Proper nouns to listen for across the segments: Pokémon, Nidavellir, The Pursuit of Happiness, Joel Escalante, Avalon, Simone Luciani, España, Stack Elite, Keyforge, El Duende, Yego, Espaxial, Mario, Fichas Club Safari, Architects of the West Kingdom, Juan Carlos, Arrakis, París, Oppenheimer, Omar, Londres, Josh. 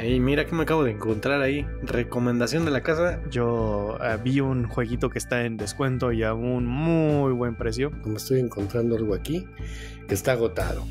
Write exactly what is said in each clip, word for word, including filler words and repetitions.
Hey, mira que me acabo de encontrar ahí. Recomendación de la casa. Yo uh, vi un jueguito que está en descuento y a un muy buen precio. Me estoy encontrando algo aquí que está agotado.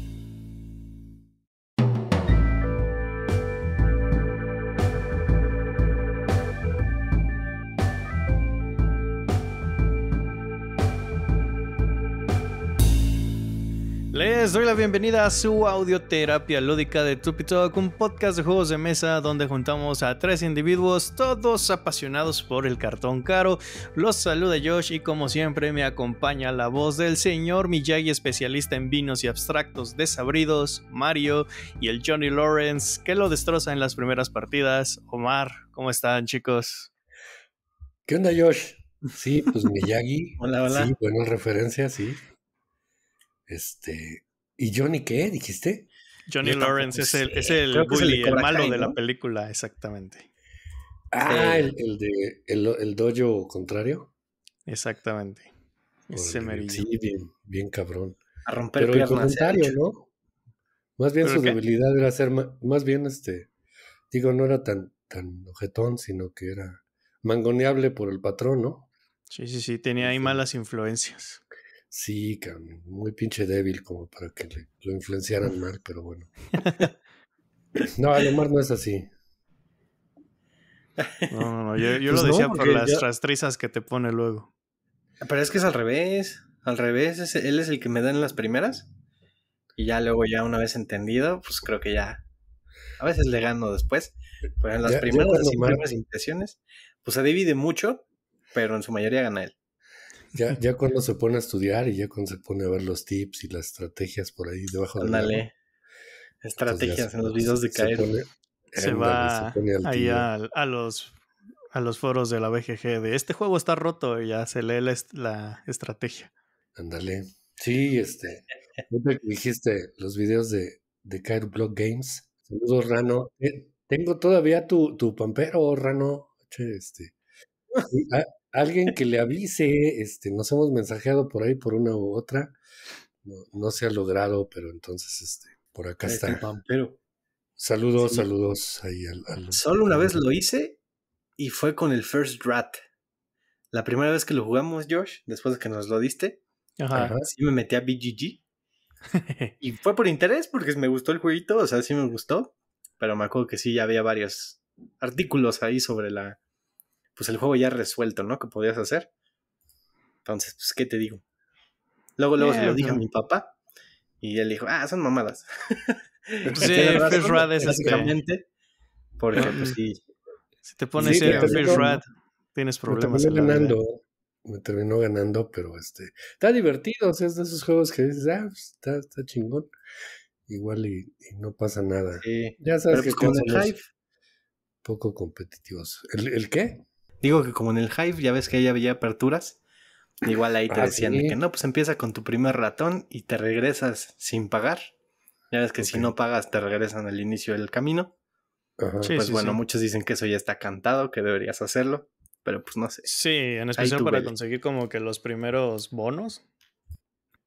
Les doy la bienvenida a su audioterapia lúdica de Tupitok, un podcast de juegos de mesa donde juntamos a tres individuos, todos apasionados por el cartón caro. Los saluda Josh y como siempre me acompaña la voz del señor Miyagi, especialista en vinos y abstractos desabridos, Mario, y el Johnny Lawrence, que lo destroza en las primeras partidas, Omar. ¿Cómo están, chicos? ¿Qué onda, Josh? Sí, pues Miyagi. Hola, hola. Sí, buenas referencias, sí. Este, ¿y Johnny qué dijiste? Johnny Yo Lawrence es el, es el bully, el, el malo Kai, ¿no? de la película, exactamente. Ah, el, el de el, el dojo contrario. Exactamente. Ese merillo. Sí, bien, bien cabrón. A romper Pero piernas. El comentario, ¿no? Más bien su qué? debilidad era ser más, más bien este, digo, no era tan tan ojetón, sino que era mangoneable por el patrón, ¿no? Sí, sí, sí, tenía ahí malas influencias. Sí, muy pinche débil como para que le, lo influenciaran mal, pero bueno. No, Omar no es así. No, no, no, yo, yo pues lo decía no, por las ya... rastrizas que te pone luego. Pero es que es al revés, al revés, es, él es el que me da en las primeras. Y ya luego ya una vez entendido, pues creo que ya, a veces le gano después. Pero en las ya, primeras, ya las Omar... primeras impresiones, pues se divide mucho, pero en su mayoría gana él. Ya, ya cuando se pone a estudiar y ya cuando se pone a ver los tips y las estrategias por ahí debajo de la... Ándale, estrategias en los videos de caer. Se, pone, se andale, va se pone al ahí a, a, los, a los foros de la B G G de este juego está roto y ya se lee la, est la estrategia. Ándale, sí, este, dijiste los videos de, de caer Blog Games. Saludos, Rano. Eh, tengo todavía tu, tu pampero, Rano. Che, este... Ah, alguien que le avise, este, nos hemos mensajeado por ahí por una u otra, no, no se ha logrado, pero entonces este, por acá este está. Pampero. Saludos, sí. saludos. Ahí al, al... Solo una vez lo hice y fue con el First Draft. La primera vez que lo jugamos, Josh, después de que nos lo diste, Ajá. sí me metí a B G G y fue por interés porque me gustó el jueguito, o sea, sí me gustó, pero me acuerdo que sí ya había varios artículos ahí sobre la... pues el juego ya resuelto, ¿no? Que podías hacer. Entonces, pues, ¿qué te digo? Luego, luego yeah, se lo dije no. a mi papá. Y él dijo, ah, son mamadas. Pues sí, First Rad es básicamente. Porque, no, pues, sí. Si te pones sí, en First Rad, tienes problemas. Me terminó ganando. Me terminó ganando, pero este... está divertido, o sea, es de esos juegos que dices, ah, está, está chingón. Igual y, y no pasa nada. Sí. Ya sabes pero, pues, que con el Hive. Poco competitivos. ¿El, el qué? Digo que como en el Hive, ya ves que ahí había aperturas, igual ahí te ah, decían sí. que no, pues empieza con tu primer ratón y te regresas sin pagar. Ya ves que okay. si no pagas te regresan al inicio del camino. Ajá. Sí, pues sí, bueno, sí. muchos dicen que eso ya está cantado, que deberías hacerlo, pero pues no sé. Sí, en especial para vele. conseguir como que los primeros bonos.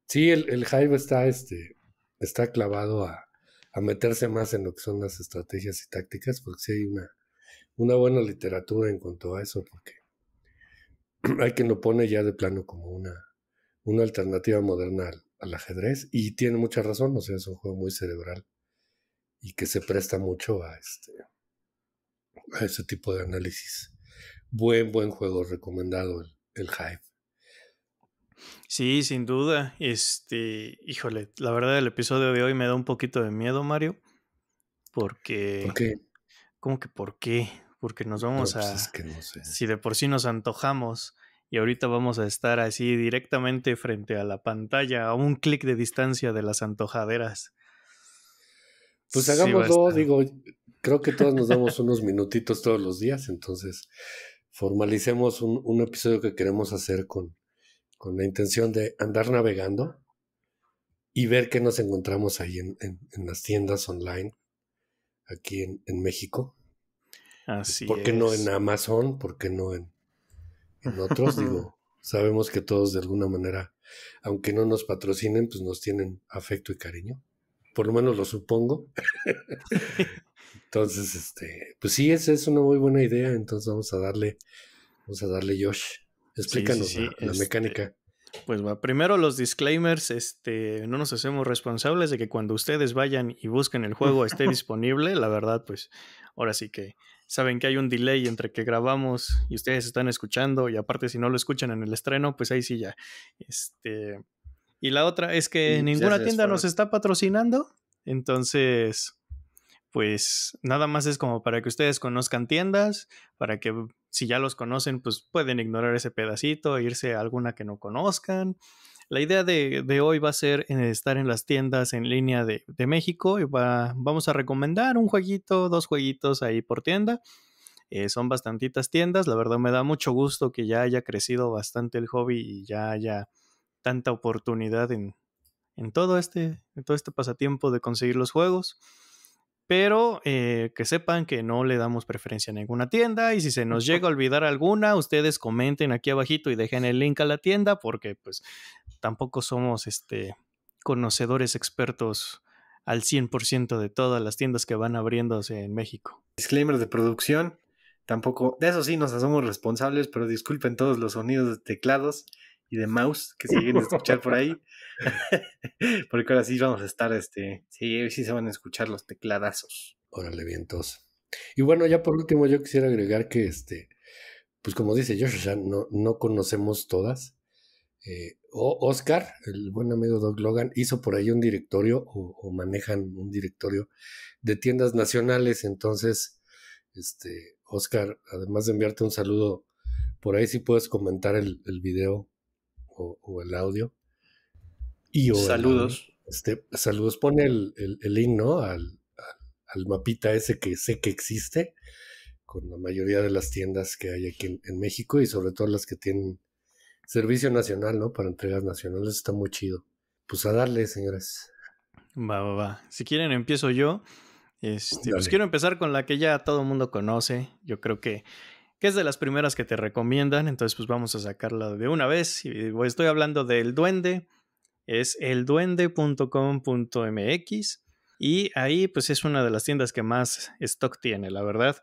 Sí, el, el Hive está, este, está clavado a, a meterse más en lo que son las estrategias y tácticas, porque sí hay una... una buena literatura en cuanto a eso, porque hay quien lo pone ya de plano como una, una alternativa moderna al, al ajedrez, y tiene mucha razón, o sea, es un juego muy cerebral y que se presta mucho a este a ese tipo de análisis. Buen, buen juego, recomendado el, el Hive. Sí, sin duda. Este, híjole, la verdad el episodio de hoy me da un poquito de miedo, Mario, porque... ¿Por qué? ¿Cómo que por qué? Porque nos vamos no, pues a... Es que no sé. Si de por sí nos antojamos y ahorita vamos a estar así directamente frente a la pantalla, a un clic de distancia de las antojaderas. Pues sí, hagámoslo, digo, creo que todos nos damos unos minutitos todos los días, entonces formalicemos un, un episodio que queremos hacer con, con la intención de andar navegando y ver qué nos encontramos ahí en, en, en las tiendas online. Aquí en, en México. Así ¿Por qué es. no en Amazon? ¿Por qué no en, en otros? Digo, sabemos que todos de alguna manera, aunque no nos patrocinen, pues nos tienen afecto y cariño. Por lo menos lo supongo. Entonces, este, pues sí, esa es una muy buena idea. Entonces vamos a darle, vamos a darle, Josh. Explícanos sí, sí, sí. La, la este, mecánica. Pues va, primero los disclaimers, este, no nos hacemos responsables de que cuando ustedes vayan y busquen el juego esté disponible. La verdad, pues, ahora sí que saben que hay un delay entre que grabamos y ustedes están escuchando, y aparte si no lo escuchan en el estreno, pues ahí sí ya. Este, y la otra es que sí, ninguna es tienda nos está patrocinando, entonces pues nada más es como para que ustedes conozcan tiendas, para que si ya los conocen, pues pueden ignorar ese pedacito e irse a alguna que no conozcan. La idea de, de hoy va a ser estar en las tiendas en línea de, de México, y va, vamos a recomendar un jueguito, dos jueguitos ahí por tienda. Eh, son bastantitas tiendas, la verdad me da mucho gusto que ya haya crecido bastante el hobby y ya haya tanta oportunidad en, en, todo, este, en todo este pasatiempo de conseguir los juegos. Pero eh, que sepan que no le damos preferencia a ninguna tienda, y si se nos llega a olvidar alguna, ustedes comenten aquí abajito y dejen el link a la tienda, porque pues tampoco somos este, conocedores expertos al cien por ciento de todas las tiendas que van abriéndose en México. Disclaimer de producción, tampoco, de eso sí nos hacemos responsables, pero disculpen todos los sonidos de teclados y de mouse que siguen a escuchar por ahí. Porque ahora sí vamos a estar, este... Sí, hoy sí se van a escuchar los tecladazos. Órale, vientos. Y bueno, ya por último yo quisiera agregar que, este... Pues como dice Josh, ya no, no conocemos todas. Eh, Oscar, el buen amigo Doug Logan, hizo por ahí un directorio, o, o manejan un directorio de tiendas nacionales. Entonces, este... Oscar, además de enviarte un saludo, por ahí sí puedes comentar el, el video... O, o el audio y o saludos el, este, saludos, pone el, el, el link, ¿no? al, al, al mapita ese que sé que existe con la mayoría de las tiendas que hay aquí en, en México, y sobre todo las que tienen servicio nacional, ¿no? Para entregas nacionales, está muy chido. Pues a darle, señores. Va, va, va, si quieren empiezo yo. Este, pues quiero empezar con la que ya todo el mundo conoce, yo creo que que es de las primeras que te recomiendan, entonces pues vamos a sacarla de una vez. Estoy hablando de El Duende, es el duende punto com punto m x, y ahí pues es una de las tiendas que más stock tiene, la verdad.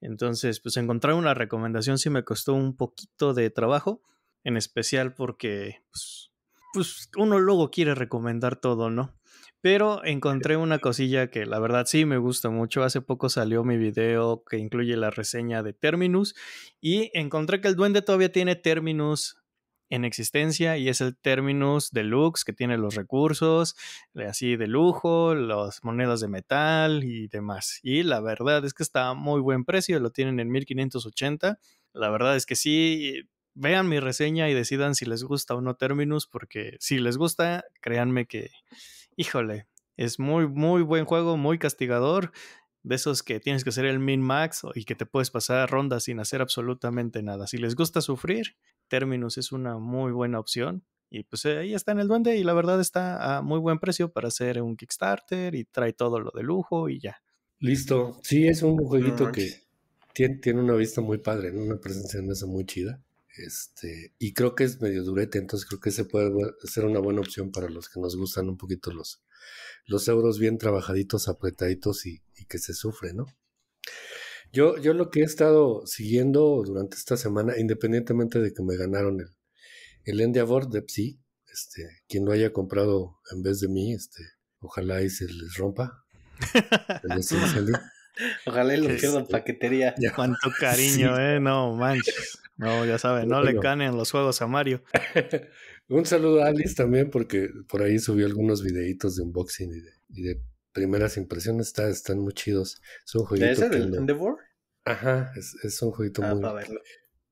Entonces pues encontrar una recomendación sí me costó un poquito de trabajo, en especial porque pues, pues uno luego quiere recomendar todo, ¿no? Pero encontré una cosilla que la verdad sí me gusta mucho. Hace poco salió mi video que incluye la reseña de Terminus, y encontré que El Duende todavía tiene Terminus en existencia, y es el Terminus Deluxe, que tiene los recursos así de lujo, las monedas de metal y demás. Y la verdad es que está a muy buen precio, lo tienen en mil quinientos ochenta. La verdad es que sí... Vean mi reseña y decidan si les gusta o no Terminus, porque si les gusta, créanme que, híjole, es muy, muy buen juego, muy castigador, de esos que tienes que hacer el min-max y que te puedes pasar rondas sin hacer absolutamente nada. Si les gusta sufrir, Terminus es una muy buena opción, y pues ahí está en El Duende, y la verdad está a muy buen precio para hacer un Kickstarter, y trae todo lo de lujo y ya. Listo, sí, es un jueguito que tiene, tiene una vista muy padre, ¿no? Una presencia en mesa muy chida. Este, y creo que es medio durete, entonces creo que se puede ser una buena opción para los que nos gustan un poquito los, los euros bien trabajaditos, apretaditos y, y que se sufre, ¿no? Yo, yo lo que he estado siguiendo durante esta semana, independientemente de que me ganaron el, el Endeavor de Psi, este, quien lo haya comprado en vez de mí, este, ojalá y se les rompa. Ojalá y lo pierdan paquetería. Ya. Cuánto cariño, sí. eh, no manches. No, ya saben, no bueno, le canen los juegos a Mario. Un saludo a Alice también, porque por ahí subió algunos videitos de unboxing y de, y de primeras impresiones. Está, están muy chidos. Es un jueguito. ¿Ese del Endeavor? Ajá, es, es un jueguito ah, muy,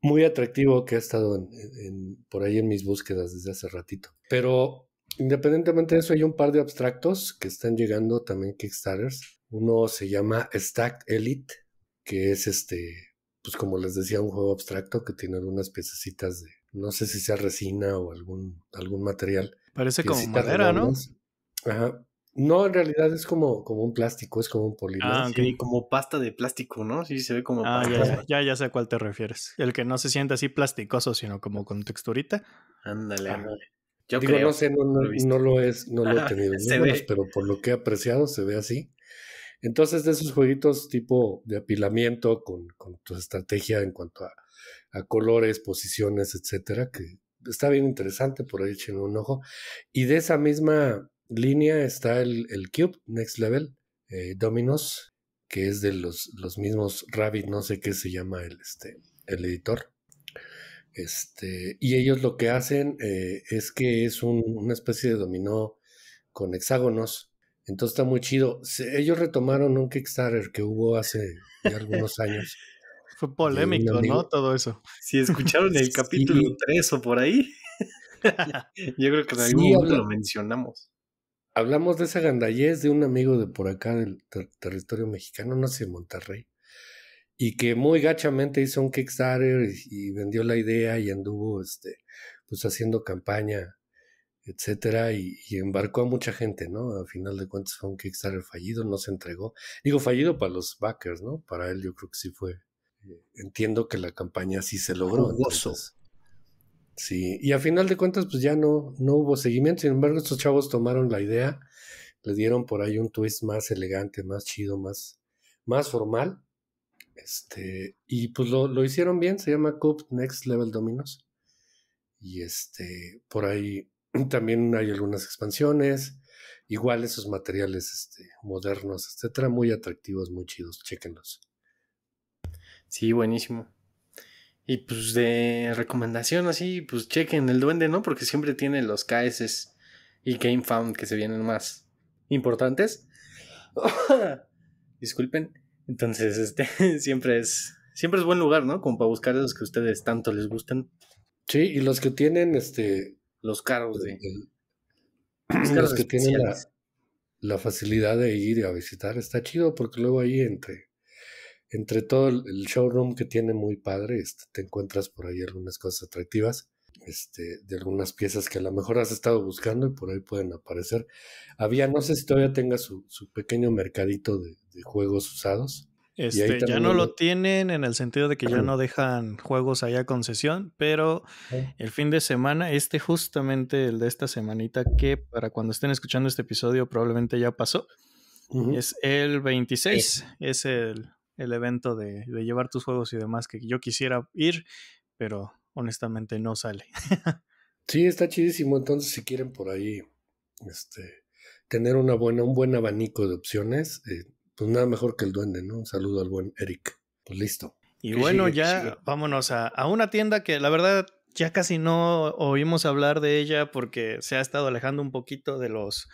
muy atractivo que ha estado en, en, por ahí en mis búsquedas desde hace ratito. Pero independientemente de eso, hay un par de abstractos que están llegando también Kickstarters. Uno se llama Stack Elite, que es este... Pues como les decía, un juego abstracto que tiene algunas piececitas de, no sé si sea resina o algún, algún material. Parece piecita como madera, ¿no? Ajá. No, en realidad es como, como un plástico, es como un polímero. Ah, okay. Sí, como pasta de plástico, ¿no? Sí, se ve como ah, pasta. Ya, ya, ya sé a cuál te refieres. El que no se siente así plasticoso, sino como con texturita. Ándale, ándale. Yo Digo, creo, no sé, no, no, lo no lo es, no lo he tenido, menos, pero por lo que he apreciado se ve así. Entonces, de esos jueguitos tipo de apilamiento con, con tu estrategia en cuanto a, a colores, posiciones, etcétera, que está bien interesante, por ahí echen un ojo. Y de esa misma línea está el, el Cube, Next Level, eh, Dominos, que es de los, los mismos Rabbit, no sé qué se llama el, este, el editor. Este, y ellos lo que hacen eh, es que es un, una especie de dominó con hexágonos. Entonces está muy chido. Se, ellos retomaron un Kickstarter que hubo hace ya algunos años. Fue polémico, ¿no? Todo eso. Si escucharon el capítulo sí. tres o por ahí, yo creo que en algún sí, momento lo mencionamos. Hablamos de esa gandallez de un amigo de por acá del ter territorio mexicano, no sé, Monterrey, y que muy gachamente hizo un Kickstarter y, y vendió la idea y anduvo este, pues haciendo campaña, etcétera, y, y embarcó a mucha gente, ¿no? Al final de cuentas fue un Kickstarter fallido, no se entregó. Digo, fallido para los backers, ¿no? Para él yo creo que sí fue. Entiendo que la campaña sí se logró. Entonces, sí, y a final de cuentas pues ya no, no hubo seguimiento. Sin embargo, estos chavos tomaron la idea, le dieron por ahí un twist más elegante, más chido, más, más formal. Este, y pues lo, lo hicieron bien, se llama Cube Next Level Dominos. Y este, por ahí también hay algunas expansiones, igual esos materiales este, modernos, etcétera, muy atractivos, muy chidos, chéquenlos. Sí, buenísimo. Y pues de recomendación así, pues chequen El Duende, ¿no? Porque siempre tiene los K S y Game Found que se vienen más importantes. Disculpen. Entonces, este, siempre es siempre es buen lugar, ¿no? Como para buscar los que a ustedes tanto les gustan. Sí, y los que tienen este los cargos de... El, los, los que tienen la, la facilidad de ir a visitar. Está chido porque luego ahí entre... Entre todo el showroom que tiene muy padre, este, te encuentras por ahí algunas cosas atractivas, este, de algunas piezas que a lo mejor has estado buscando y por ahí pueden aparecer. Había, no sé si todavía tenga su, su pequeño mercadito de, de juegos usados. Este, ya no lo tienen en el sentido de que ya no dejan juegos allá a concesión, pero el fin de semana, este justamente el de esta semanita que para cuando estén escuchando este episodio probablemente ya pasó, uh-huh. es el veintiséis, eh. es el... el evento de, de llevar tus juegos y demás, que yo quisiera ir, pero honestamente no sale. Sí, está chidísimo. Entonces, si quieren por ahí este, tener una buena, un buen abanico de opciones, eh, pues nada mejor que El Duende, ¿no? Un saludo al buen Eric. Pues listo. Y bueno, ya sí, sí. vámonos a, a una tienda que la verdad ya casi no oímos hablar de ella porque se ha estado alejando un poquito de los...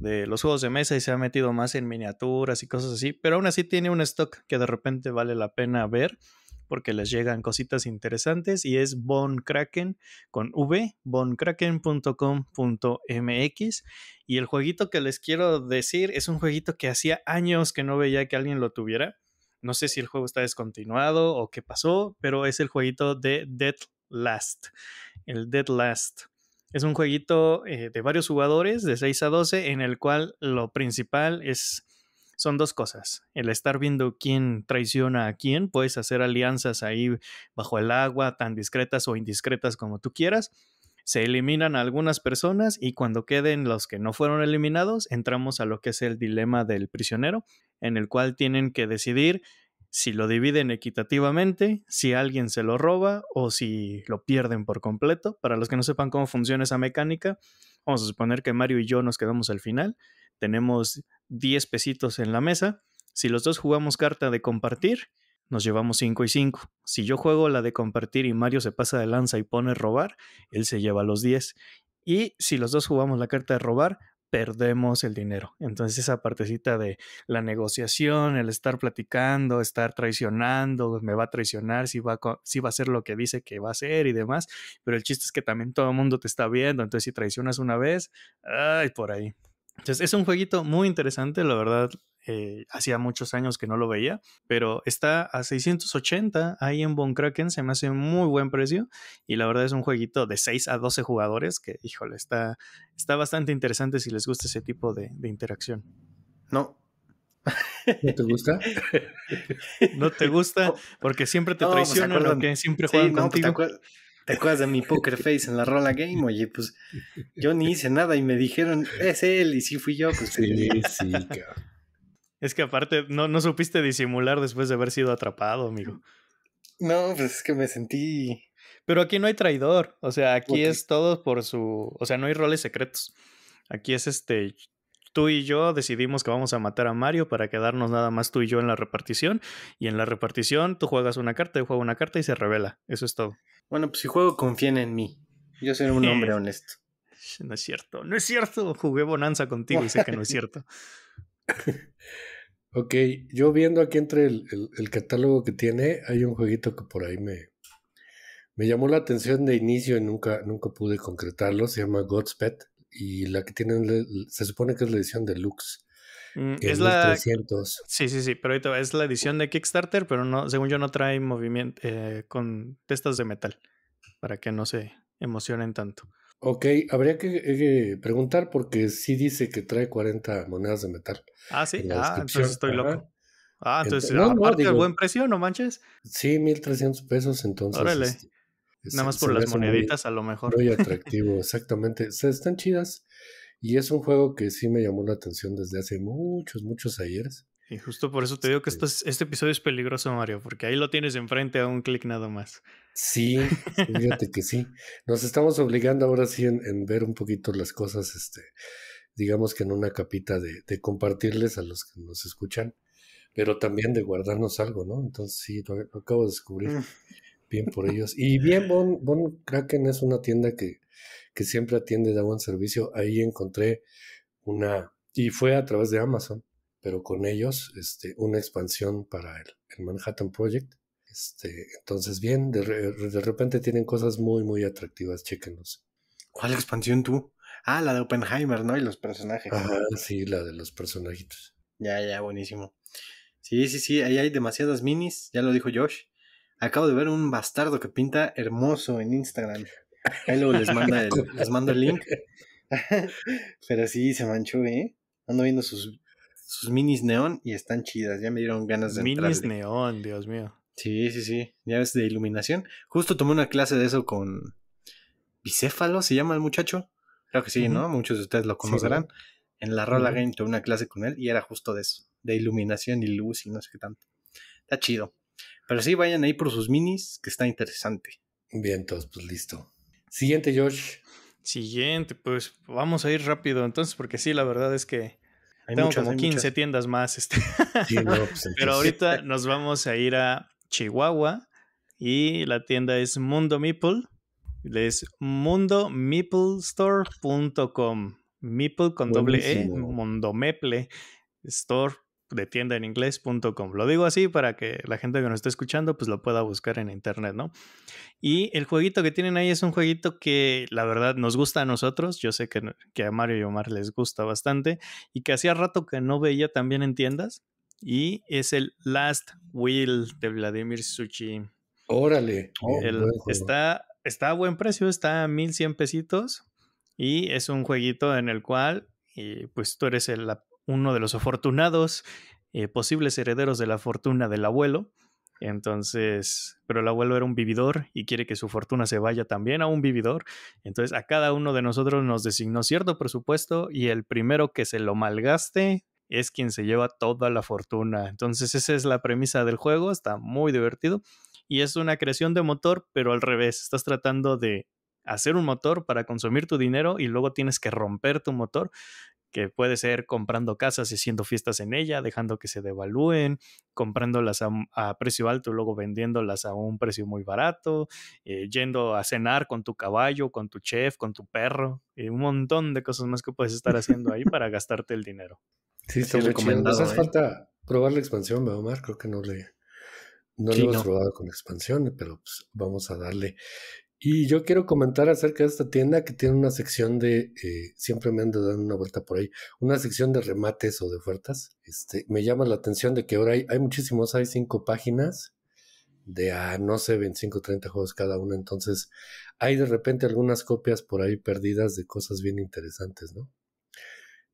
de los juegos de mesa y se ha metido más en miniaturas y cosas así, pero aún así tiene un stock que de repente vale la pena ver porque les llegan cositas interesantes y es Bone Kraken con V, bone kraken punto com punto m x y el jueguito que les quiero decir es un jueguito que hacía años que no veía que alguien lo tuviera, no sé si el juego está descontinuado o qué pasó, pero es el jueguito de Dead Last, el Dead Last. Es un jueguito eh, de varios jugadores, de seis a doce, en el cual lo principal es son dos cosas. El estar viendo quién traiciona a quién, puedes hacer alianzas ahí bajo el agua, tan discretas o indiscretas como tú quieras. Se eliminan a algunas personas y cuando queden los que no fueron eliminados, entramos a lo que es el dilema del prisionero, en el cual tienen que decidir si lo dividen equitativamente, si alguien se lo roba o si lo pierden por completo. Para los que no sepan cómo funciona esa mecánica, vamos a suponer que Mario y yo nos quedamos al final. Tenemos diez pesitos en la mesa. Si los dos jugamos carta de compartir, nos llevamos cinco y cinco. Si yo juego la de compartir y Mario se pasa de lanza y pone robar, él se lleva los diez. Y si los dos jugamos la carta de robar, perdemos el dinero. Entonces esa partecita de la negociación, el estar platicando, estar traicionando, me va a traicionar, si va a, si va a hacer lo que dice que va a hacer y demás, pero el chiste es que también todo el mundo te está viendo, entonces si traicionas una vez, ay, por ahí. Entonces es un jueguito muy interesante, la verdad, eh, hacía muchos años que no lo veía, pero está a seiscientos ochenta ahí en Bone Kraken, se me hace muy buen precio y la verdad es un jueguito de seis a doce jugadores que, híjole, está, está bastante interesante si les gusta ese tipo de, de interacción. No. ¿No te gusta? No te gusta no. Porque siempre te no, traicionan pues porque siempre juegan sí, no, contigo. Pues ¿te acuerdas de mi poker face en la rola game? Oye, pues yo ni hice nada y me dijeron, es él, y sí fui yo. Pues, sí, sí, claro. Es que aparte no, no supiste disimular después de haber sido atrapado, amigo. No, pues es que me sentí... Pero aquí no hay traidor. O sea, aquí okay. es todo por su... O sea, no hay roles secretos. Aquí es este... Tú y yo decidimos que vamos a matar a Mario para quedarnos nada más tú y yo en la repartición. Y en la repartición tú juegas una carta, yo juego una carta y se revela. Eso es todo. Bueno, pues si juego, confíen en mí. Yo soy un hombre honesto. No es cierto, no es cierto. Jugué Bonanza contigo y sé que no es cierto. Ok, yo viendo aquí entre el, el, el catálogo que tiene, hay un jueguito que por ahí me, me llamó la atención de inicio y nunca, nunca pude concretarlo. Se llama God's Pet y la que tienen se supone que es la edición deluxe. Mm, es la trescientos. Sí, sí, sí, pero ahorita es la edición de Kickstarter, pero no, según yo no trae movimiento eh, con testas de metal para que no se emocionen tanto. Ok, habría que eh, preguntar porque sí dice que trae cuarenta monedas de metal. Ah, sí, ah, entonces estoy loco. Ah, entonces, no, aparte no, del buen precio, no manches. Sí, mil trescientos pesos, entonces. Órale. Este, este, Nada más por las moneditas muy, a lo mejor. Muy atractivo, exactamente. O sea, están chidas y es un juego que sí me llamó la atención desde hace muchos, muchos ayeres. Y justo por eso te digo que esto es, este episodio es peligroso, Mario, porque ahí lo tienes enfrente a un clic nada más. Sí, fíjate que sí. Nos estamos obligando ahora sí en, en ver un poquito las cosas, este, digamos que en una capita de, de compartirles a los que nos escuchan, pero también de guardarnos algo, ¿no? Entonces sí, lo, lo acabo de descubrir. Bien por ellos. Y bien, Bone, Bone Kraken es una tienda que, que siempre atiende, da buen servicio. Ahí encontré una, y fue a través de Amazon, pero con ellos, este, una expansión para el, el Manhattan Project. Este, entonces, bien, de, re, de repente tienen cosas muy, muy atractivas, chéquenlos. ¿Cuál expansión tú? Ah, la de Oppenheimer, ¿no? Y los personajes. Ah, sí, la de los personajitos. Ya, ya, buenísimo. Sí, sí, sí, ahí hay demasiadas minis, ya lo dijo Josh. Acabo de ver un bastardo que pinta hermoso en Instagram. Ahí luego les manda el, les mando el link. Pero sí, se manchó, ¿eh? Ando viendo sus... sus minis neón y están chidas. Ya me dieron ganas de entrar. Minis neón, Dios mío. Sí, sí, sí. Ya ves, de iluminación. Justo tomé una clase de eso con... Bicéfalo, ¿se llama el muchacho? Creo que sí, uh-huh. ¿no? Muchos de ustedes lo conocerán. Sí, ¿no? En la Rola uh-huh. Game tomé una clase con él y era justo de eso. De iluminación y luz y no sé qué tanto. Está chido. Pero sí, vayan ahí por sus minis, que está interesante. Bien, entonces, pues listo. Siguiente, Josh. Siguiente, pues vamos a ir rápido entonces, porque sí, la verdad es que... Hay Tengo muchas, como quince muchas. tiendas más. Este. Sí, no, pues, pero ahorita nos vamos a ir a Chihuahua y la tienda es Mundo Meeple. Es mundo meeple store punto com. Meeple con Buenísimo. doble E, Mundo Meeple Store de tienda en inglés punto com. Lo digo así para que la gente que nos esté escuchando pues lo pueda buscar en internet, ¿no? Y el jueguito que tienen ahí es un jueguito que la verdad nos gusta a nosotros. Yo sé que, que a Mario y Omar les gusta bastante y que hacía rato que no veía también en tiendas, y es el Last Will de Vladimir Suchi. Órale. Oh, el, bueno. está, está a buen precio, está a mil cien pesitos y es un jueguito en el cual y pues tú eres el uno de los afortunados, eh, posibles herederos de la fortuna del abuelo. Entonces, pero el abuelo era un vividor y quiere que su fortuna se vaya también a un vividor. Entonces, a cada uno de nosotros nos designó cierto presupuesto y el primero que se lo malgaste es quien se lleva toda la fortuna. Entonces, esa es la premisa del juego. Está muy divertido y es una creación de motor, pero al revés. Estás tratando de hacer un motor para consumir tu dinero y luego tienes que romper tu motor, que puede ser comprando casas y haciendo fiestas en ella, dejando que se devalúen, comprándolas a, a precio alto y luego vendiéndolas a un precio muy barato, eh, yendo a cenar con tu caballo, con tu chef, con tu perro, y un montón de cosas más que puedes estar haciendo ahí para gastarte el dinero. Sí, está muy chido. Nos hace falta probar la expansión, ¿verdad, Omar? Creo que no le no sí, lo hemos no. probado con expansión, pero pues vamos a darle. Y yo quiero comentar acerca de esta tienda que tiene una sección de, eh, siempre me ando dando una vuelta por ahí, una sección de remates o de ofertas. Este, me llama la atención de que ahora hay, hay muchísimos, hay cinco páginas de, ah, no sé, veinticinco, treinta juegos cada una. Entonces hay de repente algunas copias por ahí perdidas de cosas bien interesantes, ¿no?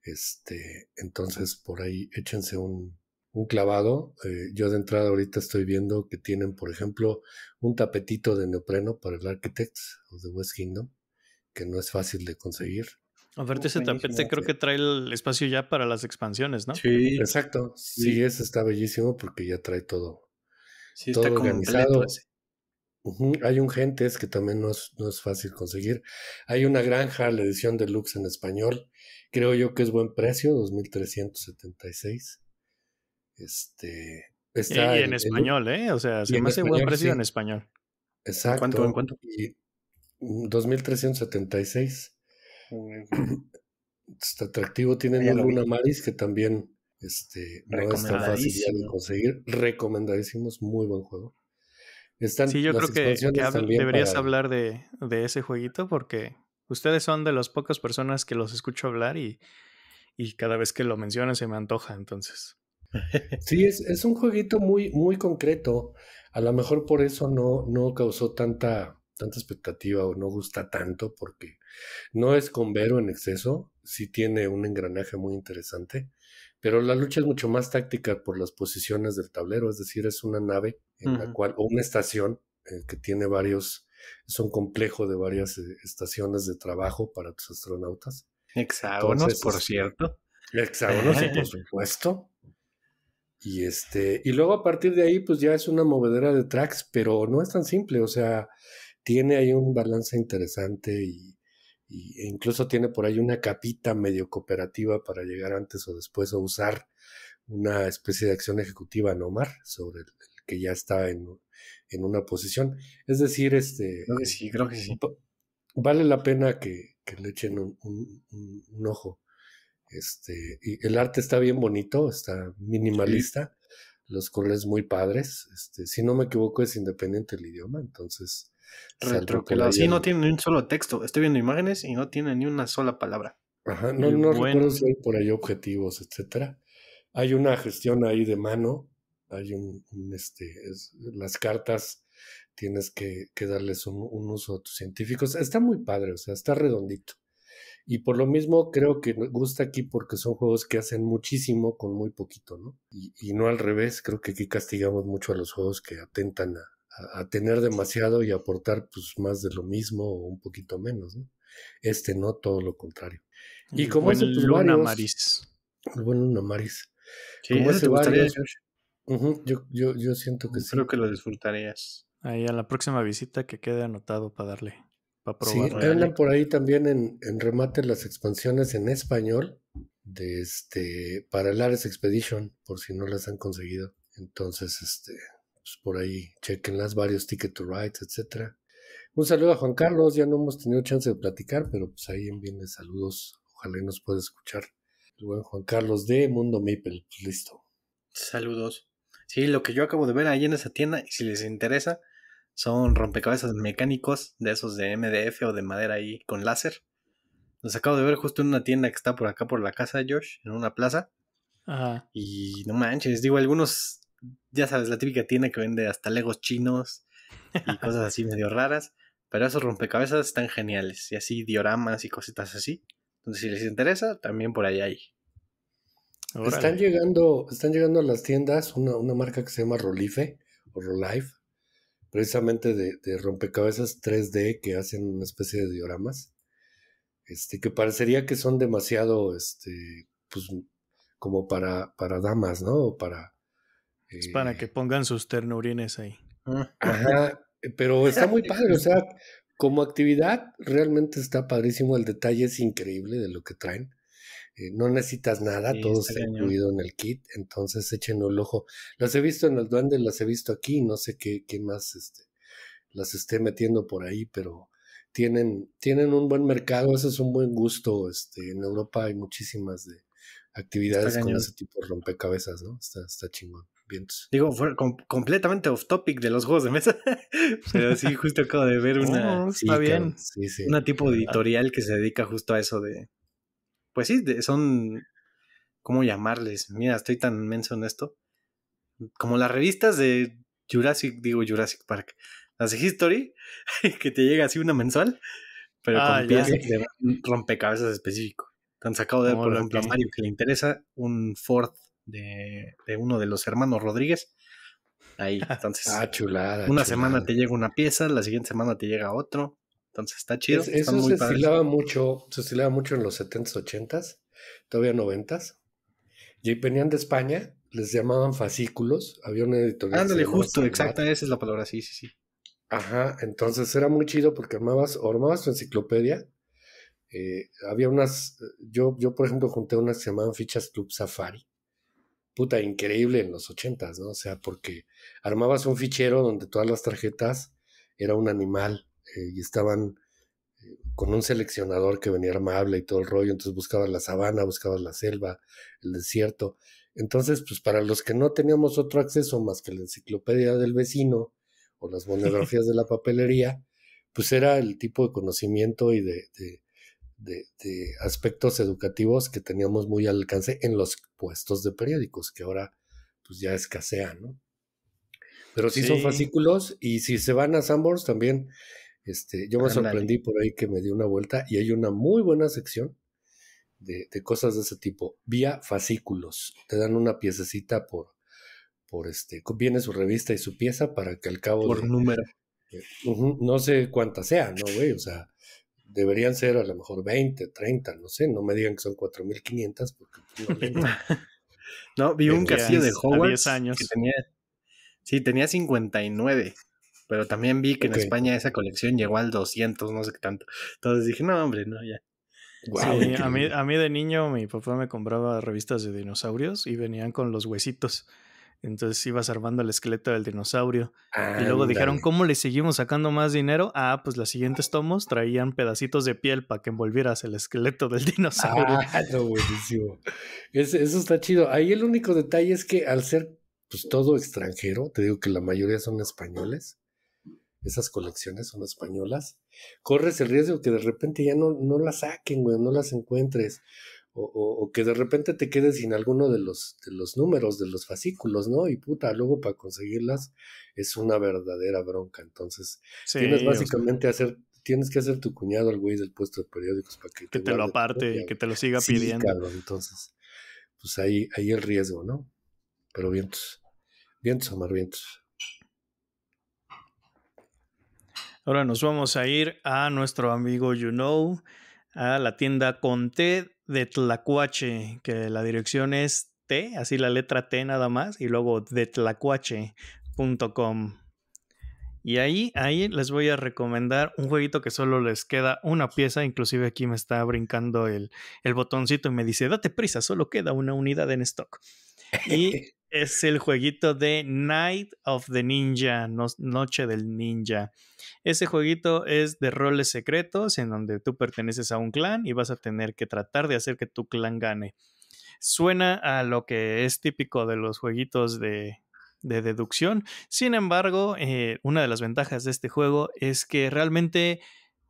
Este, entonces por ahí échense un... un clavado. Eh, yo de entrada ahorita estoy viendo que tienen, por ejemplo, un tapetito de neopreno para el Architects of the West Kingdom, que no es fácil de conseguir. Aparte, ese tapete creo que trae el espacio ya para las expansiones, ¿no? Sí, exacto. Sí, sí, ese está bellísimo porque ya trae todo. Sí, todo está organizado. Uh-huh. Hay un Gentes que también no es, no es fácil conseguir. Hay una granja, la edición deluxe en español. Creo yo que es buen precio, dos mil trescientos setenta y seis. Este, está y en, en español, el, ¿eh? O sea, se me hace español, buen precio sí. En español. Exacto. ¿Cuánto, en cuánto? Y dos mil trescientos setenta y seis. Está atractivo. Tienen una Luna Maris que también este, no es tan fácil de conseguir. Recomendadísimos, muy buen juego. Están, sí, yo creo que, que hab deberías para... hablar de, de ese jueguito porque ustedes son de las pocas personas que los escucho hablar y, y cada vez que lo mencionan se me antoja, entonces. Sí, es, es un jueguito muy, muy concreto. A lo mejor por eso no, no causó tanta, tanta expectativa o no gusta tanto porque no es convero en exceso, sí tiene un engranaje muy interesante, pero la lucha es mucho más táctica por las posiciones del tablero, es decir, es una nave en la uh-huh. cual, o una estación eh, que tiene varios, es un complejo de varias eh, estaciones de trabajo para tus astronautas. Hexágonos, entonces, por es, cierto. Hexágonos, por supuesto. Y este, y luego a partir de ahí, pues ya es una movedera de tracks, pero no es tan simple, o sea, tiene ahí un balance interesante y e incluso tiene por ahí una capita medio cooperativa para llegar antes o después o usar una especie de acción ejecutiva, ¿no, Omar? Sobre el, el que ya está en, en una posición. Es decir, este... Creo que sí, creo que sí. Vale la pena que, que le echen un, un, un, un ojo. Este, y el arte está bien bonito, está minimalista, sí. Los colores muy padres. Este, si no me equivoco, es independiente el idioma, entonces... Retrocolado. Sí, no tiene ni un solo texto. Estoy viendo imágenes y no tiene ni una sola palabra. Ajá, no, no bueno. Recuerdo si hay por ahí objetivos, etcétera. Hay una gestión ahí de mano. Hay un, un este, es, las cartas tienes que, que darles un, un uso a tus científicos. Está muy padre, o sea, está redondito. Y por lo mismo creo que gusta aquí porque son juegos que hacen muchísimo con muy poquito, ¿no? Y, y no al revés, creo que aquí castigamos mucho a los juegos que atentan a a tener demasiado y aportar pues más de lo mismo o un poquito menos, ¿no? Este no, todo lo contrario. Y como buen es Luna Maris. El buen Luna Maris. Sí, como ese varios, uh-huh, yo, yo, yo siento que yo sí. Creo que lo disfrutarías. Ahí a la próxima visita que quede anotado para darle, para probar. Sí, hablan por ahí también en, en remate las expansiones en español de este para el Ares Expedition, por si no las han conseguido. Entonces, este... pues por ahí, chequen las varios Ticket to Ride, etcétera. Un saludo a Juan Carlos, ya no hemos tenido chance de platicar, pero pues ahí envíenle saludos, ojalá y nos pueda escuchar. El buen Juan Carlos de Mundo Meeple, pues listo. Saludos. Sí, lo que yo acabo de ver ahí en esa tienda, y si les interesa, son rompecabezas mecánicos de esos de M D F o de madera ahí con láser. Los acabo de ver justo en una tienda que está por acá por la casa, Josh, en una plaza. Ajá. Y no manches, digo, algunos... Ya sabes, la típica tienda que vende hasta legos chinos y cosas así medio raras. Pero esos rompecabezas están geniales. Y así dioramas y cositas así. Entonces, si les interesa, también por allá hay. Órale. Están llegando, están llegando a las tiendas una, una marca que se llama Rolife o Rolife. Precisamente de, de rompecabezas tres D que hacen una especie de dioramas. Este, que parecería que son demasiado, este, pues, como para, para damas, ¿no? O para... Es para que pongan sus ternurines ahí. Ajá, pero está muy padre, o sea, como actividad realmente está padrísimo, el detalle es increíble de lo que traen. Eh, no necesitas nada, sí, todo está incluido en el kit, entonces échenle el ojo. Las he visto en El Duende, las he visto aquí, no sé qué, qué más este, las esté metiendo por ahí, pero tienen, tienen un buen mercado, eso es un buen gusto. Este, en Europa hay muchísimas de actividades con ese tipo de rompecabezas, ¿no? Está, está chingón. Digo, fue com completamente off topic de los juegos de mesa, pero sí, justo acabo de ver una, oh, sí, está bien. Sí, sí. Una tipo editorial que se dedica justo a eso de, pues sí, de, son, ¿cómo llamarles? Mira, estoy tan menso en esto, como las revistas de Jurassic, digo Jurassic Park, las de History, que te llega así una mensual, pero ah, con piezas de rompecabezas específico. Tan sacado de, oh, por ejemplo, a Mario, que le interesa un Ford De, de uno de los hermanos Rodríguez. Ahí, entonces. Ah, chulada. Una chulada. Semana te llega una pieza, la siguiente semana te llega otro. Entonces está chido. Es, eso muy se padres. estilaba mucho, se estilaba mucho en los setentas, ochentas, todavía noventas. Y venían de España, les llamaban fascículos, había una editorial. Ándale, justo, exacta, esa es la palabra, sí, sí, sí. Ajá, entonces era muy chido porque armabas, armabas tu enciclopedia. Eh, había unas, yo, yo por ejemplo junté unas que se llamaban fichas Club Safari. Puta, increíble en los ochentas, ¿no? O sea, porque armabas un fichero donde todas las tarjetas era un animal eh, y estaban eh, con un seleccionador que venía armable y todo el rollo. Entonces buscabas la sabana, buscabas la selva, el desierto. Entonces, pues para los que no teníamos otro acceso más que la enciclopedia del vecino o las monografías de la papelería, pues era el tipo de conocimiento y de, de, de, de aspectos educativos que teníamos muy al alcance en los puestos de periódicos, que ahora pues ya escasean, ¿no? Pero sí, sí. Son fascículos, y si se van a Sanborns también, este, yo me Andale. sorprendí por ahí que me di una vuelta, y hay una muy buena sección de, de cosas de ese tipo, vía fascículos. Te dan una piececita por... por este, viene su revista y su pieza para que al cabo... Por de, número. De, uh-huh, no sé cuántas sean, ¿no, güey? O sea, deberían ser a lo mejor veinte, treinta, no sé, no me digan que son cuatro mil quinientas porque... No, no vi un castillo de Hogwarts años. que tenía... Sí, tenía cincuenta y nueve, pero también vi que okay. en España esa colección llegó al doscientos, no sé qué tanto. Entonces dije, no, hombre, no, ya. Wow, sí, a, mí, a mí de niño mi papá me compraba revistas de dinosaurios y venían con los huesitos. Entonces ibas armando el esqueleto del dinosaurio. Andale. Y luego dijeron, ¿cómo le seguimos sacando más dinero? Ah, pues los siguientes tomos traían pedacitos de piel para que envolvieras el esqueleto del dinosaurio. Ah, no, buenísimo. es, Eso está chido. Ahí el único detalle es que al ser pues todo extranjero, te digo que la mayoría son españoles, esas colecciones son españolas, corres el riesgo que de repente ya no, no las saquen, güey, no las encuentres. O, o, o que de repente te quedes sin alguno de los, de los números, de los fascículos, ¿no? Y puta, luego para conseguirlas es una verdadera bronca. Entonces, sí, tienes básicamente o sea, hacer, tienes que hacer tu cuñado al güey del puesto de periódicos para que, que te, te lo aparte y que te lo siga sí, pidiendo. Cabrón, entonces, pues ahí, ahí el riesgo, ¿no? Pero vientos, vientos, Omar, vientos. Ahora nos vamos a ir a nuestro amigo You Know, a la tienda Conté de Tlacuache, que la dirección es T, así la letra T nada más, y luego de tlacuache punto com. Y ahí, ahí les voy a recomendar un jueguito que solo les queda una pieza. Inclusive aquí me está brincando el, el botoncito y me dice, date prisa, solo queda una unidad en stock. Y es el jueguito de Night of the Ninja, no, Noche del Ninja. Ese jueguito es de roles secretos en donde tú perteneces a un clan y vas a tener que tratar de hacer que tu clan gane. Suena a lo que es típico de los jueguitos de, de deducción. Sin embargo, eh, una de las ventajas de este juego es que realmente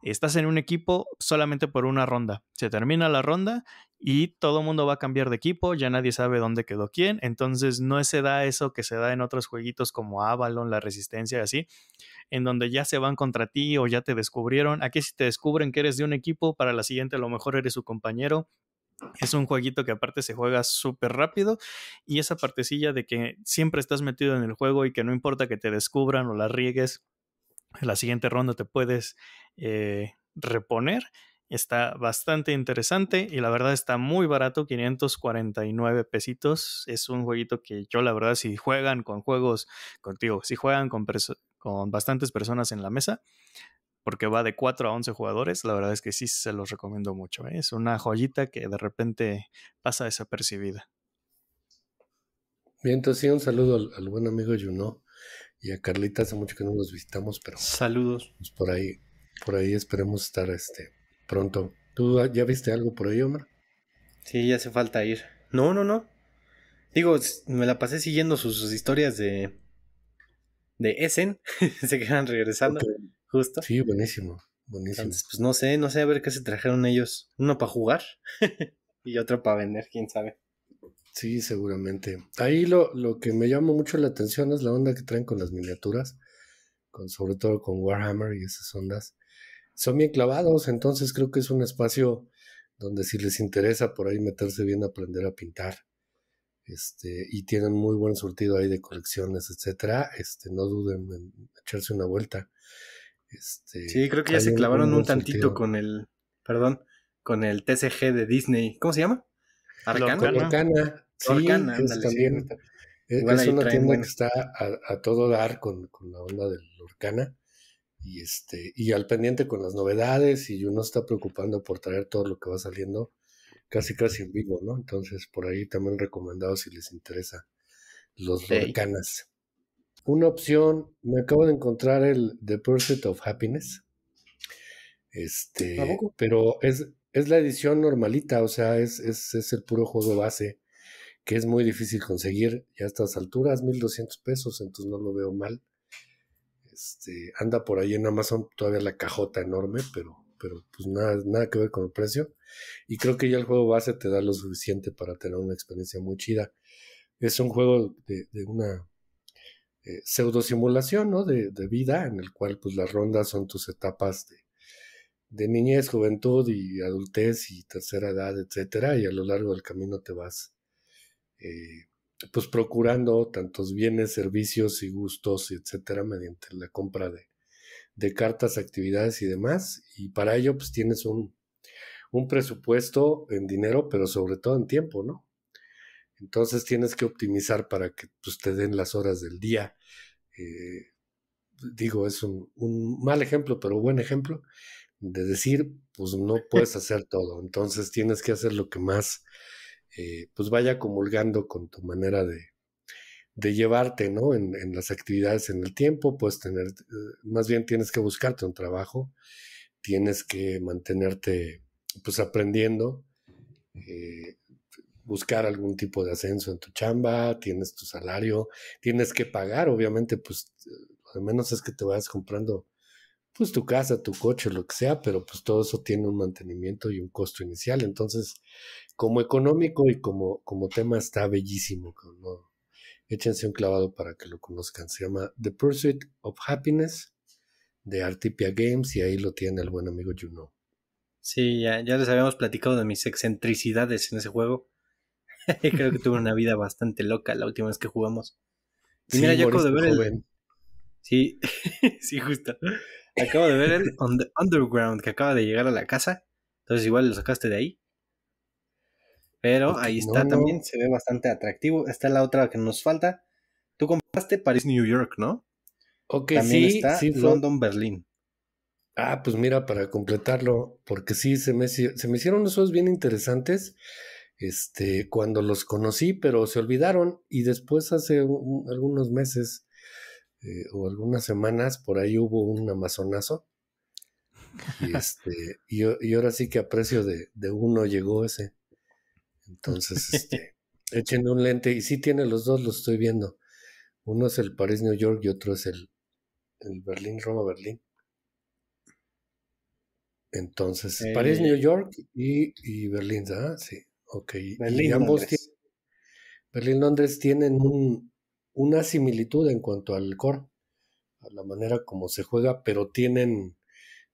estás en un equipo solamente por una ronda. Se termina la ronda y todo mundo va a cambiar de equipo, ya nadie sabe dónde quedó quién, entonces no se da eso que se da en otros jueguitos como Avalon, La Resistencia y así, en donde ya se van contra ti o ya te descubrieron. Aquí si te descubren que eres de un equipo, para la siguiente a lo mejor eres su compañero. Es un jueguito que aparte se juega súper rápido, y esa partecilla de que siempre estás metido en el juego y que no importa que te descubran o la riegues, en la siguiente ronda te puedes eh, reponer. Está bastante interesante y la verdad está muy barato, quinientos cuarenta y nueve pesitos. Es un jueguito que yo la verdad, si juegan con juegos contigo, si juegan con, perso- con bastantes personas en la mesa, porque va de cuatro a once jugadores, la verdad es que sí se los recomiendo mucho, ¿eh? Es una joyita que de repente pasa desapercibida. Bien, entonces sí, un saludo al, al buen amigo Juno y a Carlita, hace mucho que no los visitamos, pero saludos. Pues por ahí, por ahí esperemos estar este pronto. ¿Tú ya viste algo por ahí, Omar? Sí, ya hace falta ir. No, no, no. Digo, me la pasé siguiendo sus, sus historias de de Essen. Se quedan regresando. Okay. Justo. Sí, buenísimo. Buenísimo. Entonces, pues no sé, no sé a ver qué se trajeron ellos. Uno para jugar y otro para vender, quién sabe. Sí, seguramente. Ahí lo, lo que me llama mucho la atención es la onda que traen con las miniaturas, con, sobre todo con Warhammer y esas ondas. Son bien clavados, entonces creo que es un espacio donde si les interesa por ahí meterse bien, aprender a pintar, este, y tienen muy buen surtido ahí de colecciones, etcétera, este, no duden en echarse una vuelta. Este, sí, creo que ya se clavaron un tantito sentido. con el, perdón, con el T C G de Disney. ¿Cómo se llama? Arcana. Lorcana. Sí, Lorcana, es ándale, también. Sí. Es, es una tienda bueno. que está a, a todo dar con, con la onda de Lorcana. Y este y al pendiente con las novedades, y uno está preocupando por traer todo lo que va saliendo casi casi en vivo, ¿no? Entonces por ahí también recomendado si les interesa los sí. Lorcanas. Una opción, me acabo de encontrar el The Pursuit of Happiness, este, pero es, es la edición normalita, o sea, es, es, es el puro juego base, que es muy difícil conseguir ya a estas alturas, mil doscientos pesos, entonces no lo veo mal. Este, anda por ahí en Amazon todavía la cajota enorme, pero, pero pues nada, nada que ver con el precio, y creo que ya el juego base te da lo suficiente para tener una experiencia muy chida. Es un juego de, de una eh, pseudo simulación, ¿no? de, de vida, en el cual pues las rondas son tus etapas de, de niñez, juventud y adultez y tercera edad, etcétera, y a lo largo del camino te vas eh, pues procurando tantos bienes, servicios y gustos, etcétera, mediante la compra de, de cartas, actividades y demás, y para ello pues tienes un, un presupuesto en dinero, pero sobre todo en tiempo, ¿no? Entonces tienes que optimizar para que pues, te den las horas del día. Eh, digo, es un, un mal ejemplo, pero buen ejemplo, de decir, pues no puedes hacer todo, entonces tienes que hacer lo que más... Eh, pues vaya comulgando con tu manera de, de llevarte, ¿no? En, en las actividades, en el tiempo, puedes tener, eh, más bien tienes que buscarte un trabajo, tienes que mantenerte, pues aprendiendo, eh, buscar algún tipo de ascenso en tu chamba, tienes tu salario, tienes que pagar, obviamente, pues lo de menos es que te vayas comprando, pues tu casa, tu coche, lo que sea, pero pues todo eso tiene un mantenimiento y un costo inicial, entonces como económico y como, como tema está bellísimo, ¿no? Échense un clavado para que lo conozcan, se llama The Pursuit of Happiness de Artipia Games, y ahí lo tiene el buen amigo Juno. Sí, ya, ya les habíamos platicado de mis excentricidades en ese juego. Creo que tuve una vida bastante loca la última vez que jugamos, y sí, mira, yo acabo de ver el... sí, sí, justo acabo de ver el on the Underground que acaba de llegar a la casa, entonces igual lo sacaste de ahí, pero okay, ahí está, no, también no. Se ve bastante atractivo. Está la otra que nos falta, tú compraste París, New York, ¿no? Ok, también sí, está sí, London, fue... Berlín. Ah, pues mira, para completarlo, porque sí, se me, se me hicieron unos juegos bien interesantes este, cuando los conocí, pero se olvidaron, y después hace un, algunos meses... Eh, o algunas semanas, por ahí hubo un amazonazo, y, este, y, y ahora sí que a precio de, de uno llegó ese, entonces este, échenle un lente, y sí tiene los dos, los estoy viendo, uno es el París New York y otro es el, el Berlín, Roma Berlín, entonces eh, París New York y, y Berlín, ah, sí, ok, Berlín, y ambos tienen, Berlín Londres tienen un una similitud en cuanto al core, a la manera como se juega, pero tienen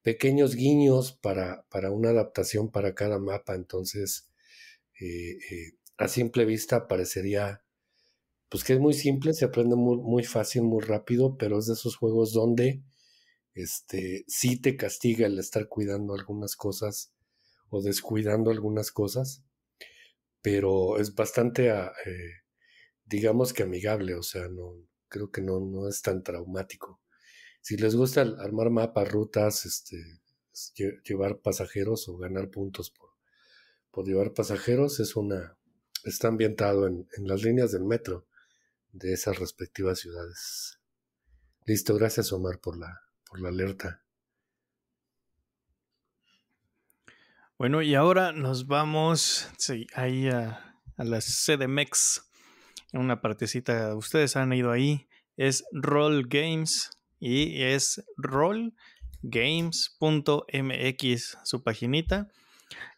pequeños guiños para, para una adaptación para cada mapa, entonces eh, eh, a simple vista parecería pues que es muy simple, se aprende muy, muy fácil, muy rápido, pero es de esos juegos donde este, sí te castiga el estar cuidando algunas cosas o descuidando algunas cosas, pero es bastante... Eh, digamos que amigable, o sea, no creo que no, no es tan traumático. Si les gusta armar mapas, rutas, este, llevar pasajeros o ganar puntos por, por llevar pasajeros, es una está ambientado en, en las líneas del metro de esas respectivas ciudades. Listo, gracias Omar por la, por la alerta. Bueno, y ahora nos vamos sí, ahí a, a la C D M X. Una partecita, ustedes han ido ahí, es Roll Games y es roll games punto m x su paginita,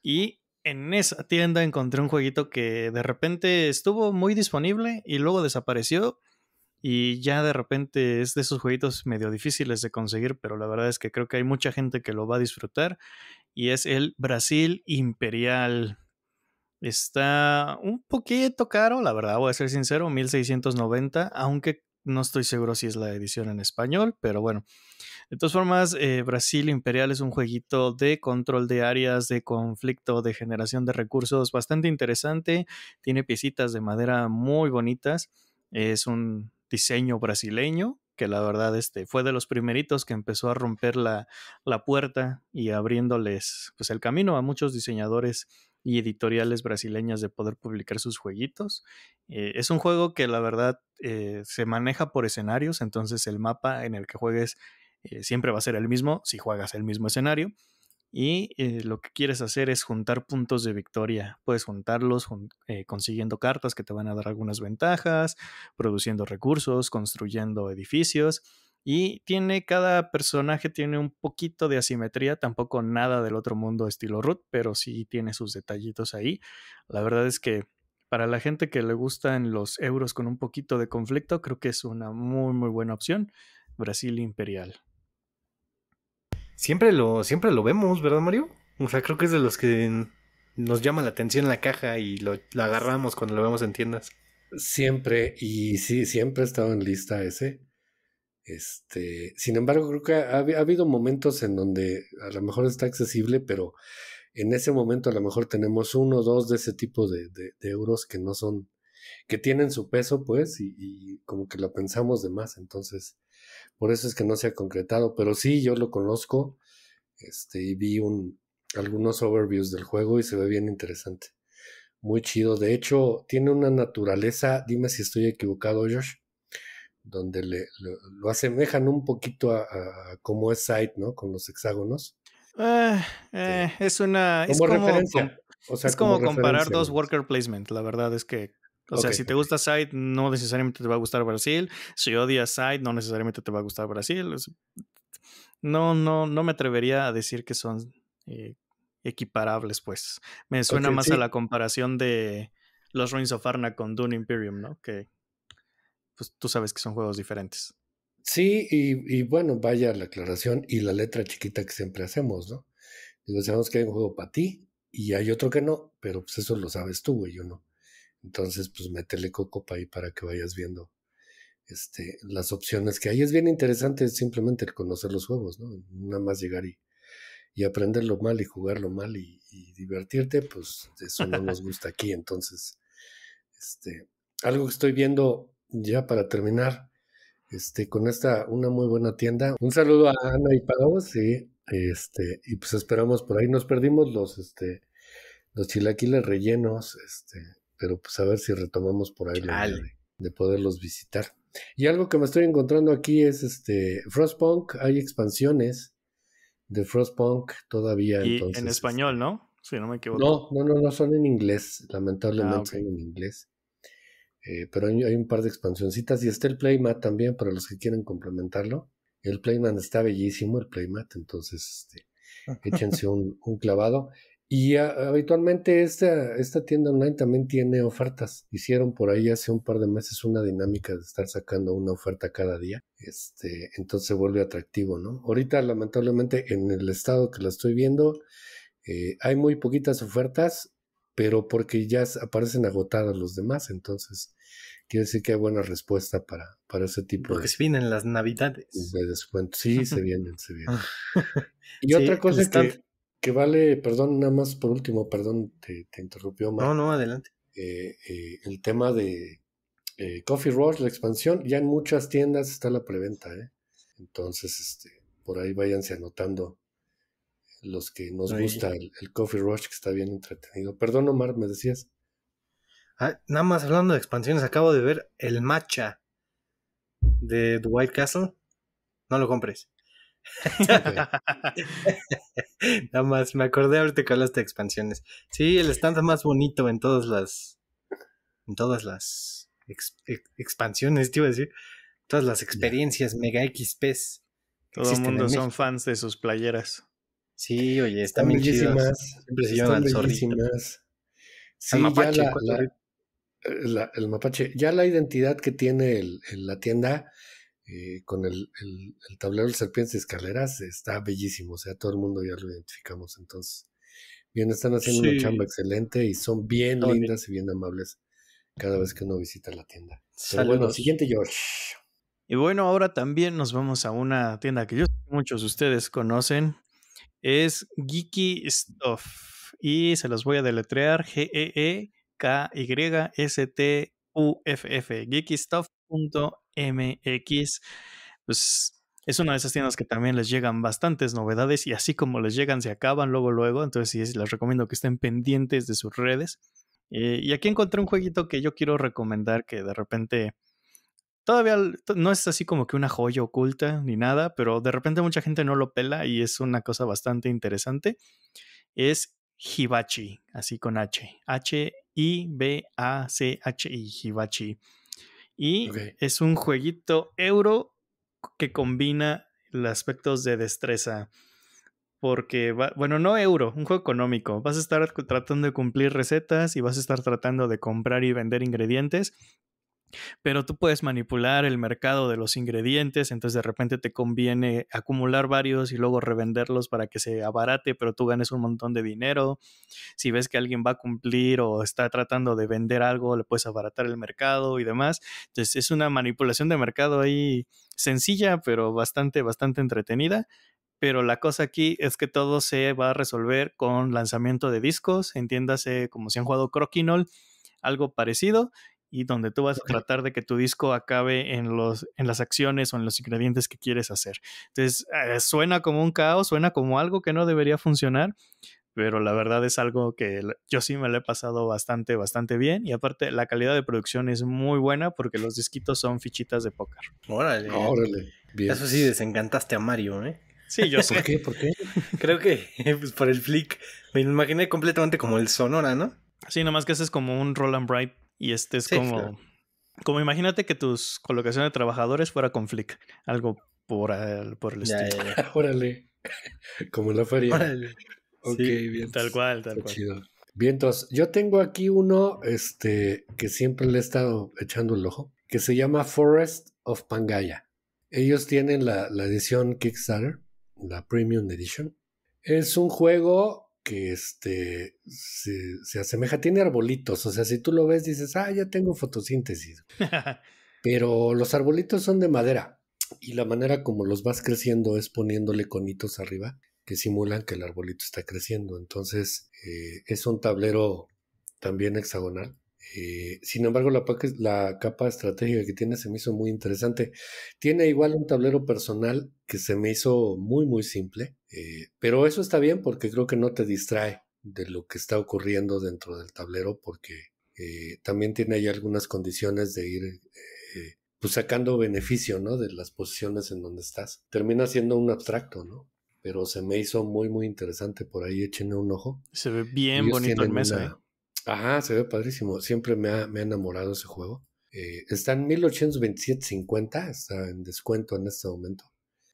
y en esa tienda encontré un jueguito que de repente estuvo muy disponible y luego desapareció, y ya de repente es de esos jueguitos medio difíciles de conseguir, pero la verdad es que creo que hay mucha gente que lo va a disfrutar, y es el Brasil Imperial. Está un poquito caro, la verdad, voy a ser sincero, mil seiscientos noventa, aunque No estoy seguro si es la edición en español, pero bueno. De todas formas, eh, Brasil Imperial es un jueguito de control de áreas, de conflicto, de generación de recursos bastante interesante. Tiene piecitas de madera muy bonitas. Es un diseño brasileño que la verdad este, fue de los primeritos que empezó a romper la, la puerta y abriéndoles pues, el camino a muchos diseñadores y editoriales brasileñas de poder publicar sus jueguitos. Eh, es un juego que la verdad eh, se maneja por escenarios, entonces el mapa en el que juegues eh, siempre va a ser el mismo si juegas el mismo escenario, y eh, lo que quieres hacer es juntar puntos de victoria. Puedes juntarlos jun- eh, consiguiendo cartas que te van a dar algunas ventajas, produciendo recursos, construyendo edificios. Y tiene, cada personaje tiene un poquito de asimetría, tampoco nada del otro mundo estilo Root, pero sí tiene sus detallitos ahí. La verdad es que para la gente que le gustan los euros con un poquito de conflicto, creo que es una muy muy buena opción, Brasil Imperial. Siempre lo, siempre lo vemos, ¿verdad, Mario? O sea, creo que es de los que nos llama la atención la caja y lo, la agarramos cuando lo vemos en tiendas. Siempre, y sí, siempre ha estado en lista ese. Este, sin embargo, creo que ha, ha habido momentos en donde a lo mejor está accesible, pero en ese momento a lo mejor tenemos uno o dos de ese tipo de, de, de euros que no son, que tienen su peso, pues, y, y como que lo pensamos de más, entonces, por eso es que no se ha concretado, pero sí, yo lo conozco, este, y vi un, algunos overviews del juego y se ve bien interesante, muy chido. De hecho, tiene una naturaleza, dime si estoy equivocado, Josh, donde le, lo, lo asemejan un poquito a, a, a como es Scythe, ¿no? Con los hexágonos. Eh, eh, sí. Es una... Como es referencia. Como, o sea, es como, como comparar referencia. Dos worker placement, la verdad es que... O okay, sea, si te okay. gusta Scythe, no necesariamente te va a gustar Brasil. Si odias Scythe, no necesariamente te va a gustar Brasil. No, no, no me atrevería a decir que son eh, equiparables, pues. Me suena okay, más sí. a la comparación de los Ruins of Arna con Dune Imperium, ¿no? Que... pues tú sabes que son juegos diferentes. Sí, y, y bueno, vaya la aclaración y la letra chiquita que siempre hacemos, ¿no? Digo, sabemos que hay un juego para ti y hay otro que no, pero pues eso lo sabes tú, güey, yo no. Entonces, pues métele coco para ahí para que vayas viendo este, las opciones que hay. Es bien interesante simplemente el conocer los juegos, ¿no? Nada más llegar y, y aprenderlo mal y jugarlo mal y, y divertirte, pues eso no nos gusta aquí. Entonces, este, algo que estoy viendo... Ya para terminar, este, con esta, una muy buena tienda. Un saludo a Ana y Pau, sí, este, y pues esperamos por ahí. Nos perdimos los, este, los chilaquiles rellenos, este, pero pues a ver si retomamos por ahí la idea de, de poderlos visitar. Y algo que me estoy encontrando aquí es este Frostpunk, hay expansiones de Frostpunk todavía. Y entonces, en español, ¿no? Si no me equivoco. No, no, no, no son en inglés, lamentablemente ah, okay. son en inglés. Eh, pero hay, hay un par de expansioncitas y está el Playmat también para los que quieren complementarlo. El Playmat está bellísimo, el Playmat, entonces este, échense un, un clavado. Y a, habitualmente esta, esta tienda online también tiene ofertas. Hicieron por ahí hace un par de meses una dinámica de estar sacando una oferta cada día. Este, entonces vuelve atractivo, ¿no? Ahorita lamentablemente en el estado que la estoy viendo eh, hay muy poquitas ofertas, pero porque ya aparecen agotadas los demás, entonces... Quiere decir que hay buena respuesta para, para ese tipo. Porque de... Porque se vienen las navidades. De descuento. Sí, se vienen, se vienen. Y sí, otra cosa stand... que, que vale... Perdón, nada más por último, perdón, te, te interrumpió, Omar. No, no, adelante. Eh, eh, el tema de eh, Coffee Rush, la expansión, ya en muchas tiendas está la preventa, ¿eh? Entonces, este, por ahí váyanse anotando los que nos ahí. Gusta el, el Coffee Rush, que está bien entretenido. Perdón, Omar, me decías... Ah, nada más hablando de expansiones, acabo de ver el matcha de The White Castle. No lo compres. Okay. Nada más, me acordé ahorita que hablaste de expansiones. Sí, el stand más bonito en todas las... En todas las ex, ex, expansiones, te iba a decir. Todas las experiencias yeah. mega X Ps. Todo el mundo son fans de sus playeras. Sí, oye, están, están bien bellísimas. Chidos. Siempre se llevan al zorrito. Sí, el mapache, ya la, la, la, el mapache, ya la identidad que tiene el, el, la tienda eh, con el, el, el tablero de serpientes y escaleras está bellísimo, o sea, todo el mundo ya lo identificamos, entonces bien, están haciendo sí. una chamba excelente y son bien Tony. lindas y bien amables cada vez que uno visita la tienda. Pero bueno, siguiente George. Y bueno, ahora también nos vamos a una tienda que yo sé que muchos de ustedes conocen. Es Geeky Stuff. Y se los voy a deletrear. G E E K Y S T U F F. Geeky Stuff punto M X. Pues es una de esas tiendas que también les llegan bastantes novedades. Y así como les llegan, se acaban luego, luego. Entonces sí, les recomiendo que estén pendientes de sus redes. Eh, y aquí encontré un jueguito que yo quiero recomendar, que de repente... Todavía no es así como que una joya oculta ni nada, pero de repente mucha gente no lo pela y es una cosa bastante interesante. Es Hibachi, así con H. H I B A C H I, Hibachi. Y okay, es un jueguito euro que combina los aspectos de destreza. Porque, va, bueno, no euro, un juego económico. Vas a estar tratando de cumplir recetas y vas a estar tratando de comprar y vender ingredientes. Pero tú puedes manipular el mercado de los ingredientes, entonces de repente te conviene acumular varios y luego revenderlos para que se abarate, pero tú ganes un montón de dinero. Si ves que alguien va a cumplir o está tratando de vender algo, le puedes abaratar el mercado y demás. Entonces es una manipulación de mercado ahí sencilla, pero bastante, bastante entretenida. Pero la cosa aquí es que todo se va a resolver con lanzamiento de discos, entiéndase como si han jugado Crokinole, algo parecido. Y donde tú vas a tratar de que tu disco acabe en, los, en las acciones o en los ingredientes que quieres hacer. Entonces, eh, suena como un caos, suena como algo que no debería funcionar, pero la verdad es algo que yo sí me lo he pasado bastante, bastante bien. Y aparte, la calidad de producción es muy buena porque los disquitos son fichitas de póker. ¡Órale! ¡Órale! Bien. Eso sí, desencantaste a Mario, ¿eh? Sí, yo sé. ¿Por qué? ¿Por qué? Creo que pues, por el flick. Me imaginé completamente como el Sonora, ¿no? Sí, nomás que ese es como un Roll and Write. Y este es sí, como... Claro. Como imagínate que tus colocaciones de trabajadores fuera con Flick. Algo por el, por el ya, estilo. Ya, ya. Órale. Como en la feria. Órale. Ok, sí, bien. Tal cual, tal Qué cual. Chido. Bien, entonces, yo tengo aquí uno este, que siempre le he estado echando el ojo, que se llama Forest of Pangaea. Ellos tienen la, la edición Kickstarter, la Premium Edition. Es un juego... que este se, se asemeja, tiene arbolitos, o sea, si tú lo ves dices, ah, ya tengo fotosíntesis. Pero los arbolitos son de madera y la manera como los vas creciendo es poniéndole conitos arriba que simulan que el arbolito está creciendo. Entonces eh, es un tablero también hexagonal. Eh, sin embargo, la, la capa estratégica que tiene se me hizo muy interesante. Tiene igual un tablero personal que se me hizo muy muy simple, eh, pero eso está bien porque creo que no te distrae de lo que está ocurriendo dentro del tablero, porque eh, también tiene ahí algunas condiciones de ir eh, pues sacando beneficio, ¿no?, de las posiciones en donde estás. Termina siendo un abstracto, ¿no?, pero se me hizo muy muy interesante. Por ahí échenle un ojo. Se ve bien Ellos bonito el mesa, una... ¿eh? Ajá, se ve padrísimo. Siempre me ha, me ha enamorado ese juego. Eh, está en mil ochocientos veintisiete cincuenta, está en descuento en este momento.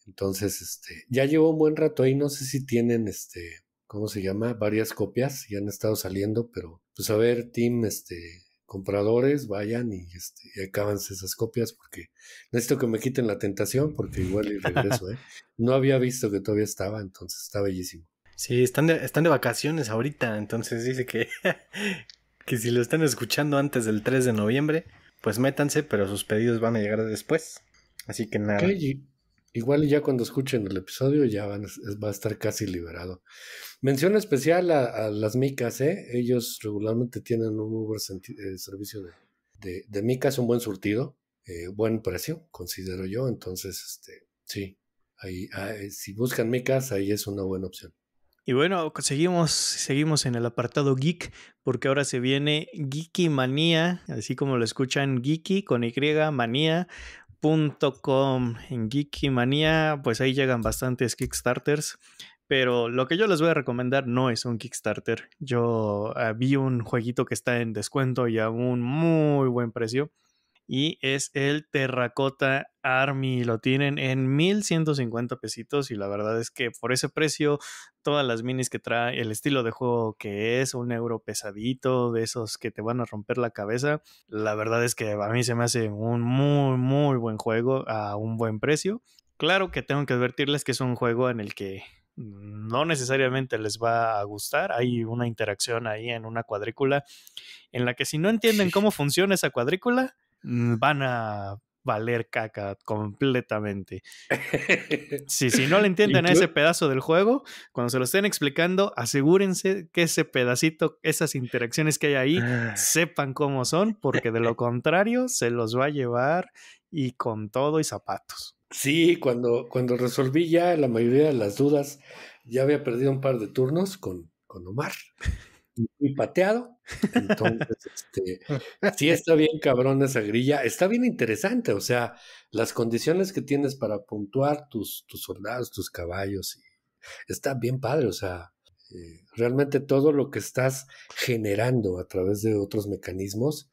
Entonces, este, ya llevo un buen rato ahí. No sé si tienen, este, ¿cómo se llama? Varias copias ya han estado saliendo, pero pues a ver, team, este, compradores, vayan y, este, y acábanse esas copias porque necesito que me quiten la tentación porque igual y regreso, ¿eh? No había visto que todavía estaba, entonces está bellísimo. Sí, están de, están de vacaciones ahorita, entonces dice que, que si lo están escuchando antes del tres de noviembre, pues métanse, pero sus pedidos van a llegar después, así que nada. Okay. Igual ya cuando escuchen el episodio ya van, va a estar casi liberado. Mención especial a, a las micas, ¿eh? Ellos regularmente tienen un muy buen eh, servicio de, de, de micas, un buen surtido, eh, buen precio, considero yo. Entonces, este, sí, ahí, ahí, si buscan micas, ahí es una buena opción. Y bueno, seguimos, seguimos en el apartado geek, porque ahora se viene Geeky Manía, así como lo escuchan, geeky con y manía punto com. En Geeky Manía, pues ahí llegan bastantes Kickstarters, pero lo que yo les voy a recomendar no es un Kickstarter. Yo uh, vi un jueguito que está en descuento y a un muy buen precio, y es el Terracotta Army. Lo tienen en mil ciento cincuenta pesitos y la verdad es que por ese precio, todas las minis que trae, el estilo de juego que es, un euro pesadito, de esos que te van a romper la cabeza, la verdad es que a mí se me hace un muy muy buen juego a un buen precio. Claro que tengo que advertirles que es un juego en el que no necesariamente les va a gustar. Hay una interacción ahí en una cuadrícula en la que si no entienden cómo funciona esa cuadrícula, van a valer caca completamente. Sí, si no le entienden a ese pedazo del juego, cuando se lo estén explicando, asegúrense que ese pedacito, esas interacciones que hay ahí, sepan cómo son, porque de lo contrario se los va a llevar y con todo y zapatos. Sí, cuando, cuando resolví ya la mayoría de las dudas, ya había perdido un par de turnos con, con Omar. Y pateado, entonces este, sí está bien cabrón esa grilla, está bien interesante, o sea, las condiciones que tienes para puntuar tus, tus soldados, tus caballos, y está bien padre, o sea, eh, realmente todo lo que estás generando a través de otros mecanismos,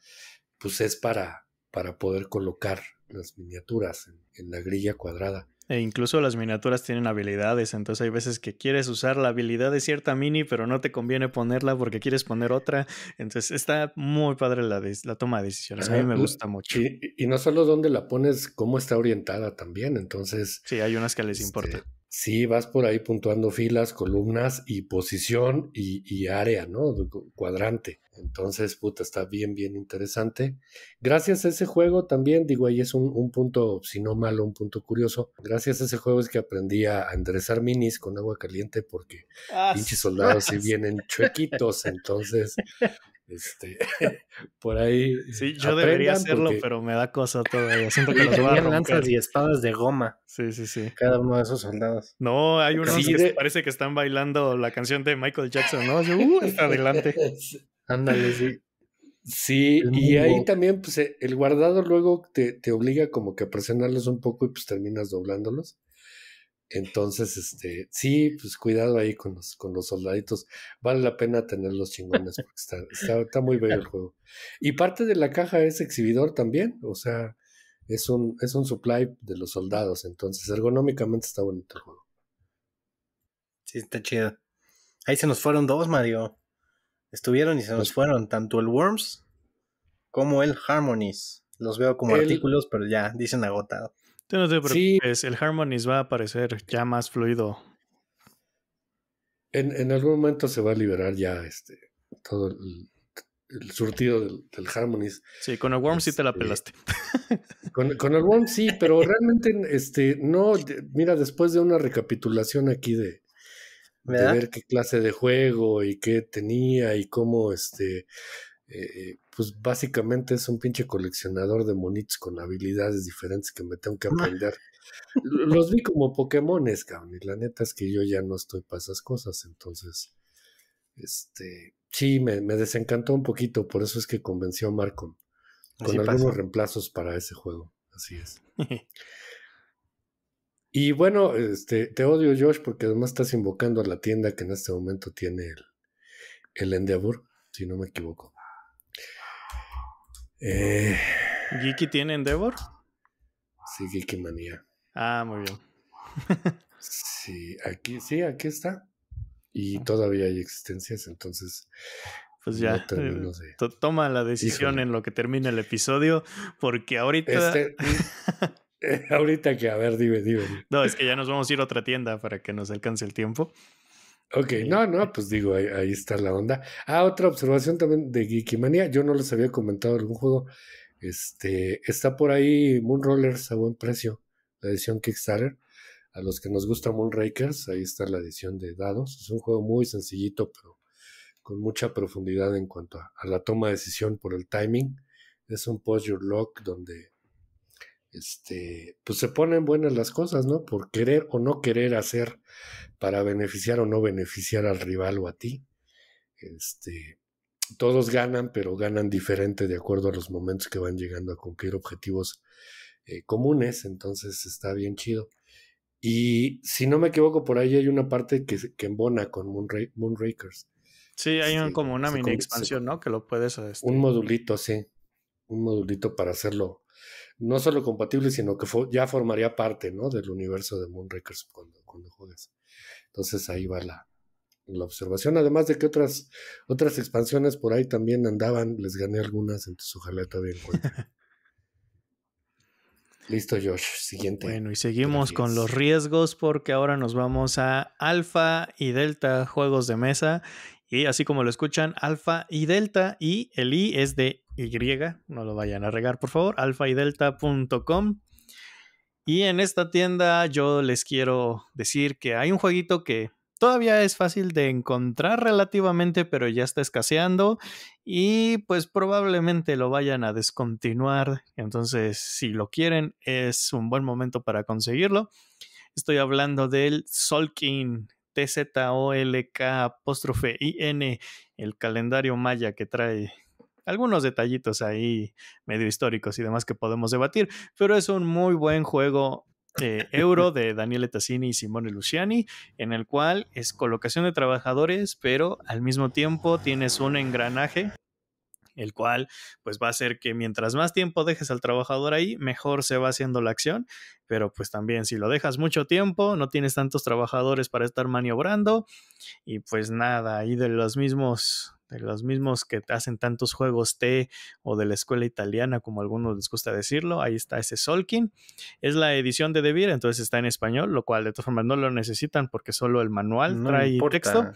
pues es para, para poder colocar las miniaturas en, en la grilla cuadrada. E incluso las miniaturas tienen habilidades, entonces hay veces que quieres usar la habilidad de cierta mini, pero no te conviene ponerla porque quieres poner otra. Entonces está muy padre la, de, la toma de decisiones. A mí me gusta mucho. Y, y no solo dónde la pones, cómo está orientada también. Entonces sí, hay unas que les este, importa. Sí, vas por ahí puntuando filas, columnas y posición y, y área, ¿no? Cuadrante. Entonces, puta, está bien, bien interesante. Gracias a ese juego también, digo, ahí es un, un punto, si no malo, un punto curioso. Gracias a ese juego es que aprendí a enderezar minis con agua caliente porque ah, pinches soldados sí vienen chuequitos, entonces... Este, por ahí sí, yo debería hacerlo, porque... pero me da cosa todavía. Siento que los voy a romper. Lanzas y espadas de goma. Sí, sí, sí. Cada uno de esos soldados. No, hay unos sí, que de... parece que están bailando la canción de Michael Jackson, ¿no? Yo, uh, adelante. Ándale, sí. Sí, y ahí también, pues, el guardado luego te, te obliga como que a presionarlos un poco y pues terminas doblándolos. Entonces, este, sí, pues cuidado ahí con los, con los soldaditos. Vale la pena tenerlos chingones porque está, está, está muy bello el juego. Y parte de la caja es exhibidor también, o sea, es un, es un supply de los soldados. Entonces, ergonómicamente está bonito el juego. Sí, está chido. Ahí se nos fueron dos, Mario. Estuvieron y se nos fueron, tanto el Worms como el Harmonies. Los veo como el... artículos, pero ya, dicen agotado. No te preocupes, sí. El Harmonies va a aparecer ya más fluido. En, en algún momento se va a liberar ya este todo el, el surtido del, del Harmonies. Sí, con el Worm este, sí te la pelaste. Con, con el Worm sí, pero realmente este no, de, mira, después de una recapitulación aquí de, de ver qué clase de juego y qué tenía y cómo este... Eh, pues básicamente es un pinche coleccionador de monitos con habilidades diferentes que me tengo que aprender. Los vi como Pokémones, cabrón, y la neta es que yo ya no estoy para esas cosas, entonces este, sí, me, me desencantó un poquito, por eso es que convenció a Marco con algunos pasa. reemplazos para ese juego, así es. Y bueno, este, te odio, Josh, porque además estás invocando a la tienda que en este momento tiene el, el Endeavor, si no me equivoco. Eh, ¿Geeky tiene Endeavor? Sí, Geeky Manía. Ah, muy bien. Sí, aquí, sí, aquí está. Y todavía hay existencias, entonces. Pues ya, no eh, no sé. Toma la decisión. Híjole. En lo que termina el episodio, porque ahorita. Este, eh, ahorita que, a ver, dime, dime. No, es que ya nos vamos a ir a otra tienda para que nos alcance el tiempo. Ok, no, no, pues digo, ahí, ahí está la onda. Ah, otra observación también de Geekymanía. Yo no les había comentado algún juego. Este, está por ahí Moonrollers a buen precio, la edición Kickstarter. A los que nos gusta Moonrakers, ahí está la edición de dados. Es un juego muy sencillito, pero con mucha profundidad en cuanto a, a la toma de decisión por el timing. Es un post your luck donde Este, pues se ponen buenas las cosas, ¿no? Por querer o no querer hacer, para beneficiar o no beneficiar al rival o a ti. Este, todos ganan, pero ganan diferente de acuerdo a los momentos que van llegando a cumplir objetivos eh, comunes, entonces está bien chido. Y si no me equivoco, por ahí hay una parte que, que embona con Moonra- Moonrakers. Sí, hay un, sí, como una mini expansión, ¿no? Que lo puedes... Este... Un modulito, sí. Un modulito para hacerlo no solo compatible, sino que fo- ya formaría parte, ¿no? Del universo de Moonrakers cuando, cuando juegues. Entonces ahí va la, la observación. Además de que otras, otras expansiones por ahí también andaban, les gané algunas, entonces ojalá todavía encuentre. Listo, Josh. Siguiente. Bueno, y seguimos con los riesgos porque ahora nos vamos a Alpha y Delta Juegos de Mesa. Y así como lo escuchan, Alpha y Delta, y el I es de Y, no lo vayan a regar por favor, alfa y delta punto com. Y en esta tienda yo les quiero decir que hay un jueguito que todavía es fácil de encontrar relativamente, pero ya está escaseando y pues probablemente lo vayan a descontinuar. Entonces, si lo quieren, es un buen momento para conseguirlo. Estoy hablando del Solkin, T Z O L K apóstrofe I N, el calendario maya que trae algunos detallitos ahí medio históricos y demás que podemos debatir, pero es un muy buen juego eh, euro de Daniele Tassini y Simone Luciani, en el cual es colocación de trabajadores, pero al mismo tiempo tienes un engranaje, el cual pues va a hacer que mientras más tiempo dejes al trabajador ahí, mejor se va haciendo la acción, pero pues también si lo dejas mucho tiempo, no tienes tantos trabajadores para estar maniobrando y pues nada, ahí de los mismos... de los mismos que hacen tantos juegos T o de la escuela italiana, como a algunos les gusta decirlo. Ahí está ese Solkin. Es la edición de DeVir, entonces está en español, lo cual de todas formas no lo necesitan porque solo el manual no trae importa. Texto.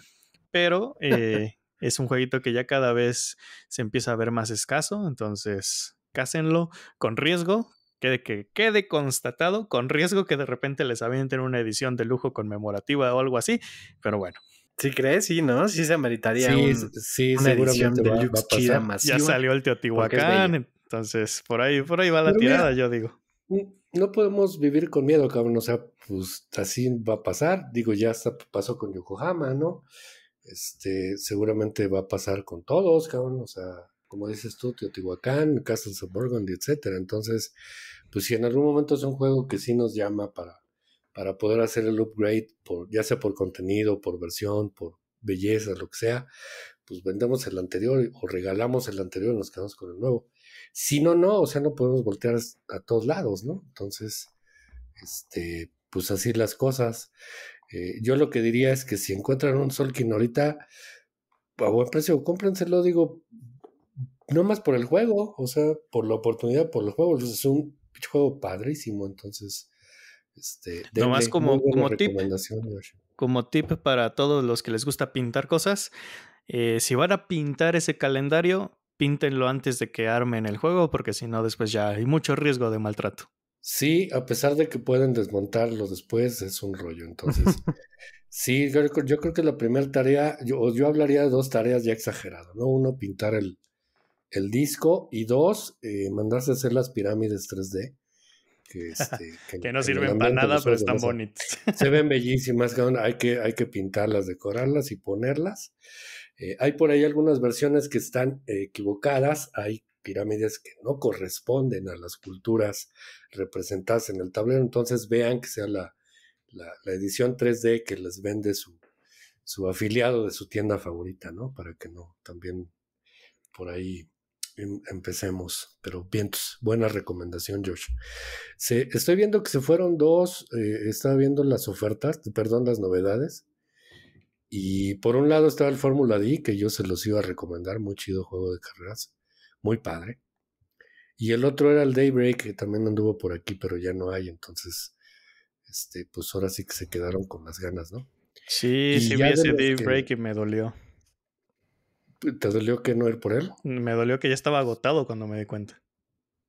Pero eh, es un jueguito que ya cada vez se empieza a ver más escaso, entonces cásenlo con riesgo. Que, que quede constatado, con riesgo que de repente les avienten una edición de lujo conmemorativa o algo así, pero bueno. ¿Sí crees? Sí, ¿no? Sí se ameritaría sí, un, sí, una edición de luxe chida masiva. Ya salió el Teotihuacán, entonces por ahí, por ahí va la pero tirada, mira, yo digo. No podemos vivir con miedo, cabrón, o sea, pues así va a pasar, digo, ya hasta pasó con Yokohama, ¿no? Este, seguramente va a pasar con todos, cabrón, o sea, como dices tú, Teotihuacán, Castles of Burgundy, etcétera. Entonces, pues si en algún momento es un juego que sí nos llama para para poder hacer el upgrade, por, ya sea por contenido, por versión, por belleza, lo que sea, pues vendemos el anterior o regalamos el anterior y nos quedamos con el nuevo. Si no, no, o sea, no podemos voltear a todos lados, ¿no? Entonces, este, pues así las cosas. Eh, yo lo que diría es que si encuentran un Solkin ahorita, a buen precio, cómprenselo, digo, no más por el juego, o sea, por la oportunidad, por los juegos. Es un juego padrísimo, entonces... Este, nomás como, como tip como tip para todos los que les gusta pintar cosas, eh, si van a pintar ese calendario, píntenlo antes de que armen el juego, porque si no después ya hay mucho riesgo de maltrato. Sí, a pesar de que pueden desmontarlo después, es un rollo, entonces sí, yo, yo creo que la primera tarea, yo, yo hablaría de dos tareas ya exagerado, ¿no? Uno, pintar el, el disco, y dos, eh, mandarse a hacer las pirámides tres D Que, este, que, que no sirven para nada, pero están bonitas. Se ven bellísimas, hay que, hay que pintarlas, decorarlas y ponerlas. Eh, hay por ahí algunas versiones que están eh, equivocadas, hay pirámides que no corresponden a las culturas representadas en el tablero, entonces vean que sea la, la, la edición tres D que les vende su, su afiliado de su tienda favorita, ¿no? Para que no, también por ahí... empecemos, pero bien, buena recomendación, Josh. Se, estoy viendo que se fueron dos, eh, estaba viendo las ofertas, perdón, las novedades, y por un lado estaba el Fórmula D, que yo se los iba a recomendar, muy chido juego de carreras, muy padre, y el otro era el Daybreak, que también anduvo por aquí, pero ya no hay, entonces, este, pues ahora sí que se quedaron con las ganas, ¿no? Sí, sí, vi ese Daybreak que... y me dolió. ¿Te dolió que no ir por él? Me dolió que ya estaba agotado cuando me di cuenta.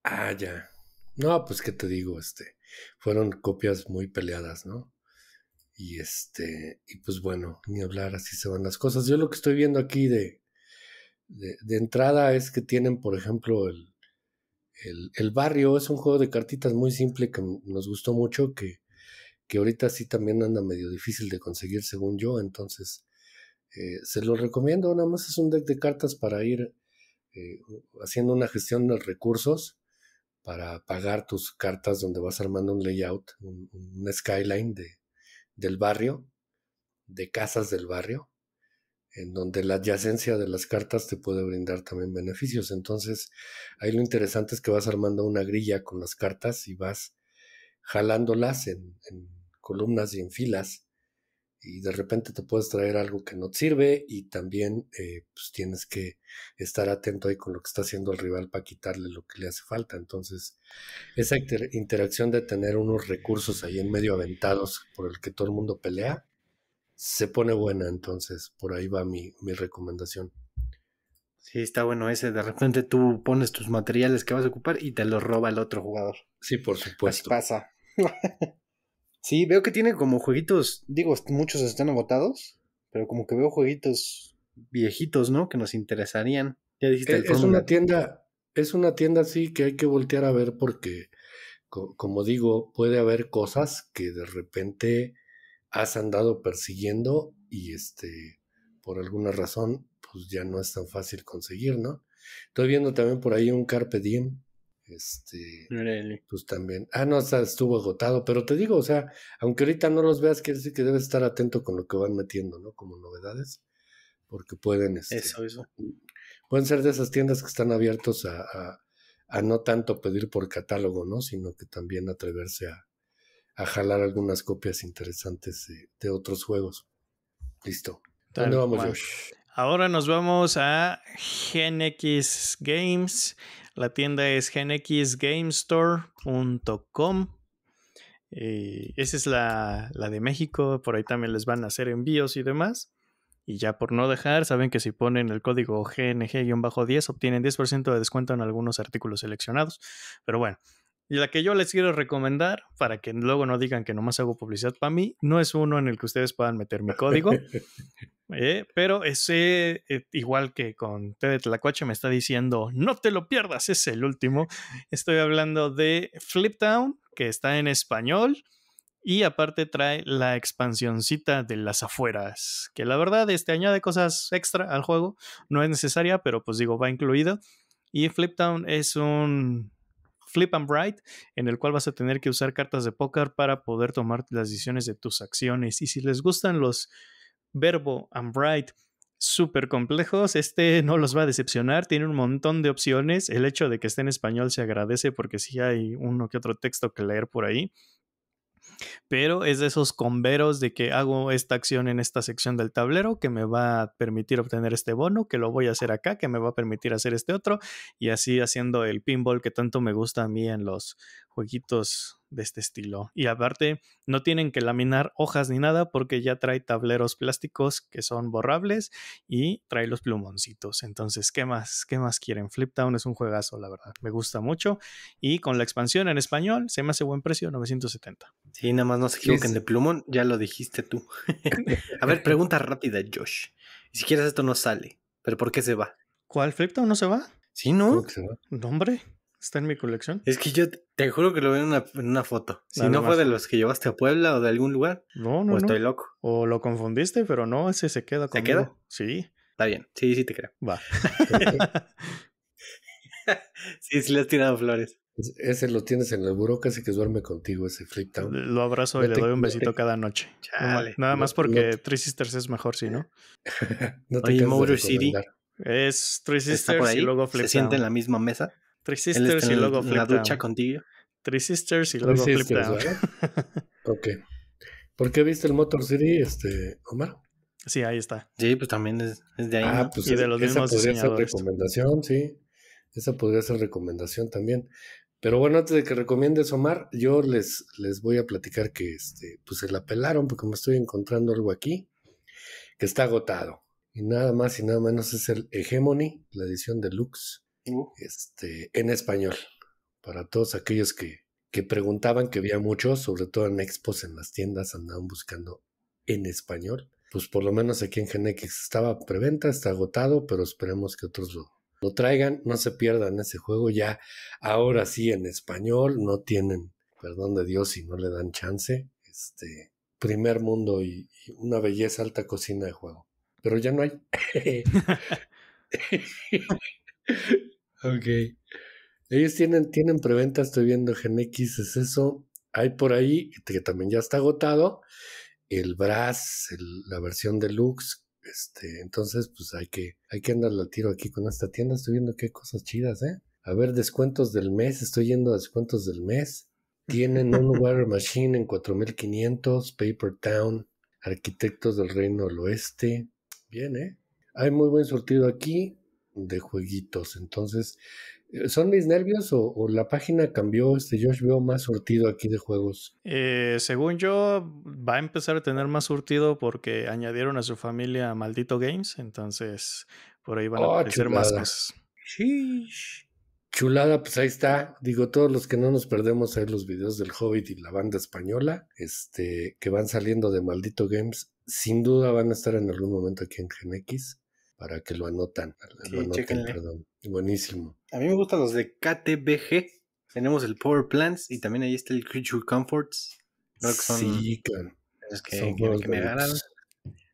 Ah, ya. No, pues qué te digo, este, fueron copias muy peleadas, ¿no? Y este, y pues bueno, ni hablar, así se van las cosas. Yo lo que estoy viendo aquí de, de, de entrada es que tienen, por ejemplo, el, el, el barrio, es un juego de cartitas muy simple que nos gustó mucho, que, que ahorita sí también anda medio difícil de conseguir, según yo, entonces... Eh, se lo recomiendo, nada más es un deck de cartas para ir eh, haciendo una gestión de recursos para pagar tus cartas donde vas armando un layout, un, un skyline de, del barrio, de casas del barrio, en donde la adyacencia de las cartas te puede brindar también beneficios. Entonces ahí lo interesante es que vas armando una grilla con las cartas y vas jalándolas en, en columnas y en filas. Y de repente te puedes traer algo que no te sirve y también eh, pues tienes que estar atento ahí con lo que está haciendo el rival para quitarle lo que le hace falta. Entonces, esa inter- interacción de tener unos recursos ahí en medio aventados por el que todo el mundo pelea, se pone buena. Entonces, por ahí va mi, mi recomendación. Sí, está bueno ese. De repente tú pones tus materiales que vas a ocupar y te los roba el otro jugador. Sí, por supuesto. Así pasa. Sí, veo que tiene como jueguitos, digo, muchos están agotados, pero como que veo jueguitos viejitos, ¿no? Que nos interesarían. Ya dijiste el fondo. Es una tienda, es una tienda así que hay que voltear a ver porque, co- como digo, puede haber cosas que de repente has andado persiguiendo y este, por alguna razón, pues ya no es tan fácil conseguir, ¿no? Estoy viendo también por ahí un Carpe Diem. Este, really? Pues también, ah no, o sea, estuvo agotado, pero te digo, o sea, aunque ahorita no los veas, quiere decir que debes estar atento con lo que van metiendo, ¿no? Como novedades, porque pueden este, eso, eso. pueden ser de esas tiendas que están abiertos a, a, a no tanto pedir por catálogo, ¿no? Sino que también atreverse a, a jalar algunas copias interesantes de, de otros juegos. Listo. ¿Dónde Tal vamos, Josh? Ahora nos vamos a G N X Games. La tienda es G N X Game Store punto com. Eh, esa es la, la de México. Por ahí también les van a hacer envíos y demás. Y ya por no dejar, saben que si ponen el código G N G diez obtienen diez por ciento de descuento en algunos artículos seleccionados. Pero bueno, y la que yo les quiero recomendar, para que luego no digan que nomás hago publicidad para mí, no es uno en el que ustedes puedan meter mi código. Eh, pero ese, eh, igual que con T de Tlacuache, me está diciendo no te lo pierdas, es el último. Estoy hablando de Fliptown, que está en español y aparte trae la expansioncita de las afueras, que la verdad este añade cosas extra al juego, no es necesaria, pero pues digo, va incluido. Y Fliptown es un flip and write, en el cual vas a tener que usar cartas de póker para poder tomar las decisiones de tus acciones, y si les gustan los verbo and write súper complejos, este no los va a decepcionar. Tiene un montón de opciones. El hecho de que esté en español se agradece porque sí hay uno que otro texto que leer por ahí, pero es de esos comberos de que hago esta acción en esta sección del tablero que me va a permitir obtener este bono, que lo voy a hacer acá, que me va a permitir hacer este otro, y así haciendo el pinball que tanto me gusta a mí en los jueguitos de este estilo. Y aparte no tienen que laminar hojas ni nada porque ya trae tableros plásticos que son borrables y trae los plumoncitos. Entonces, ¿qué más? ¿Qué más quieren? Fliptown es un juegazo, la verdad, me gusta mucho, y con la expansión en español se me hace buen precio, novecientos setenta. Sí, nada más no se equivoquen de plumón, ya lo dijiste tú. A ver, pregunta rápida, Josh, si quieres esto no sale, ¿pero por qué se va? ¿Cuál? ¿Fliptown no se va? Sí, ¿no? No, hombre, está en mi colección. Es que yo te, te juro que lo veo en una, en una foto. Si no fue de los que llevaste a Puebla o de algún lugar. No, no, o estoy no. loco. O lo confundiste, pero no, ese se queda conmigo. ¿Se queda? Sí. Está bien, sí, sí te creo. Va. Sí, sí le has tirado flores. Ese lo tienes en el buró, casi que duerme contigo, ese Fliptown. Lo abrazo no y te, le doy un besito no te, cada noche. Chale. Nada no, más porque no, Three Sisters es mejor, si ¿sí, no? No te Oye, Motor City. Es Three Sisters y luego Fliptown. ¿Se sienten en la misma mesa? Three Sisters y luego Fliptown. ¿La ducha contigo? Three Sisters y luego Fliptown. Ok. ¿Por qué viste el Motor City, este, Omar? Sí, ahí está. Sí, pues también es, es de ahí. Ah, ¿no? Pues y de los mismos diseñadores. Esa podría ser recomendación, sí. Esa podría ser recomendación también. Pero bueno, antes de que recomiendes, Omar, yo les, les voy a platicar que este, pues se la pelaron porque me estoy encontrando algo aquí que está agotado. Y nada más y nada menos es el Hegemony, la edición deluxe. Este, en español, para todos aquellos que, que preguntaban, que había muchos, sobre todo en expos, en las tiendas andaban buscando en español, pues por lo menos aquí en G N X estaba preventa, está agotado, pero esperemos que otros lo, lo traigan, no se pierdan ese juego ya, ahora sí en español, no tienen perdón de Dios si no le dan chance. Este, primer mundo y, y una belleza, alta cocina de juego, pero ya no hay. Ok, ellos tienen, tienen preventa, estoy viendo G N X, es eso. Hay por ahí, que también ya está agotado, el Brass, el, la versión deluxe, este, entonces pues hay que, hay que andarle al tiro aquí con esta tienda, estoy viendo qué cosas chidas, eh. A ver, descuentos del mes, estoy yendo a descuentos del mes. Tienen un Water Machine en cuatro mil quinientos, Paper Town, Arquitectos del Reino del Oeste, bien, eh. Hay muy buen surtido aquí de jueguitos, entonces ¿son mis nervios o, o la página cambió? Este, Josh, veo más surtido aquí de juegos. Eh, según yo va a empezar a tener más surtido porque añadieron a su familia a Maldito Games, entonces Por ahí van oh, a aparecer chulada. más cosas. Sheesh. Chulada, pues ahí está. Digo, todos los que no nos perdemos ahí los videos del Hobbit y la banda española, este, que van saliendo de Maldito Games, sin duda van a estar en algún momento aquí en Gen X, para que lo anotan. Lo sí, anoten, perdón. Buenísimo. A mí me gustan los de K T B G. Tenemos el Power Plants y también ahí está el Creature Comforts. Creo que son, sí, claro. Los que, son que, que me agarran.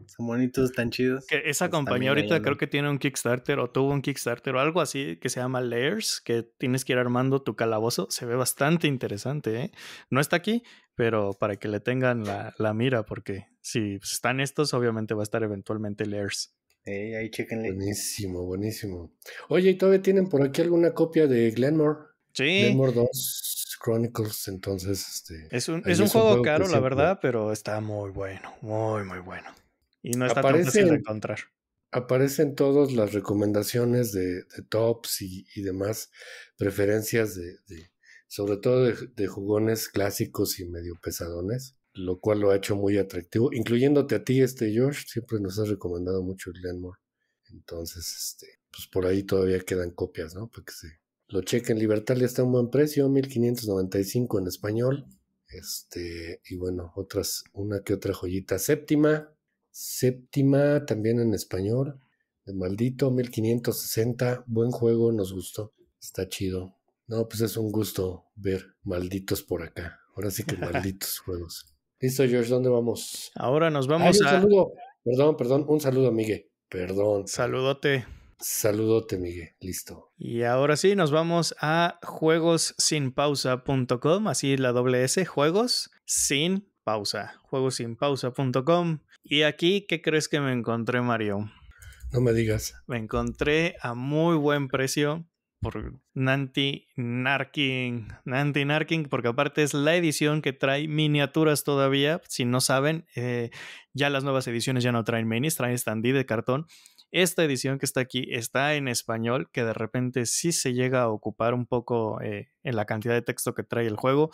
Son bonitos, tan chidos. Que esa pues compañía ahorita creo que tiene un Kickstarter o tuvo un Kickstarter o algo así que se llama Layers, que tienes que ir armando tu calabozo. Se ve bastante interesante, ¿eh? No está aquí, pero para que le tengan la, la mira, porque si están estos, obviamente va a estar eventualmente Layers. Eh, ahí chéquenle. Buenísimo, buenísimo. Oye, ¿y todavía tienen por aquí alguna copia de Glenmore? Sí. Glenmore dos Chronicles, entonces. Este, es un, es un juego, juego caro, la verdad, pero está muy bueno, muy, muy bueno. Y no está aparece, tan fácil de encontrar. Aparecen todas las recomendaciones de, de tops y, y demás preferencias, de, de sobre todo de, de jugones clásicos y medio pesadones, lo cual lo ha hecho muy atractivo, incluyéndote a ti, este Josh, siempre nos has recomendado mucho el Glenmore. Entonces, este, pues por ahí todavía quedan copias, ¿no? Para que se lo chequen. Libertalia está a un buen precio, mil quinientos noventa y cinco en español. Este, y bueno, otras, una que otra joyita. Séptima, séptima también en español, de Maldito, mil quinientos sesenta, buen juego, nos gustó, está chido. No, pues es un gusto ver Malditos por acá. Ahora sí que malditos juegos. Listo, George, ¿dónde vamos? Ahora nos vamos Ay, un a... saludo. Perdón, perdón, un saludo, Miguel. Perdón. Saludote. Saludote, Miguel. Listo. Y ahora sí, nos vamos a juegos sin pausa punto com, así la doble S, juegos sin pausa. juegos sin pausa punto com. Y aquí, ¿qué crees que me encontré, Mario? No me digas. Me encontré a muy buen precio por Nanti Narking, Nanti Narking, porque aparte es la edición que trae miniaturas todavía. Si no saben, eh, ya las nuevas ediciones ya no traen minis, traen standee de cartón. Esta edición que está aquí está en español, que de repente sí se llega a ocupar un poco eh, en la cantidad de texto que trae el juego.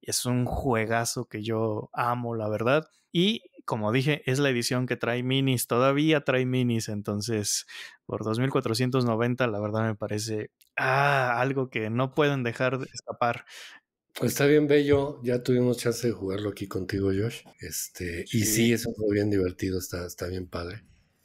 Es un juegazo que yo amo, la verdad. Y como dije, es la edición que trae minis, todavía trae minis, entonces por dos mil cuatrocientos noventa la verdad me parece ah, algo que no pueden dejar de escapar. Está bien bello, ya tuvimos chance de jugarlo aquí contigo, Josh. Este, sí. Y sí, es un juego bien divertido, está, está bien padre.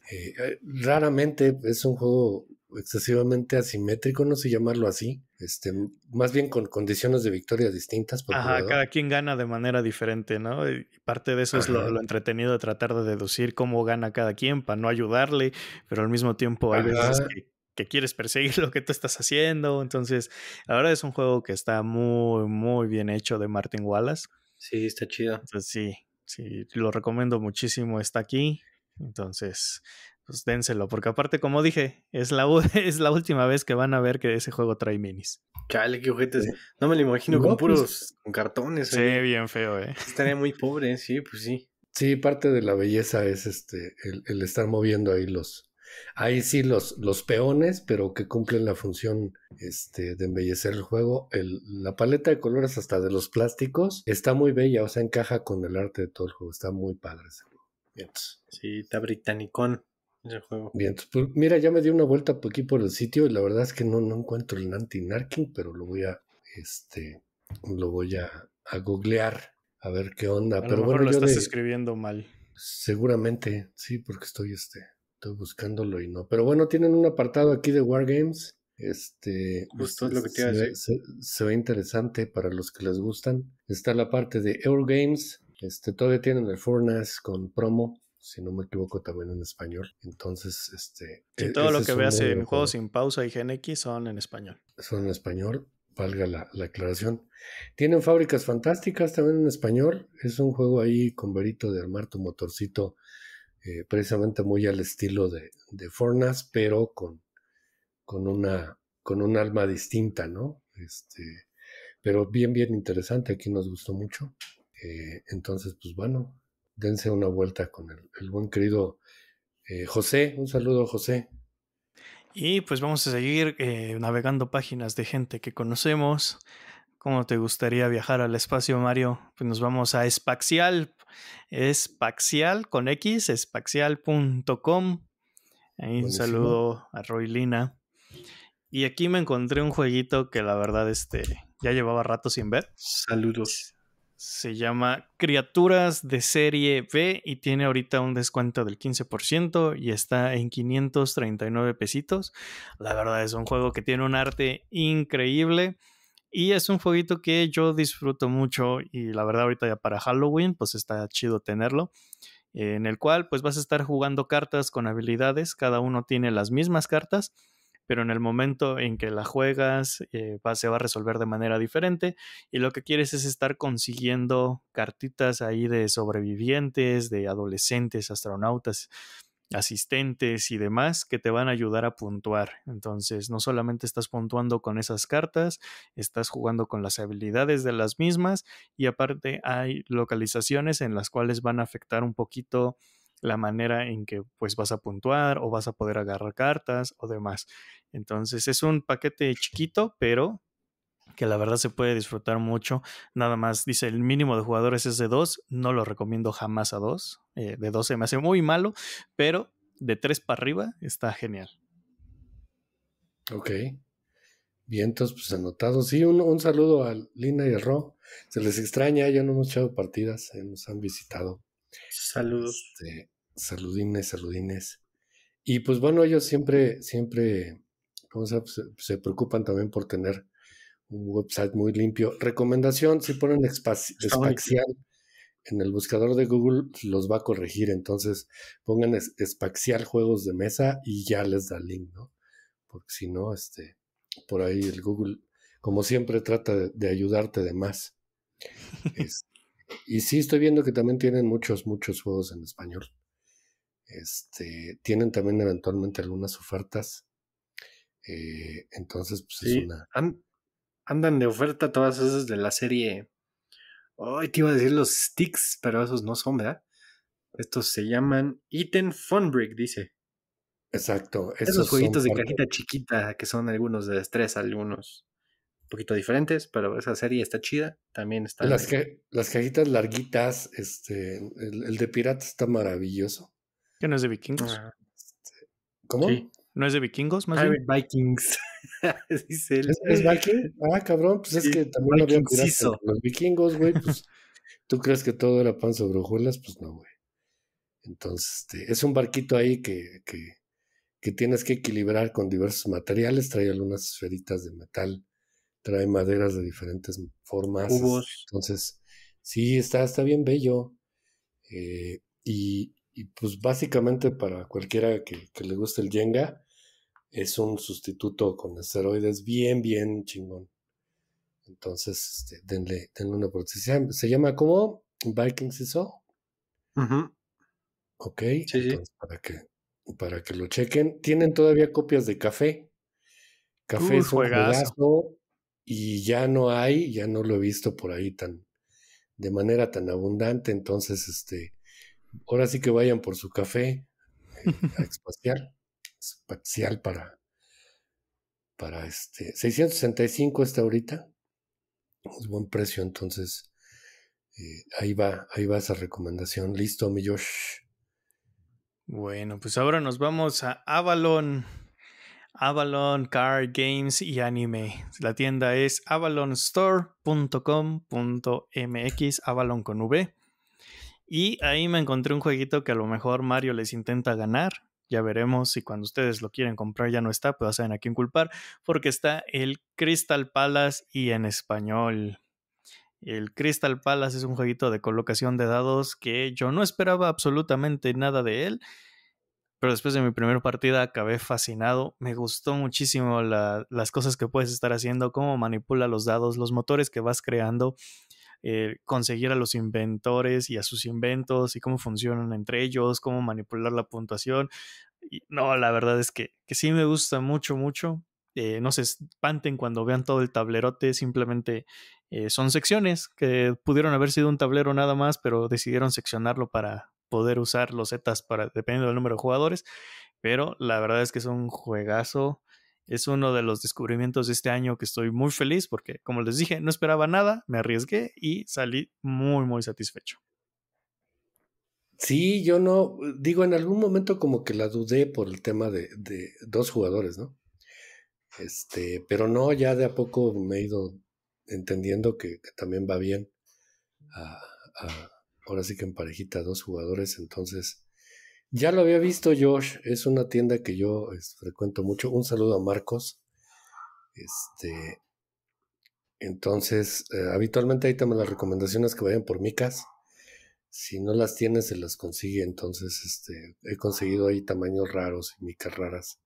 Eh, raramente es un juego excesivamente asimétrico, no sé llamarlo así, este, más bien con condiciones de victoria distintas. Ajá, cada quien gana de manera diferente, ¿no? Y parte de eso Ajá. es lo, lo entretenido de tratar de deducir cómo gana cada quien para no ayudarle, pero al mismo tiempo hay Ajá. veces que, que quieres perseguir lo que tú estás haciendo. Entonces, la verdad es un juego que está muy, muy bien hecho, de Martin Wallace. Sí, está chido. Entonces, sí, sí, lo recomiendo muchísimo, está aquí. Entonces, pues dénselo, porque aparte, como dije, es la, es la última vez que van a ver que ese juego trae minis. Chale, qué ojetes. Sí. No me lo imagino no, con puros pues, con cartones. Sí, eh. bien feo, ¿eh? Estaría muy pobre, sí, pues sí. Sí, parte de la belleza es este el, el estar moviendo ahí los... Ahí sí los, los peones, pero que cumplen la función este, de embellecer el juego. El, la paleta de colores hasta de los plásticos está muy bella, o sea, encaja con el arte de todo el juego. Está muy padre ese juego. Vientos. Sí, está britanicón ese juego. Bien, pues mira, ya me di una vuelta por aquí por el sitio y la verdad es que no, no encuentro el Nanti-Narking, pero lo voy a este, lo voy a, a googlear a ver qué onda. A lo pero mejor bueno, lo yo estás de... escribiendo mal. Seguramente, sí, porque estoy este, estoy buscándolo y no. Pero bueno, tienen un apartado aquí de Wargames. Este, Justo es lo que te iba a decir. Se, se ve interesante para los que les gustan. Está la parte de Eurogames. Este, todavía tienen el Furnace con promo, si no me equivoco, también en español. Entonces, este... Sí, todo lo que veas en Juegos Sin Pausa y Gen X son en español. Son en español, valga la, la aclaración. Tienen Fábricas Fantásticas también en español. Es un juego ahí con verito de armar tu motorcito, eh, precisamente muy al estilo de, de Furnace, pero con, con, una, con un alma distinta, ¿no? Este, pero bien, bien interesante. Aquí nos gustó mucho. Eh, entonces, pues bueno, dense una vuelta con el, el buen querido eh, José. Un saludo, José. Y pues vamos a seguir eh, navegando páginas de gente que conocemos. ¿Cómo te gustaría viajar al espacio, Mario? Pues nos vamos a Espaxial, Espaxial con X, espaxial punto com. Ahí un saludo a Roylina. Y aquí me encontré un jueguito que la verdad este, ya llevaba rato sin ver. Saludos. Se llama Criaturas de Serie B y tiene ahorita un descuento del quince por ciento y está en quinientos treinta y nueve pesitos. La verdad es un juego que tiene un arte increíble y es un jueguito que yo disfruto mucho y la verdad ahorita ya para Halloween pues está chido tenerlo. En el cual pues vas a estar jugando cartas con habilidades, cada uno tiene las mismas cartas, pero en el momento en que la juegas eh, va, se va a resolver de manera diferente y lo que quieres es estar consiguiendo cartitas ahí de sobrevivientes, de adolescentes, astronautas, asistentes y demás que te van a ayudar a puntuar. Entonces no solamente estás puntuando con esas cartas, estás jugando con las habilidades de las mismas y aparte hay localizaciones en las cuales van a afectar un poquito la manera en que pues vas a puntuar o vas a poder agarrar cartas o demás. Entonces es un paquete chiquito, pero que la verdad se puede disfrutar mucho. Nada más dice el mínimo de jugadores es de dos, no lo recomiendo jamás a dos, eh, de dos se me hace muy malo, pero de tres para arriba está genial. Ok, bien, entonces pues anotado. Sí, un, un saludo a Lina y a Ro, se les extraña, ya no hemos echado partidas, eh, nos han visitado. Saludos. Este, saludines, saludines. Y pues bueno, ellos siempre, siempre, ¿cómo se, se preocupan también por tener un website muy limpio? Recomendación, si ponen Espaxial en el buscador de Google, los va a corregir. Entonces pongan Espaxial Juegos de Mesa y ya les da link, ¿no? Porque si no, este, por ahí el Google, como siempre, trata de, de ayudarte de más. Este, y sí, estoy viendo que también tienen muchos, muchos juegos en español. Este, tienen también eventualmente algunas ofertas. Eh, entonces, pues sí, es una... And, andan de oferta todas esas de la serie... Ay, oh, te iba a decir los sticks, pero esos no son, ¿verdad? Estos se llaman Eaten Fun Brick, dice. Exacto. Esos, esos jueguitos de parte... cajita chiquita, que son algunos de destreza, algunos... un poquito diferentes, pero esa serie está chida. También está... Las, ca las cajitas larguitas, este, el, el de pirata está maravilloso. ¿Que no es de vikingos? Ah, este, ¿cómo? Sí. ¿No es de vikingos? Más bien Vikings. ¿Es, ¿Es viking? Ah, cabrón, pues sí, es que también había piratas. Los vikingos, güey, pues... ¿Tú crees que todo era pan sobre hojuelas? Pues no, güey. Entonces, este, es un barquito ahí que, que, que tienes que equilibrar con diversos materiales. Trae algunas esferitas de metal, trae maderas de diferentes formas. Cubos. Entonces, sí, está, está bien bello. Eh, y, y pues básicamente para cualquiera que, que le guste el Jenga, es un sustituto con esteroides bien, bien chingón. Entonces, este, denle, denle una oportunidad. ¿Se llama cómo? Vikings eso. Uh-huh. Ok, sí, entonces, sí. Para, que, para que lo chequen. Tienen todavía copias de café. Café uh, es un juegazo. juegazo. Y ya no hay, ya no lo he visto por ahí tan de manera tan abundante. Entonces, este, ahora sí que vayan por su café eh, a Espacial. Espacial para, para este, seiscientos sesenta y cinco está ahorita. Es buen precio, entonces eh, ahí va, ahí va esa recomendación. Listo, mi Josh. Bueno, pues ahora nos vamos a Avalon. Avalon Card Games y Anime. La tienda es avalon store punto com punto m x, Avalon con V. Y ahí me encontré un jueguito que a lo mejor Mario les intenta ganar. Ya veremos si cuando ustedes lo quieren comprar ya no está, pero saben a quién culpar, porque está el Crystal Palace y en español. El Crystal Palace es un jueguito de colocación de dados que yo no esperaba absolutamente nada de él. Pero después de mi primera partida acabé fascinado. Me gustó muchísimo la, las cosas que puedes estar haciendo, cómo manipula los dados, los motores que vas creando, eh, conseguir a los inventores y a sus inventos y cómo funcionan entre ellos, cómo manipular la puntuación. Y, no, la verdad es que, que sí me gusta mucho, mucho. Eh, no se espanten cuando vean todo el tablerote, simplemente eh, son secciones que pudieron haber sido un tablero nada más, pero decidieron seccionarlo para... poder usar los zetas para dependiendo del número de jugadores, pero la verdad es que es un juegazo, es uno de los descubrimientos de este año que estoy muy feliz porque, como les dije, no esperaba nada, me arriesgué y salí muy muy satisfecho. Sí, yo no, digo, en algún momento como que la dudé por el tema de, de dos jugadores, ¿no? Este, pero no, ya de a poco me he ido entendiendo que, que también va bien a, a, ahora sí que en parejita dos jugadores, entonces ya lo había visto. Josh, es una tienda que yo es, frecuento mucho, un saludo a Marcos, este, entonces eh, habitualmente ahí también las recomendaciones que vayan por micas, si no las tienes se las consigue, entonces este, he conseguido ahí tamaños raros y micas raras.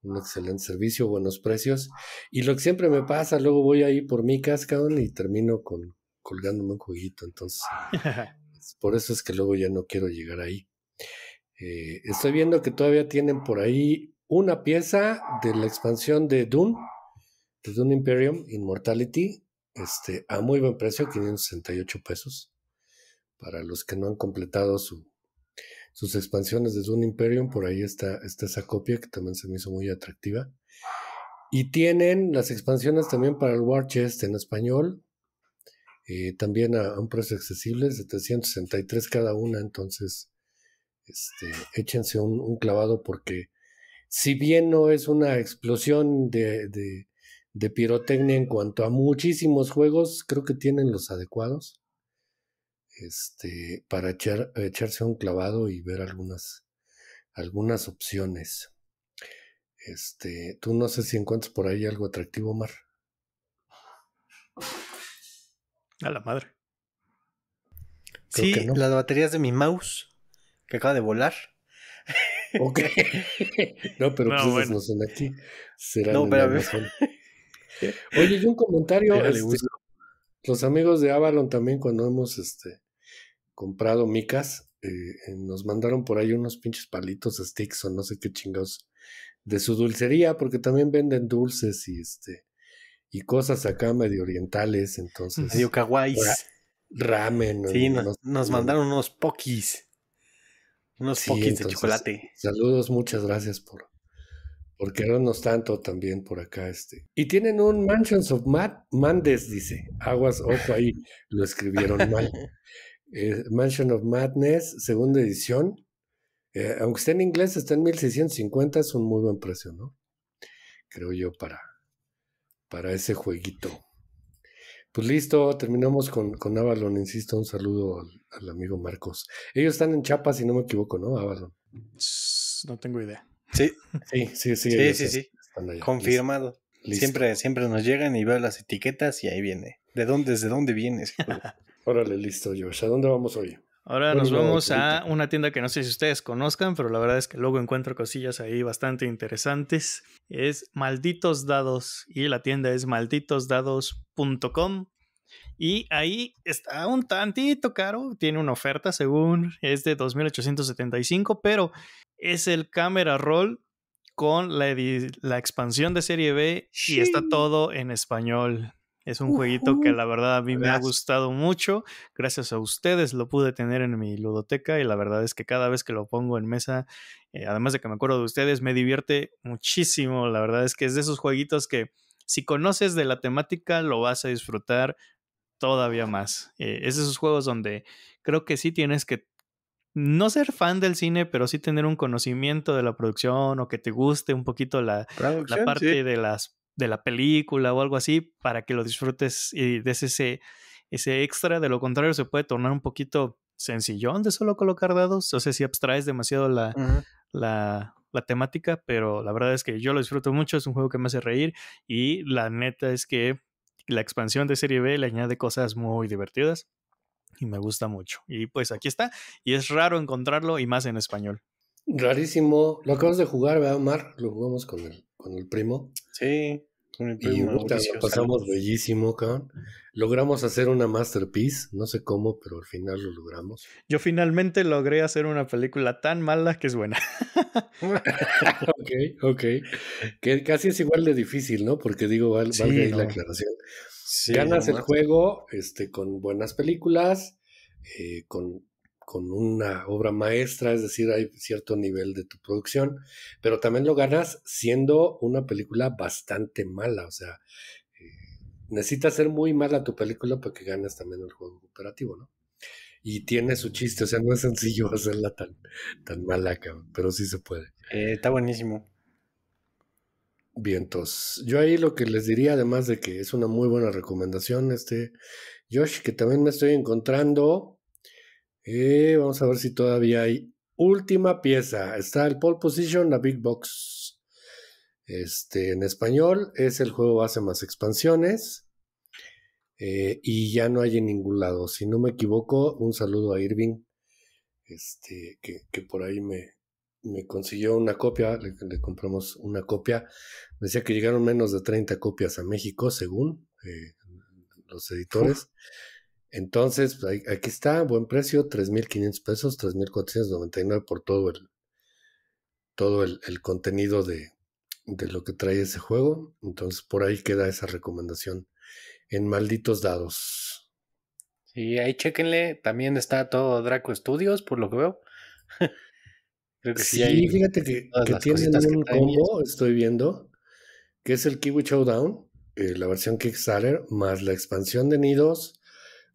Un excelente servicio, buenos precios. Y lo que siempre me pasa, luego voy ahí por mi cascadón y termino con colgándome un jueguito. Entonces, por eso es que luego ya no quiero llegar ahí. Eh, estoy viendo que todavía tienen por ahí una pieza de la expansión de Dune, de Dune Imperium, Immortality, este, a muy buen precio, quinientos sesenta y ocho pesos. Para los que no han completado su... sus expansiones de Dune Imperium, por ahí está, está esa copia que también se me hizo muy atractiva. Y tienen las expansiones también para el War Chest en español, eh, también a, a un precio accesible, setecientos sesenta y tres cada una. Entonces, este, échense un, un clavado, porque si bien no es una explosión de, de, de pirotecnia en cuanto a muchísimos juegos, creo que tienen los adecuados. Este, para echar, echarse un clavado y ver algunas, algunas opciones. Este, tú no sé si encuentras por ahí algo atractivo, Omar. A la madre. Creo sí, que no. Las baterías de mi mouse que acaba de volar. Ok. No, pero no, pues no son aquí. Serán no, pero oye, y un comentario. Este, los amigos de Avalon también, cuando hemos este comprado micas, eh, nos mandaron por ahí unos pinches palitos, sticks o no sé qué chingados de su dulcería, porque también venden dulces y este y cosas acá medio orientales, entonces medio kawaiis, ramen. Sí, no, nos, nos mandaron unos pokis, unos sí, pokis entonces, de chocolate. Saludos, muchas gracias por por querernos tanto también por acá. este Y tienen un Mansions of Mad Mandes, dice. Aguas, ojo ahí, lo escribieron mal. Eh, Mansion of Madness, segunda edición. Eh, aunque está en inglés, está en mil seiscientos cincuenta, es un muy buen precio, ¿no? Creo yo, para, para ese jueguito. Pues listo, terminamos con, con Avalon. Insisto, un saludo al, al amigo Marcos. Ellos están en Chiapas, si no me equivoco, ¿no, Avalon? No tengo idea. Sí, sí, sí, sí, sí, sí, sí. Allá, confirmado. Listo. Siempre, siempre nos llegan y veo las etiquetas y ahí viene. ¿De dónde, desde dónde vienes? Órale, listo, Josh. ¿A dónde vamos hoy? Ahora nos vamos a una tienda que no sé si ustedes conozcan, pero la verdad es que luego encuentro cosillas ahí bastante interesantes. Es Malditos Dados y la tienda es malditos dados punto com. Y ahí está un tantito caro, tiene una oferta según, es de dos mil ochocientos setenta y cinco, pero es el Camera Roll con la, la expansión de Serie B y sí, está todo en español. Es un uh-huh. jueguito que la verdad a mí gracias. me ha gustado mucho. Gracias a ustedes lo pude tener en mi ludoteca y la verdad es que cada vez que lo pongo en mesa, eh, además de que me acuerdo de ustedes, me divierte muchísimo. La verdad es que es de esos jueguitos que si conoces de la temática lo vas a disfrutar todavía más. Eh, es de esos juegos donde creo que sí tienes que no ser fan del cine, pero sí tener un conocimiento de la producción o que te guste un poquito la, la parte sí. de, las, de la película o algo así para que lo disfrutes y des ese, ese extra. De lo contrario se puede tornar un poquito sencillón de solo colocar dados. O sea, si abstraes demasiado la, uh-huh. la, la temática, pero la verdad es que yo lo disfruto mucho. Es un juego que me hace reír y la neta es que la expansión de Serie B le añade cosas muy divertidas y me gusta mucho. Y pues aquí está. Y es raro encontrarlo y más en español. Rarísimo. Lo acabas de jugar, ¿verdad, Omar? Lo jugamos con el, con el primo. Sí, con el primo. Y puta, lo pasamos bellísimo, cabrón. Logramos hacer una masterpiece. No sé cómo, pero al final lo logramos. Yo finalmente logré hacer una película tan mala que es buena. Ok, ok. Que casi es igual de difícil, ¿no? Porque digo, val, sí, valga ahí no. la aclaración. Sí, ganas el juego este, con buenas películas, eh, con, con una obra maestra, es decir, hay cierto nivel de tu producción, pero también lo ganas siendo una película bastante mala, o sea, eh, necesitas ser muy mala tu película para que ganes también el juego cooperativo, ¿no? y tiene su chiste, o sea, no es sencillo hacerla tan, tan malaca, pero sí se puede. Eh, está buenísimo. Vientos. Yo ahí lo que les diría, además de que es una muy buena recomendación, este Josh, que también me estoy encontrando, eh, vamos a ver si todavía hay última pieza, está el Pole Position, la Big Box, este, en español, es el juego base más expansiones. Eh, y ya no hay en ningún lado, si no me equivoco, un saludo a Irving, este, que, que por ahí me, me consiguió una copia, le, le compramos una copia, me decía que llegaron menos de treinta copias a México, según eh, los editores. Uf. Entonces, aquí está, buen precio, tres mil quinientos pesos, tres mil cuatrocientos noventa y nueve por todo el, todo el, el contenido de, de lo que trae ese juego. Entonces por ahí queda esa recomendación en Malditos Dados. Sí, ahí chéquenle. También está todo Draco Studios, por lo que veo. Creo que sí, sí fíjate que, que tienen un que combo, estoy viendo, que es el Kiwi Showdown, eh, la versión Kickstarter, más la expansión de Nidos,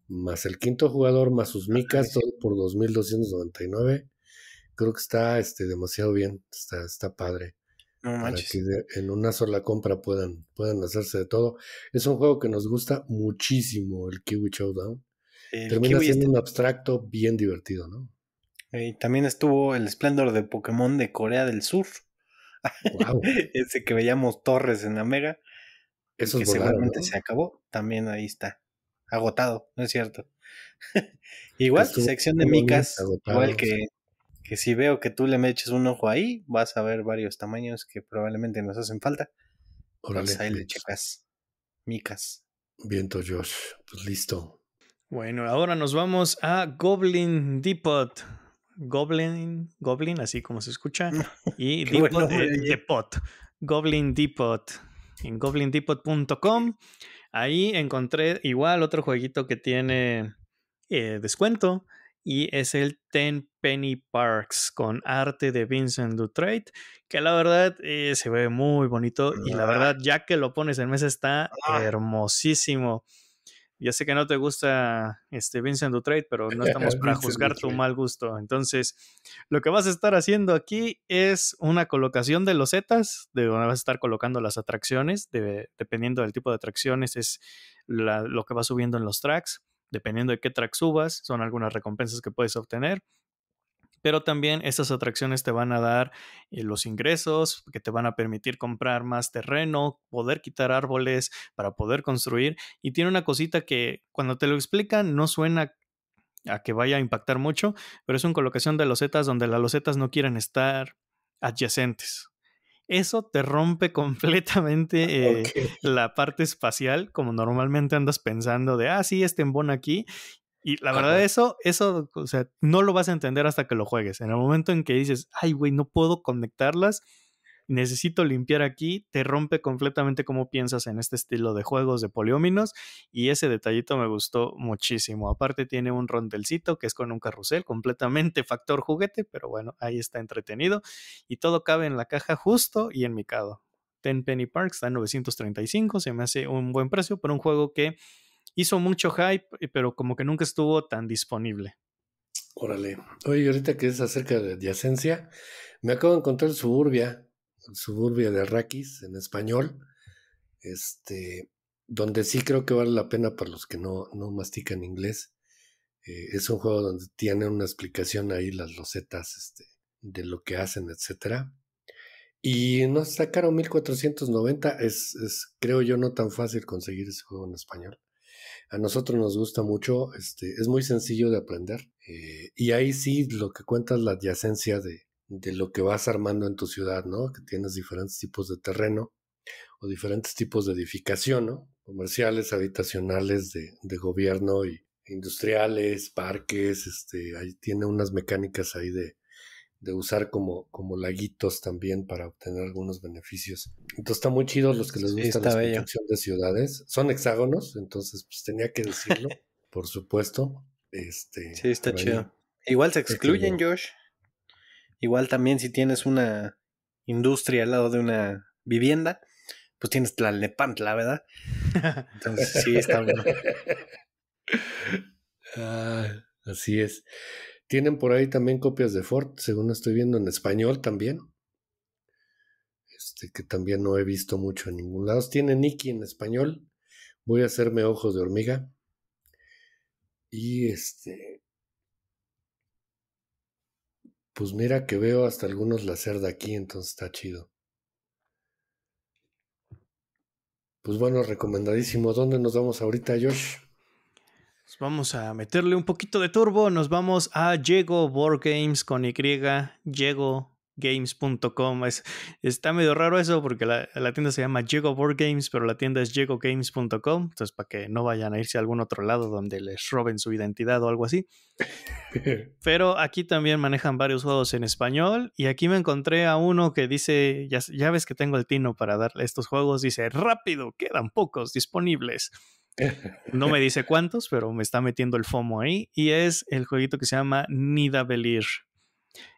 más el quinto jugador, más sus micas, sí. Todo por dos mil doscientos noventa y nueve. Creo que está este, demasiado bien, está, está padre. No manches. Para que en una sola compra puedan, puedan hacerse de todo. Es un juego que nos gusta muchísimo, el Kiwi Showdown. El Termina Kiwi siendo este... un abstracto bien divertido, ¿no? Y también estuvo el Esplendor de Pokémon de Corea del Sur. Wow. Ese que veíamos Torres en la Mega. Eso que volaron, seguramente, ¿no? Se acabó. También ahí está. Agotado, ¿no es cierto? Igual, estuvo sección de micas. Agotado, igual que... Sí. Que si veo que tú le me eches un ojo ahí, vas a ver varios tamaños que probablemente nos hacen falta. Órale, pues ahí le checas. Micas. Viento, Josh. Pues listo. Bueno, ahora nos vamos a Goblin Depot. Goblin, Goblin, así como se escucha. Y Depot, bueno, de, Depot. Goblin Depot. En goblin depot punto com. Ahí encontré igual otro jueguito que tiene eh, descuento. Y es el Ten Penny Parks con arte de Vincent Dutreit, que la verdad eh, se ve muy bonito y la verdad ya que lo pones en mesa está hermosísimo. Ya sé que no te gusta este Vincent Dutreit, pero no estamos para juzgar tu mal gusto. Entonces, lo que vas a estar haciendo aquí es una colocación de losetas, de donde vas a estar colocando las atracciones, de, dependiendo del tipo de atracciones es la, lo que va subiendo en los tracks. Dependiendo de qué track subas, son algunas recompensas que puedes obtener. Pero también estas atracciones te van a dar eh, los ingresos que te van a permitir comprar más terreno, poder quitar árboles para poder construir. Y tiene una cosita que cuando te lo explican no suena a que vaya a impactar mucho, pero es una colocación de losetas donde las losetas no quieren estar adyacentes. Eso te rompe completamente eh, okay. la parte espacial, como normalmente andas pensando de, ah, sí, este embona aquí. Y la verdad, okay. eso, eso, o sea, no lo vas a entender hasta que lo juegues. En el momento en que dices, ay, güey, no puedo conectarlas, necesito limpiar aquí, te rompe completamente cómo piensas en este estilo de juegos de polióminos. Y ese detallito me gustó muchísimo. Aparte tiene un rondelcito que es con un carrusel, completamente factor juguete, pero bueno, ahí está entretenido y todo cabe en la caja justo y en mi cado. Ten Penny Park está en novecientos treinta y cinco, se me hace un buen precio por un juego que hizo mucho hype, pero como que nunca estuvo tan disponible. Órale. Oye, ahorita que es acerca de adyacencia, me acabo de encontrar Suburbia Suburbia de Arrakis en español, este, donde sí creo que vale la pena para los que no, no mastican inglés. Eh, es un juego donde tiene una explicación ahí las losetas este, de lo que hacen, etcétera. Y no está caro, mil cuatrocientos noventa, es, es creo yo no tan fácil conseguir ese juego en español. A nosotros nos gusta mucho, este, es muy sencillo de aprender. Eh, y ahí sí lo que cuenta es la adyacencia de de lo que vas armando en tu ciudad, ¿no? Que tienes diferentes tipos de terreno o diferentes tipos de edificación, ¿no? Comerciales, habitacionales, de, de gobierno y industriales, parques, este, ahí tiene unas mecánicas ahí de, de usar como, como laguitos también para obtener algunos beneficios. Entonces está muy chido los que les gusta la construcción de ciudades. Son hexágonos, entonces pues tenía que decirlo, por supuesto. Este, sí, está chido. Igual se excluyen, Josh. Igual también si tienes una industria al lado de una vivienda, pues tienes Tlalnepantla, ¿verdad? Entonces sí, está bueno. Ah, Así es. Tienen por ahí también copias de Ford, según estoy viendo, en español también. Este, que también no he visto mucho en ningún lado. Tiene Nikki en español. Voy a hacerme ojos de hormiga. Y este... pues mira que veo hasta algunos láser de aquí, entonces está chido. Pues bueno, recomendadísimo. ¿Dónde nos vamos ahorita, Josh? Pues vamos a meterle un poquito de turbo. Nos vamos a Yego Board Games con Y, yego games punto com. Es, está medio raro eso porque la, la tienda se llama Yego Board Games, pero la tienda es yego games punto com. Entonces, para que no vayan a irse a algún otro lado donde les roben su identidad o algo así. Pero aquí también manejan varios juegos en español. Y aquí me encontré a uno que dice, ya, ya ves que tengo el tino para darle estos juegos. Dice, rápido, quedan pocos disponibles. No me dice cuántos, pero me está metiendo el FOMO ahí. Y es el jueguito que se llama Nidavellir.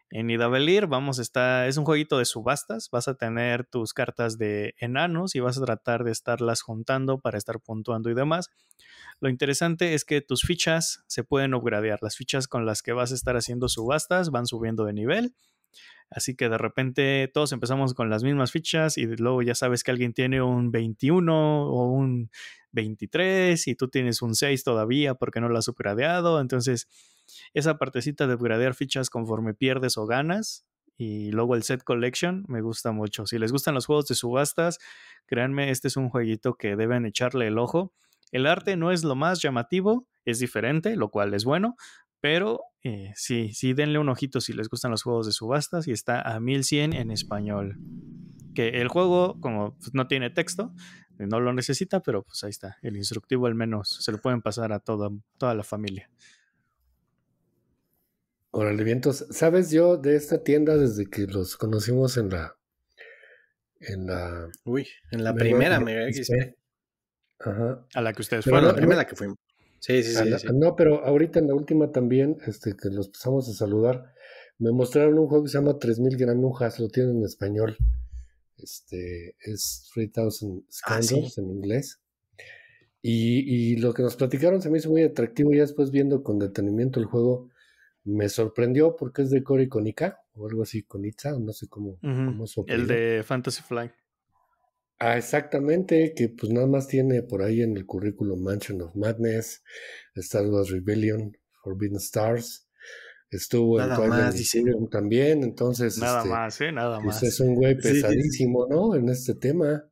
En Nidavellir vamos a estar, es un jueguito de subastas. Vas a tener tus cartas de enanos y vas a tratar de estarlas juntando para estar puntuando y demás. Lo interesante es que tus fichas se pueden upgradear. Las fichas con las que vas a estar haciendo subastas van subiendo de nivel. Así que de repente todos empezamos con las mismas fichas y luego ya sabes que alguien tiene un veintiuno o un veintitrés y tú tienes un seis todavía porque no lo has upgradeado. Entonces esa partecita de upgradear fichas conforme pierdes o ganas y luego el set collection me gusta mucho. Si les gustan los juegos de subastas, créanme, este es un jueguito que deben echarle el ojo. El arte no es lo más llamativo, es diferente, lo cual es bueno. Pero eh, sí, sí, denle un ojito si les gustan los juegos de subastas y está a mil cien en español. Que el juego, como no tiene texto, no lo necesita, pero pues ahí está. El instructivo al menos se lo pueden pasar a toda, toda la familia. Órale, vientos. ¿Sabes yo de esta tienda desde que los conocimos en la... en la... Uy, en la primera Mega X P. Ajá. A la que ustedes fueron. La primera que fuimos. Sí, sí, sí, la, sí. No, pero ahorita en la última también, este, que los pasamos a saludar, me mostraron un juego que se llama tres mil granujas, lo tienen en español. Este, es tres mil Scandals, ah, ¿sí? En inglés. Y, y lo que nos platicaron se me hizo muy atractivo. Ya después, viendo con detenimiento el juego, me sorprendió porque es de Cory Konica, o algo así, Konica, no sé cómo, uh-huh. cómo se opina. El de Fantasy Flight. Ah, exactamente, que pues nada más tiene por ahí en el currículum Mansion of Madness, Star Wars Rebellion, Forbidden Stars, estuvo nada en Twilight Imperium también, entonces... Nada este, más, ¿eh? Nada pues más. Es un güey pesadísimo, sí, sí, sí. ¿No? En este tema.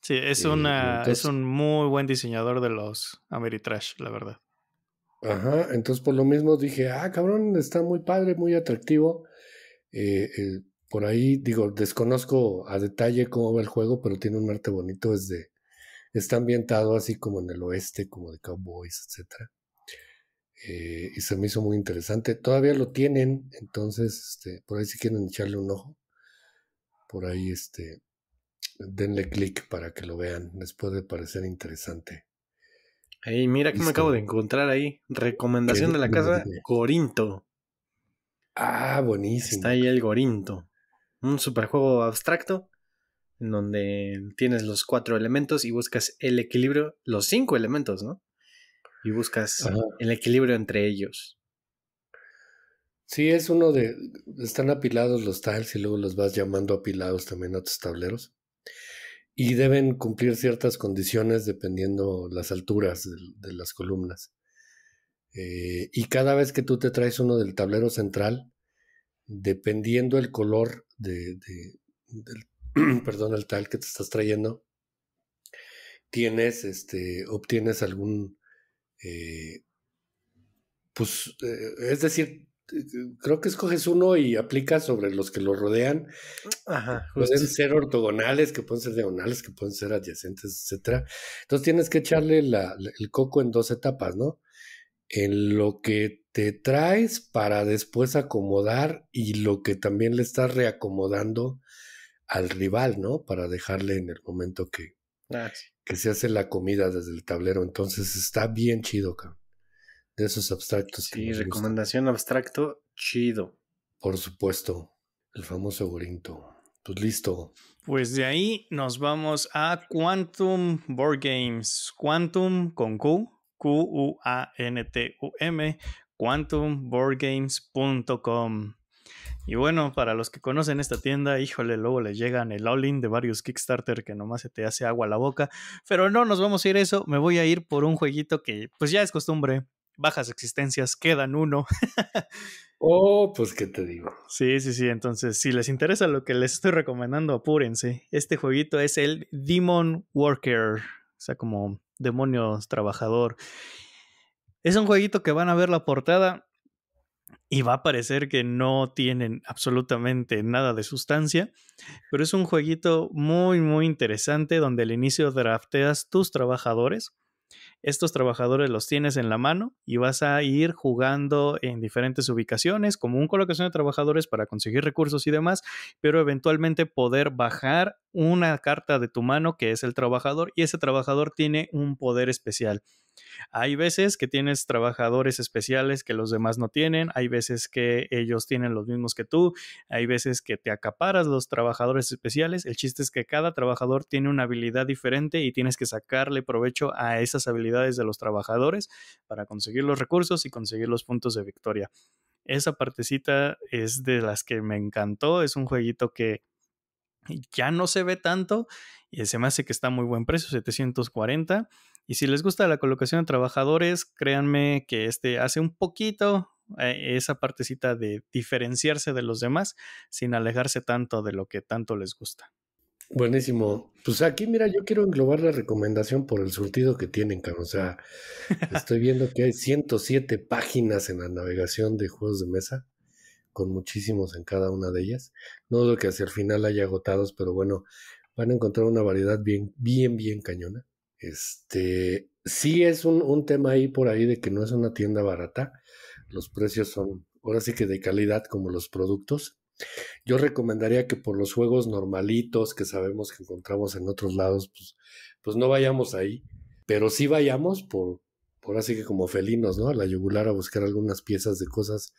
Sí, es, eh, una, entonces, es un muy buen diseñador de los Ameritrash, la verdad. Ajá, entonces por lo mismo dije, ah, cabrón, está muy padre, muy atractivo, eh... eh por ahí, digo, desconozco a detalle cómo va el juego, pero tiene un arte bonito, es de, está ambientado así como en el oeste, como de cowboys, etcétera. Eh, y se me hizo muy interesante. Todavía lo tienen, entonces, este, por ahí si quieren echarle un ojo, por ahí, este, denle clic para que lo vean, les puede parecer interesante. Hey, mira que me acabo de encontrar ahí, recomendación de la casa, Corinto. Ah, buenísimo. Está ahí el Corinto. Un superjuego abstracto en donde tienes los cuatro elementos y buscas el equilibrio, los cinco elementos, ¿no? Y buscas Ajá. el equilibrio entre ellos. Sí, es uno de... Están apilados los tiles y luego los vas llamando apilados también a tus tableros. Y deben cumplir ciertas condiciones dependiendo las alturas de, de las columnas. Eh, y cada vez que tú te traes uno del tablero central, dependiendo el color de, de, del perdón, el tal que te estás trayendo, tienes, este, obtienes algún, eh, pues, eh, es decir, creo que escoges uno y aplicas sobre los que lo rodean. Ajá, pueden ser ortogonales, que pueden ser diagonales, que pueden ser adyacentes, etcétera. Entonces tienes que echarle la, la, el coco en dos etapas, ¿no? En lo que te traes para después acomodar y lo que también le estás reacomodando al rival, ¿no? Para dejarle en el momento que, ah, sí. que se hace la comida desde el tablero. Entonces está bien chido, cabrón. De esos abstractos. Sí, recomendación gusta. Abstracto, chido. Por supuesto, el famoso Corinto. Pues listo. Pues de ahí nos vamos a Quantum Board Games. Quantum con Q. Q U A N T U M quantum board games punto com. Y bueno, para los que conocen esta tienda, híjole, luego les llegan el all-in de varios Kickstarter que nomás se te hace agua a la boca. Pero no nos vamos a ir a eso, me voy a ir por un jueguito que pues ya es costumbre. Bajas existencias, quedan uno. Oh, pues qué te digo. Sí, sí, sí, entonces si les interesa lo que les estoy recomendando, apúrense. Este jueguito es el Demon Worker, o sea, como demonios trabajador. Es un jueguito que van a ver la portada y va a parecer que no tienen absolutamente nada de sustancia, pero es un jueguito muy, muy interesante donde al inicio drafteas tus trabajadores. Estos trabajadores los tienes en la mano y vas a ir jugando en diferentes ubicaciones, como una colocación de trabajadores para conseguir recursos y demás, pero eventualmente poder bajar una carta de tu mano que es el trabajador, y ese trabajador tiene un poder especial. Hay veces que tienes trabajadores especiales que los demás no tienen, hay veces que ellos tienen los mismos que tú, hay veces que te acaparas los trabajadores especiales. El chiste es que cada trabajador tiene una habilidad diferente y tienes que sacarle provecho a esas habilidades de los trabajadores para conseguir los recursos y conseguir los puntos de victoria. Esa partecita es de las que me encantó. Es un jueguito que ya no se ve tanto y se me hace que está a muy buen precio, setecientos cuarenta. Y si les gusta la colocación de trabajadores, créanme que este hace un poquito eh, esa partecita de diferenciarse de los demás sin alejarse tanto de lo que tanto les gusta. Buenísimo. Pues aquí, mira, yo quiero englobar la recomendación por el surtido que tienen, cabrón. O sea, estoy viendo que hay ciento siete páginas en la navegación de juegos de mesa, con muchísimos en cada una de ellas. No dudo que hacia el final haya agotados, pero bueno, van a encontrar una variedad bien, bien, bien cañona. Este, sí es un, un tema ahí por ahí de que no es una tienda barata. Los precios son ahora sí que de calidad como los productos. Yo recomendaría que por los juegos normalitos que sabemos que encontramos en otros lados, pues, pues no vayamos ahí, pero sí vayamos por, por ahora sí que como felinos, ¿no? A la yugular, a buscar algunas piezas de cosas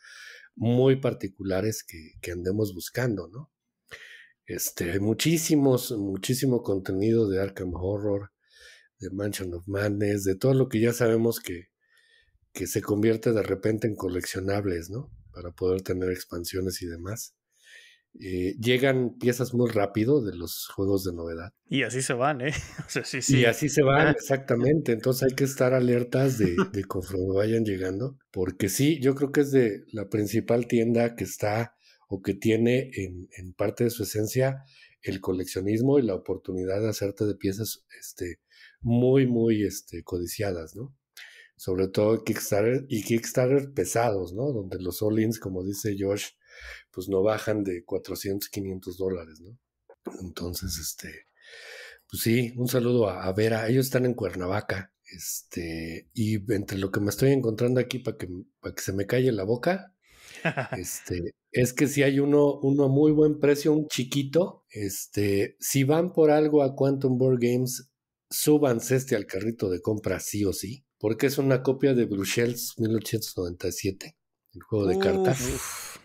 muy particulares que, que andemos buscando, ¿no? Este, hay muchísimos, muchísimo contenido de Arkham Horror, de Mansion of Madness, de todo lo que ya sabemos que, que se convierte de repente en coleccionables, ¿no? Para poder tener expansiones y demás. Eh, llegan piezas muy rápido de los juegos de novedad. Y así se van, ¿eh? O sea, sí, sí. Y así se van, exactamente. Entonces hay que estar alertas de, de conforme vayan llegando, porque sí, yo creo que es de la principal tienda que está o que tiene en, en parte de su esencia el coleccionismo y la oportunidad de hacerte de piezas este, muy, muy este, codiciadas, ¿no? Sobre todo Kickstarter y Kickstarter pesados, ¿no? Donde los all-ins, como dice Josh, pues no bajan de cuatrocientos, quinientos dólares, ¿no? Entonces, este, pues sí, un saludo a, a Vera. Ellos están en Cuernavaca, este, y entre lo que me estoy encontrando aquí para que, para que se me calle la boca, este, es que si hay uno, uno a muy buen precio, un chiquito, este, si van por algo a Quantum Board Games, súbanse este al carrito de compra sí o sí, porque es una copia de Bruxelles mil ochocientos noventa y siete, el juego de cartas. Uf.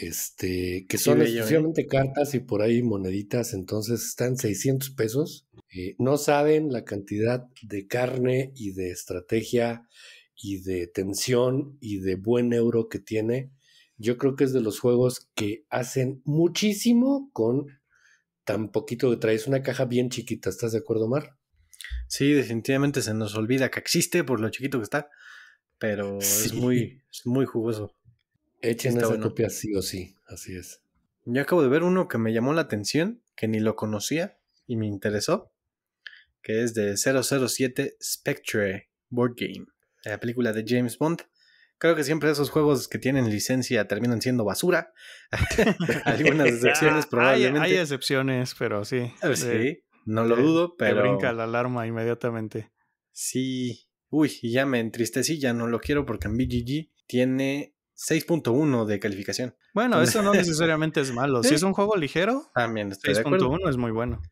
Este, que son sí, exclusivamente eh. cartas y por ahí moneditas, entonces están seiscientos pesos. Eh, no saben la cantidad de carne y de estrategia y de tensión y de buen euro que tiene. Yo creo que es de los juegos que hacen muchísimo con tan poquito que traes, una caja bien chiquita. ¿Estás de acuerdo, Mar? Sí, definitivamente se nos olvida que existe por lo chiquito que está, pero sí, es muy, es muy jugoso. Echen esa bueno. copia sí o sí, así es. Yo acabo de ver uno que me llamó la atención, que ni lo conocía y me interesó, que es de cero cero siete Spectre Board Game, la película de James Bond. Creo que siempre esos juegos que tienen licencia terminan siendo basura. Algunas excepciones probablemente. Hay, hay excepciones, pero sí. Ah, sí, eh, no lo eh, dudo, pero... Te brinca la alarma inmediatamente. Sí. Uy, y ya me entristecí, ya no lo quiero porque en B G G tiene seis punto uno de calificación. Bueno, eso no necesariamente es malo. Si es un juego ligero, también seis punto uno es muy bueno.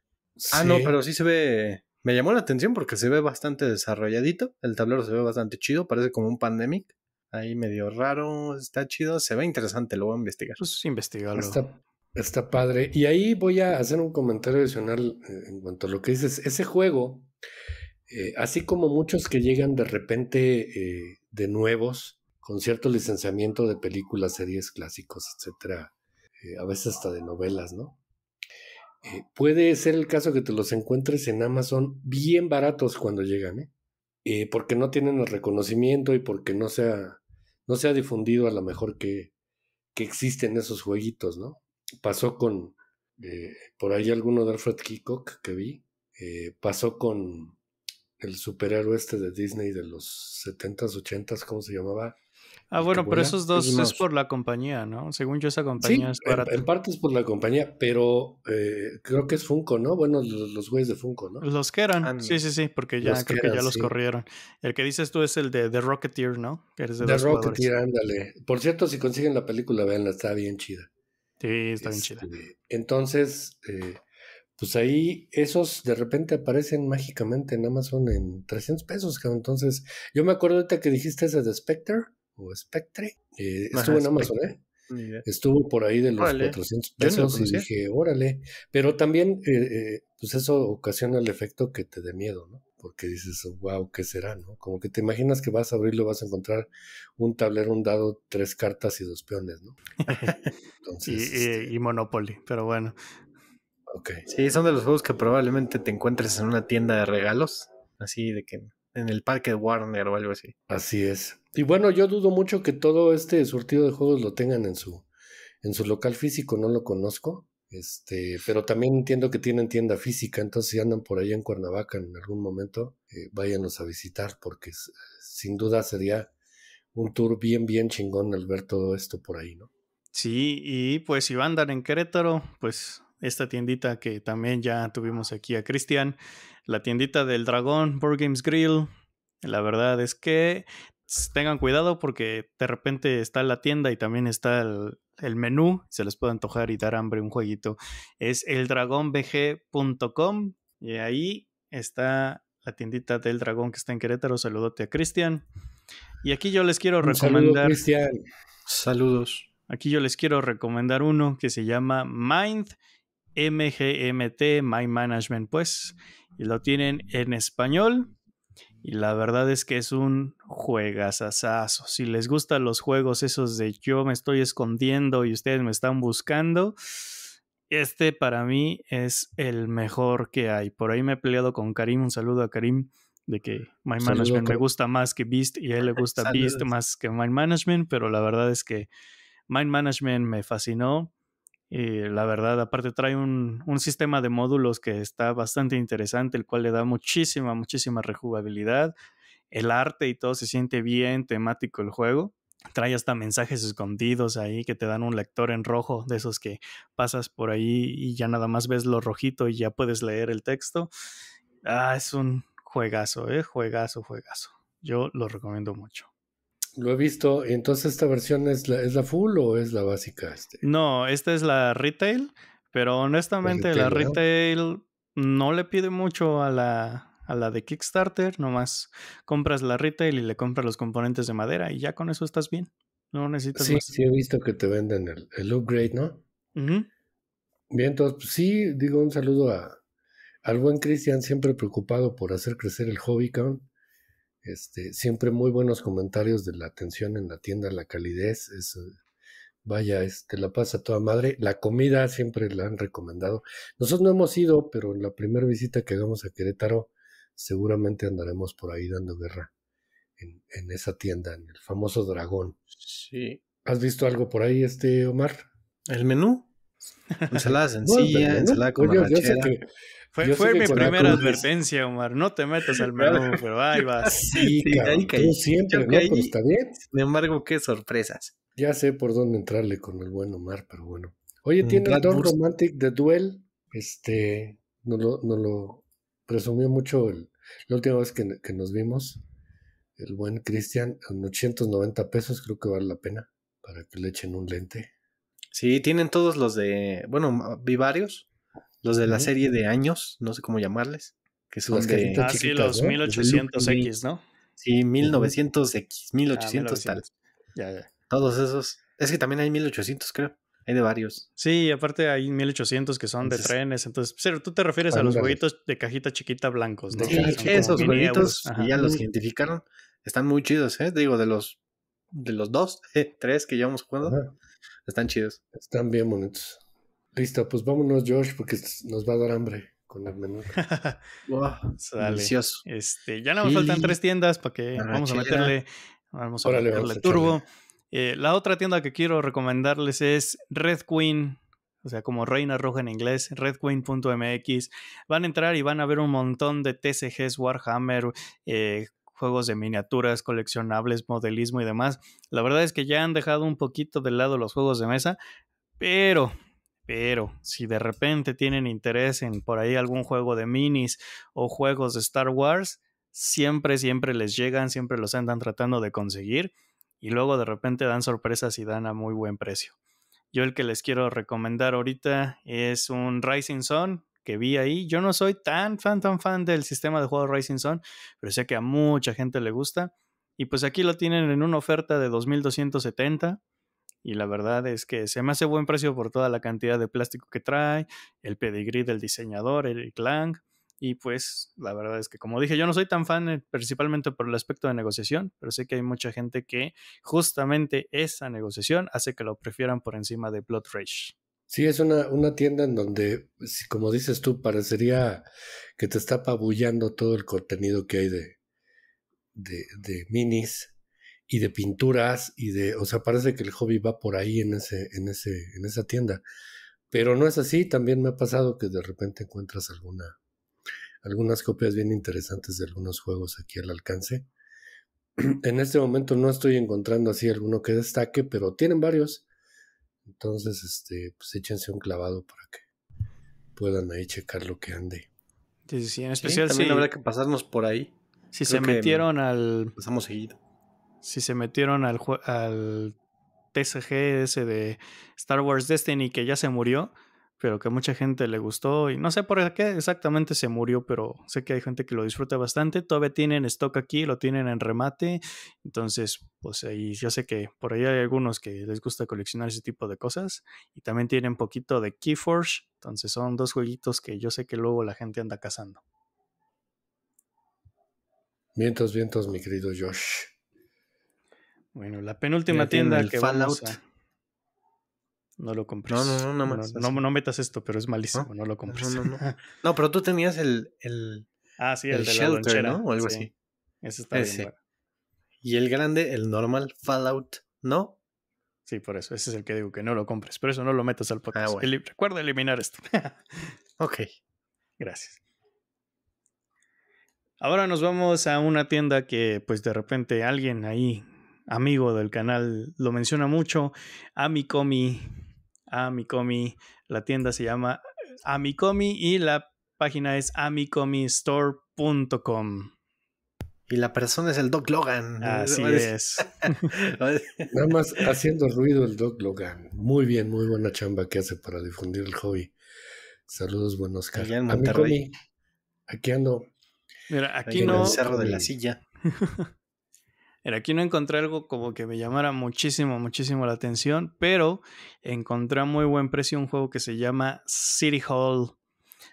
Ah, sí. No, pero sí se ve... Me llamó la atención porque se ve bastante desarrolladito. El tablero se ve bastante chido. Parece como un Pandemic. Ahí medio raro. Está chido. Se ve interesante. Lo voy a investigar. Pues investigalo. Está, está padre. Y ahí voy a hacer un comentario adicional en cuanto a lo que dices. Ese juego, eh, así como muchos que llegan de repente eh, de nuevos, con cierto licenciamiento de películas, series, clásicos, etcétera, eh, a veces hasta de novelas, ¿no? Eh, puede ser el caso que te los encuentres en Amazon bien baratos cuando llegan, ¿eh? Eh, porque no tienen el reconocimiento y porque no se ha, no se ha difundido a lo mejor que, que existen esos jueguitos, ¿no? Pasó con, eh, por ahí alguno de Alfred Hitchcock que vi, eh, pasó con el superhéroe este de Disney de los setentas, ochentas, ¿cómo se llamaba? Ah, bueno, pero esos dos es, es por la compañía, ¿no? Según yo, esa compañía sí, es barata. En, en parte es por la compañía, pero eh, creo que es Funko, ¿no? Bueno, los, los güeyes de Funko, ¿no? Los que eran, And sí, sí, sí, porque ya creo que, eran, que ya los sí. corrieron. El que dices tú es el de The Rocketeer, ¿no? Que eres de The Rocketeer, jugadores. Ándale. Por cierto, si consiguen la película, véanla, está bien chida. Sí, está este, bien chida. Entonces, eh, pues ahí esos de repente aparecen mágicamente en Amazon en trescientos pesos, cabrón. Entonces, yo me acuerdo ahorita que dijiste ese de Spectre. O Spectre, eh, estuvo Ajá, en Amazon, ¿eh? Yeah. Estuvo por ahí de los órale. cuatrocientos pesos no lo y dije, órale. Pero también, eh, eh, pues eso ocasiona el efecto que te dé miedo, ¿no? Porque dices, wow, ¿qué será, no? Como que te imaginas que vas a abrirlo y vas a encontrar un tablero, un dado, tres cartas y dos peones, ¿no? Entonces, y, este... y Monopoly, pero bueno. Okay. Sí, son de los juegos que probablemente te encuentres en una tienda de regalos, así de que... en el parque de Warner o algo así. Así es. Y bueno, yo dudo mucho que todo este surtido de juegos lo tengan en su, en su local físico, no lo conozco. Este, pero también entiendo que tienen tienda física, entonces si andan por allá en Cuernavaca en algún momento, eh, váyanos a visitar, porque sin duda sería un tour bien, bien chingón al ver todo esto por ahí, ¿no? Sí, y pues si van a andar en Querétaro, pues... esta tiendita que también ya tuvimos aquí a Cristian, la tiendita del Dragón, Board Games Grill. La verdad es que tengan cuidado porque de repente está la tienda y también está el, el menú. Se les puede antojar y dar hambre un jueguito. Es el dragón b g punto com y ahí está la tiendita del Dragón que está en Querétaro. Saludote a Cristian. Y aquí yo les quiero un recomendar... saludo, Cristian. Saludos. Aquí yo les quiero recomendar uno que se llama Mind... M G M T, My Management, pues, y lo tienen en español, y la verdad es que es un juegazazazo. Si les gustan los juegos esos de yo me estoy escondiendo y ustedes me están buscando, este para mí es el mejor que hay. Por ahí me he peleado con Karim, un saludo a Karim, de que My Management me gusta más que Beast, y a él le gusta Saludos. Beast más que My Management, pero la verdad es que My Management me fascinó. Y la verdad, aparte trae un, un sistema de módulos que está bastante interesante, el cual le da muchísima, muchísima rejugabilidad. El arte y todo se siente bien temático el juego. Trae hasta mensajes escondidos ahí que te dan un lector en rojo, de esos que pasas por ahí y ya nada más ves lo rojito y ya puedes leer el texto. Ah, es un juegazo, ¿eh? Juegazo, juegazo. Yo lo recomiendo mucho. Lo he visto. Entonces, ¿esta versión es la, es la full o es la básica? Este? No, esta es la retail, pero honestamente la retail, la retail no le pide mucho a la, a la de Kickstarter. Nomás compras la retail y le compras los componentes de madera y ya con eso estás bien. No necesitas sí, más. Sí, he visto que te venden el, el upgrade, ¿no? Uh-huh. Bien, entonces, pues, sí, digo un saludo a, al buen Cristian, siempre preocupado por hacer crecer el hobby, cabrón. Este, siempre muy buenos comentarios de la atención en la tienda, la calidez, es, vaya, este, la pasa toda madre. La comida siempre la han recomendado. Nosotros no hemos ido, pero en la primera visita que hagamos a Querétaro, seguramente andaremos por ahí dando guerra en, en esa tienda, en el famoso Dragón. Sí. ¿Has visto algo por ahí, este Omar? ¿El menú? Ensalada sencilla, bueno, ensalada con arrachera. Fue, fue mi primera advertencia, Omar. No te metas al menú, pero ahí vas. Sí, sí cabrón, ahí caí. Tú siempre, ¿no? Pero está bien. Sin embargo, qué sorpresas. Ya sé por dónde entrarle con el buen Omar, pero bueno. Oye, tiene el Don Romantic de Duel. Este, nos lo, nos lo presumió mucho el, la última vez que, que nos vimos. El buen Cristian, en ochocientos noventa pesos, creo que vale la pena para que le echen un lente. Sí, tienen todos los de... Bueno, vi varios. Los de la serie de años, no sé cómo llamarles. Que son de... Ah, sí, los ¿no? mil ochocientos equis, ¿no? Sí, mil novecientos equis, mil ochocientos ah, tal. Ya, ya. Todos esos. Es que también hay mil ochocientos, creo. Hay de varios. Sí, aparte hay mil ochocientos que son entonces, de trenes. Entonces, pero tú te refieres a los jueguitos de cajita chiquita blancos, ¿no? Sí, esos jueguitos, ya los identificaron. Están muy chidos, ¿eh? Digo, de los de los dos, eh, tres que llevamos jugando. Ajá. Están chidos. Están bien bonitos. Listo, pues vámonos, Josh, porque nos va a dar hambre con el menú. Wow, delicioso. Este, ya nos sí. faltan tres tiendas para que vamos a meterle, vamos a Órale, meterle vamos a turbo. Eh, la otra tienda que quiero recomendarles es Red Queen, o sea, como Reina Roja en inglés, red queen punto m x. Van a entrar y van a ver un montón de T C Gs, Warhammer, eh, juegos de miniaturas, coleccionables, modelismo y demás. La verdad es que ya han dejado un poquito de lado los juegos de mesa, pero... Pero si de repente tienen interés en por ahí algún juego de minis o juegos de Star Wars, siempre, siempre les llegan, siempre los andan tratando de conseguir y luego de repente dan sorpresas y dan a muy buen precio. Yo el que les quiero recomendar ahorita es un Rising Sun que vi ahí. Yo no soy tan fan, tan fan del sistema de juego Rising Sun, pero sé que a mucha gente le gusta y pues aquí lo tienen en una oferta de dos mil doscientos setenta. Y la verdad es que se me hace buen precio por toda la cantidad de plástico que trae, el pedigrí del diseñador, el clang. Y pues la verdad es que, como dije, yo no soy tan fan principalmente por el aspecto de negociación, pero sé que hay mucha gente que justamente esa negociación hace que lo prefieran por encima de Blood Rage. Sí, es una, una tienda en donde, como dices tú, parecería que te está apabullando todo el contenido que hay de, de, de minis. Y de pinturas, y de, o sea, parece que el hobby va por ahí en ese, en ese, en esa tienda. Pero no es así, también me ha pasado que de repente encuentras alguna, algunas copias bien interesantes de algunos juegos aquí al alcance. En este momento no estoy encontrando así alguno que destaque, pero tienen varios. Entonces, este, pues échense un clavado para que puedan ahí checar lo que ande. Sí, sí, en especial sí, también sí. Habrá que pasarnos por ahí. Si Creo se metieron al... Pasamos seguido. Si se metieron al, al T C G ese de Star Wars Destiny que ya se murió, pero que a mucha gente le gustó y no sé por qué exactamente se murió, pero sé que hay gente que lo disfruta bastante. Todavía tienen stock aquí, lo tienen en remate, entonces pues ahí yo sé que por ahí hay algunos que les gusta coleccionar ese tipo de cosas y también tienen poquito de Keyforge, entonces son dos jueguitos que yo sé que luego la gente anda cazando. Vientos, vientos, mi querido Josh. Bueno, la penúltima ya tienda que Fallout. Vamos a... No lo compres. No, no, no, nada más. No, no, no metas esto, pero es malísimo, ¿no? No lo compres. No, no, no. No, pero tú tenías el... el ah, sí, el, el de Shelter, la lonchera, ¿no? O algo sí. así. Ese está ese. bien. Bueno. Y el grande, el normal Fallout, ¿no? Sí, por eso. Ese es el que digo que no lo compres. Pero eso no lo metas al podcast. Ah, bueno. el, recuerda eliminar esto. Ok. Gracias. Ahora nos vamos a una tienda que, pues, de repente alguien ahí... amigo del canal, lo menciona mucho, Amicomi, Amicomi, la tienda se llama Amicomi y la página es amicomi store punto com. Y la persona es el Doc Logan. Así es. Nada más haciendo ruido el Doc Logan. Muy bien, muy buena chamba que hace para difundir el hobby. Saludos, buenos caras. Amicomi, aquí ando. Mira, aquí no... En el cerro de la silla. Mira, aquí no encontré algo como que me llamara muchísimo, muchísimo la atención, pero encontré a muy buen precio un juego que se llama City Hall.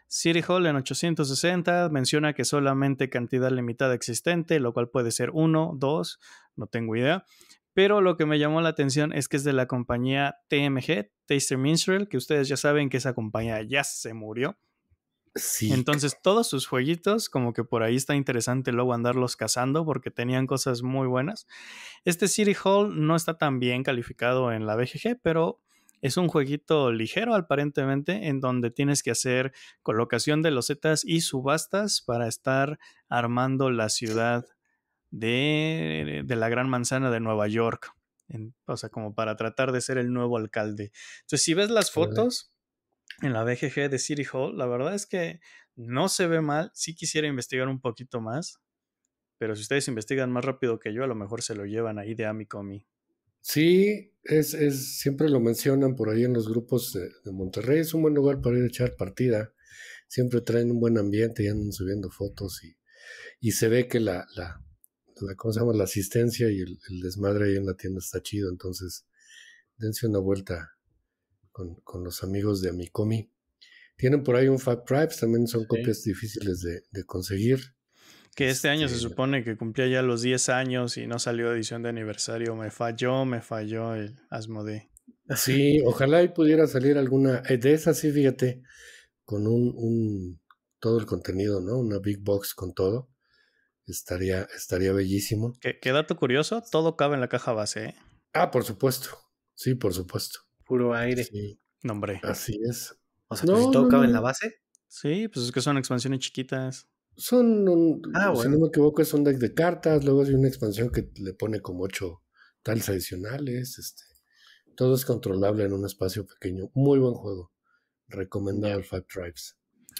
City Hall en ochocientos sesenta, menciona que solamente cantidad limitada existente, lo cual puede ser uno, dos, no tengo idea. Pero lo que me llamó la atención es que es de la compañía T M G, Taster Minstrel, que ustedes ya saben que esa compañía ya se murió. Sí. Entonces todos sus jueguitos como que por ahí está interesante luego andarlos cazando porque tenían cosas muy buenas. Este City Hall no está tan bien calificado en la B G G, pero es un jueguito ligero aparentemente en donde tienes que hacer colocación de losetas y subastas para estar armando la ciudad de, de la Gran Manzana de Nueva York, en, o sea, como para tratar de ser el nuevo alcalde. Entonces si ves las fotos en la B G G de City Hall, la verdad es que no se ve mal. Sí quisiera investigar un poquito más, pero si ustedes investigan más rápido que yo, a lo mejor se lo llevan ahí de Amicomi. Sí, es, es, siempre lo mencionan por ahí en los grupos de, de Monterrey. Es un buen lugar para ir a echar partida. Siempre traen un buen ambiente y andan subiendo fotos y, y se ve que la, la, la, ¿cómo se llama? La asistencia y el, el desmadre ahí en la tienda está chido. Entonces, dense una vuelta Con, con los amigos de Amicomi. Tienen por ahí un Fact Tribes, también son sí. copias difíciles de, de conseguir. Que este año sí. Se supone que cumplía ya los diez años y no salió edición de aniversario. Me falló, me falló el Asmodee. Sí, ojalá y pudiera salir alguna de esas, sí, fíjate, con un, un todo el contenido, ¿no? Una big box con todo. Estaría, estaría bellísimo. ¿Qué, qué dato curioso, todo cabe en la caja base, ¿eh? Ah, por supuesto. Sí, por supuesto. Puro aire. Sí. No, hombre. Así es. O sea, no, pues, todo no, cabe no. en la base. Sí, pues es que son expansiones chiquitas. Son, un, ah, bueno. si no me equivoco, es un deck de cartas. Luego hay una expansión que le pone como ocho tiles adicionales. Este, todo es controlable en un espacio pequeño. Muy buen juego. Recomendado Five Tribes.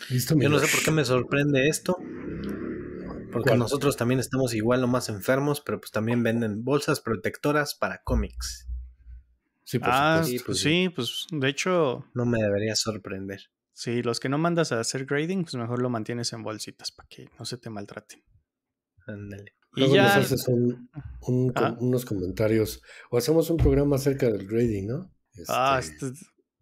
¿Listo? Yo no sé por qué me sorprende esto. Porque ¿Cuál? Nosotros también estamos igual o más enfermos, pero pues también venden bolsas protectoras para cómics. Sí, por ah, supuesto. Pues sí, pues de hecho... No me debería sorprender. Sí, los que no mandas a hacer grading, pues mejor lo mantienes en bolsitas para que no se te maltraten. Ándale. Y luego ya... nos haces un, un, ah. con, unos comentarios. O hacemos un programa acerca del grading, ¿no? Este... Ah, este,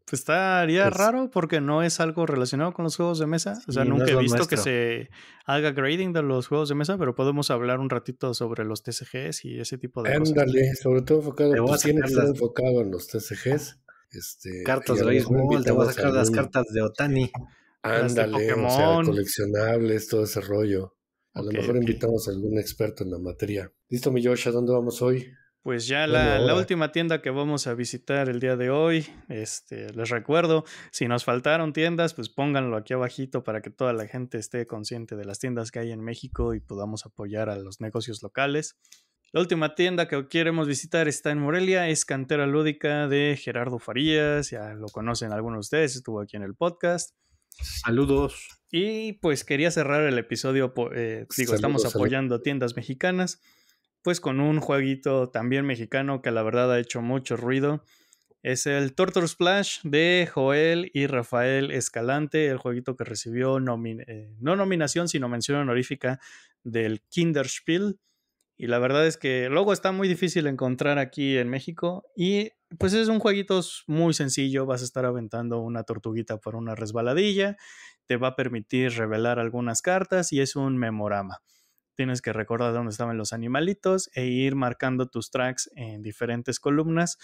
pues estaría pues... raro porque no es algo relacionado con los juegos de mesa. O sea, sí, nunca no he visto nuestro. que se haga grading de los juegos de mesa, pero podemos hablar un ratito sobre los T C Gs y ese tipo de Ándale, cosas. Ándale, sobre todo enfocado, pues tiene que estar enfocado en los T C Gs. Este, cartas de Reyes Gold, te voy a sacar algún... las cartas de Otani. Ándale, o sea, coleccionables, todo ese rollo. A okay, lo mejor okay. invitamos a algún experto en la materia. Listo, mi Josh, ¿a dónde vamos hoy? Pues ya la, la última tienda que vamos a visitar el día de hoy. Este, les recuerdo, si nos faltaron tiendas, pues pónganlo aquí abajito para que toda la gente esté consciente de las tiendas que hay en México y podamos apoyar a los negocios locales. La última tienda que queremos visitar está en Morelia, es Cantera Lúdica de Gerardo Farías, ya lo conocen algunos de ustedes, estuvo aquí en el podcast. Saludos. Y pues quería cerrar el episodio, eh, digo, saludos, estamos apoyando saludos. tiendas mexicanas, pues con un jueguito también mexicano que la verdad ha hecho mucho ruido. Es el Torture Splash de Joel y Rafael Escalante, el jueguito que recibió nomi- eh, no nominación, sino mención honorífica del Kinderspiel. Y la verdad es que luego está muy difícil encontrar aquí en México. Y pues es un jueguito muy sencillo. Vas a estar aventando una tortuguita por una resbaladilla. Te va a permitir revelar algunas cartas y es un memorama. Tienes que recordar dónde estaban los animalitos e ir marcando tus tracks en diferentes columnas.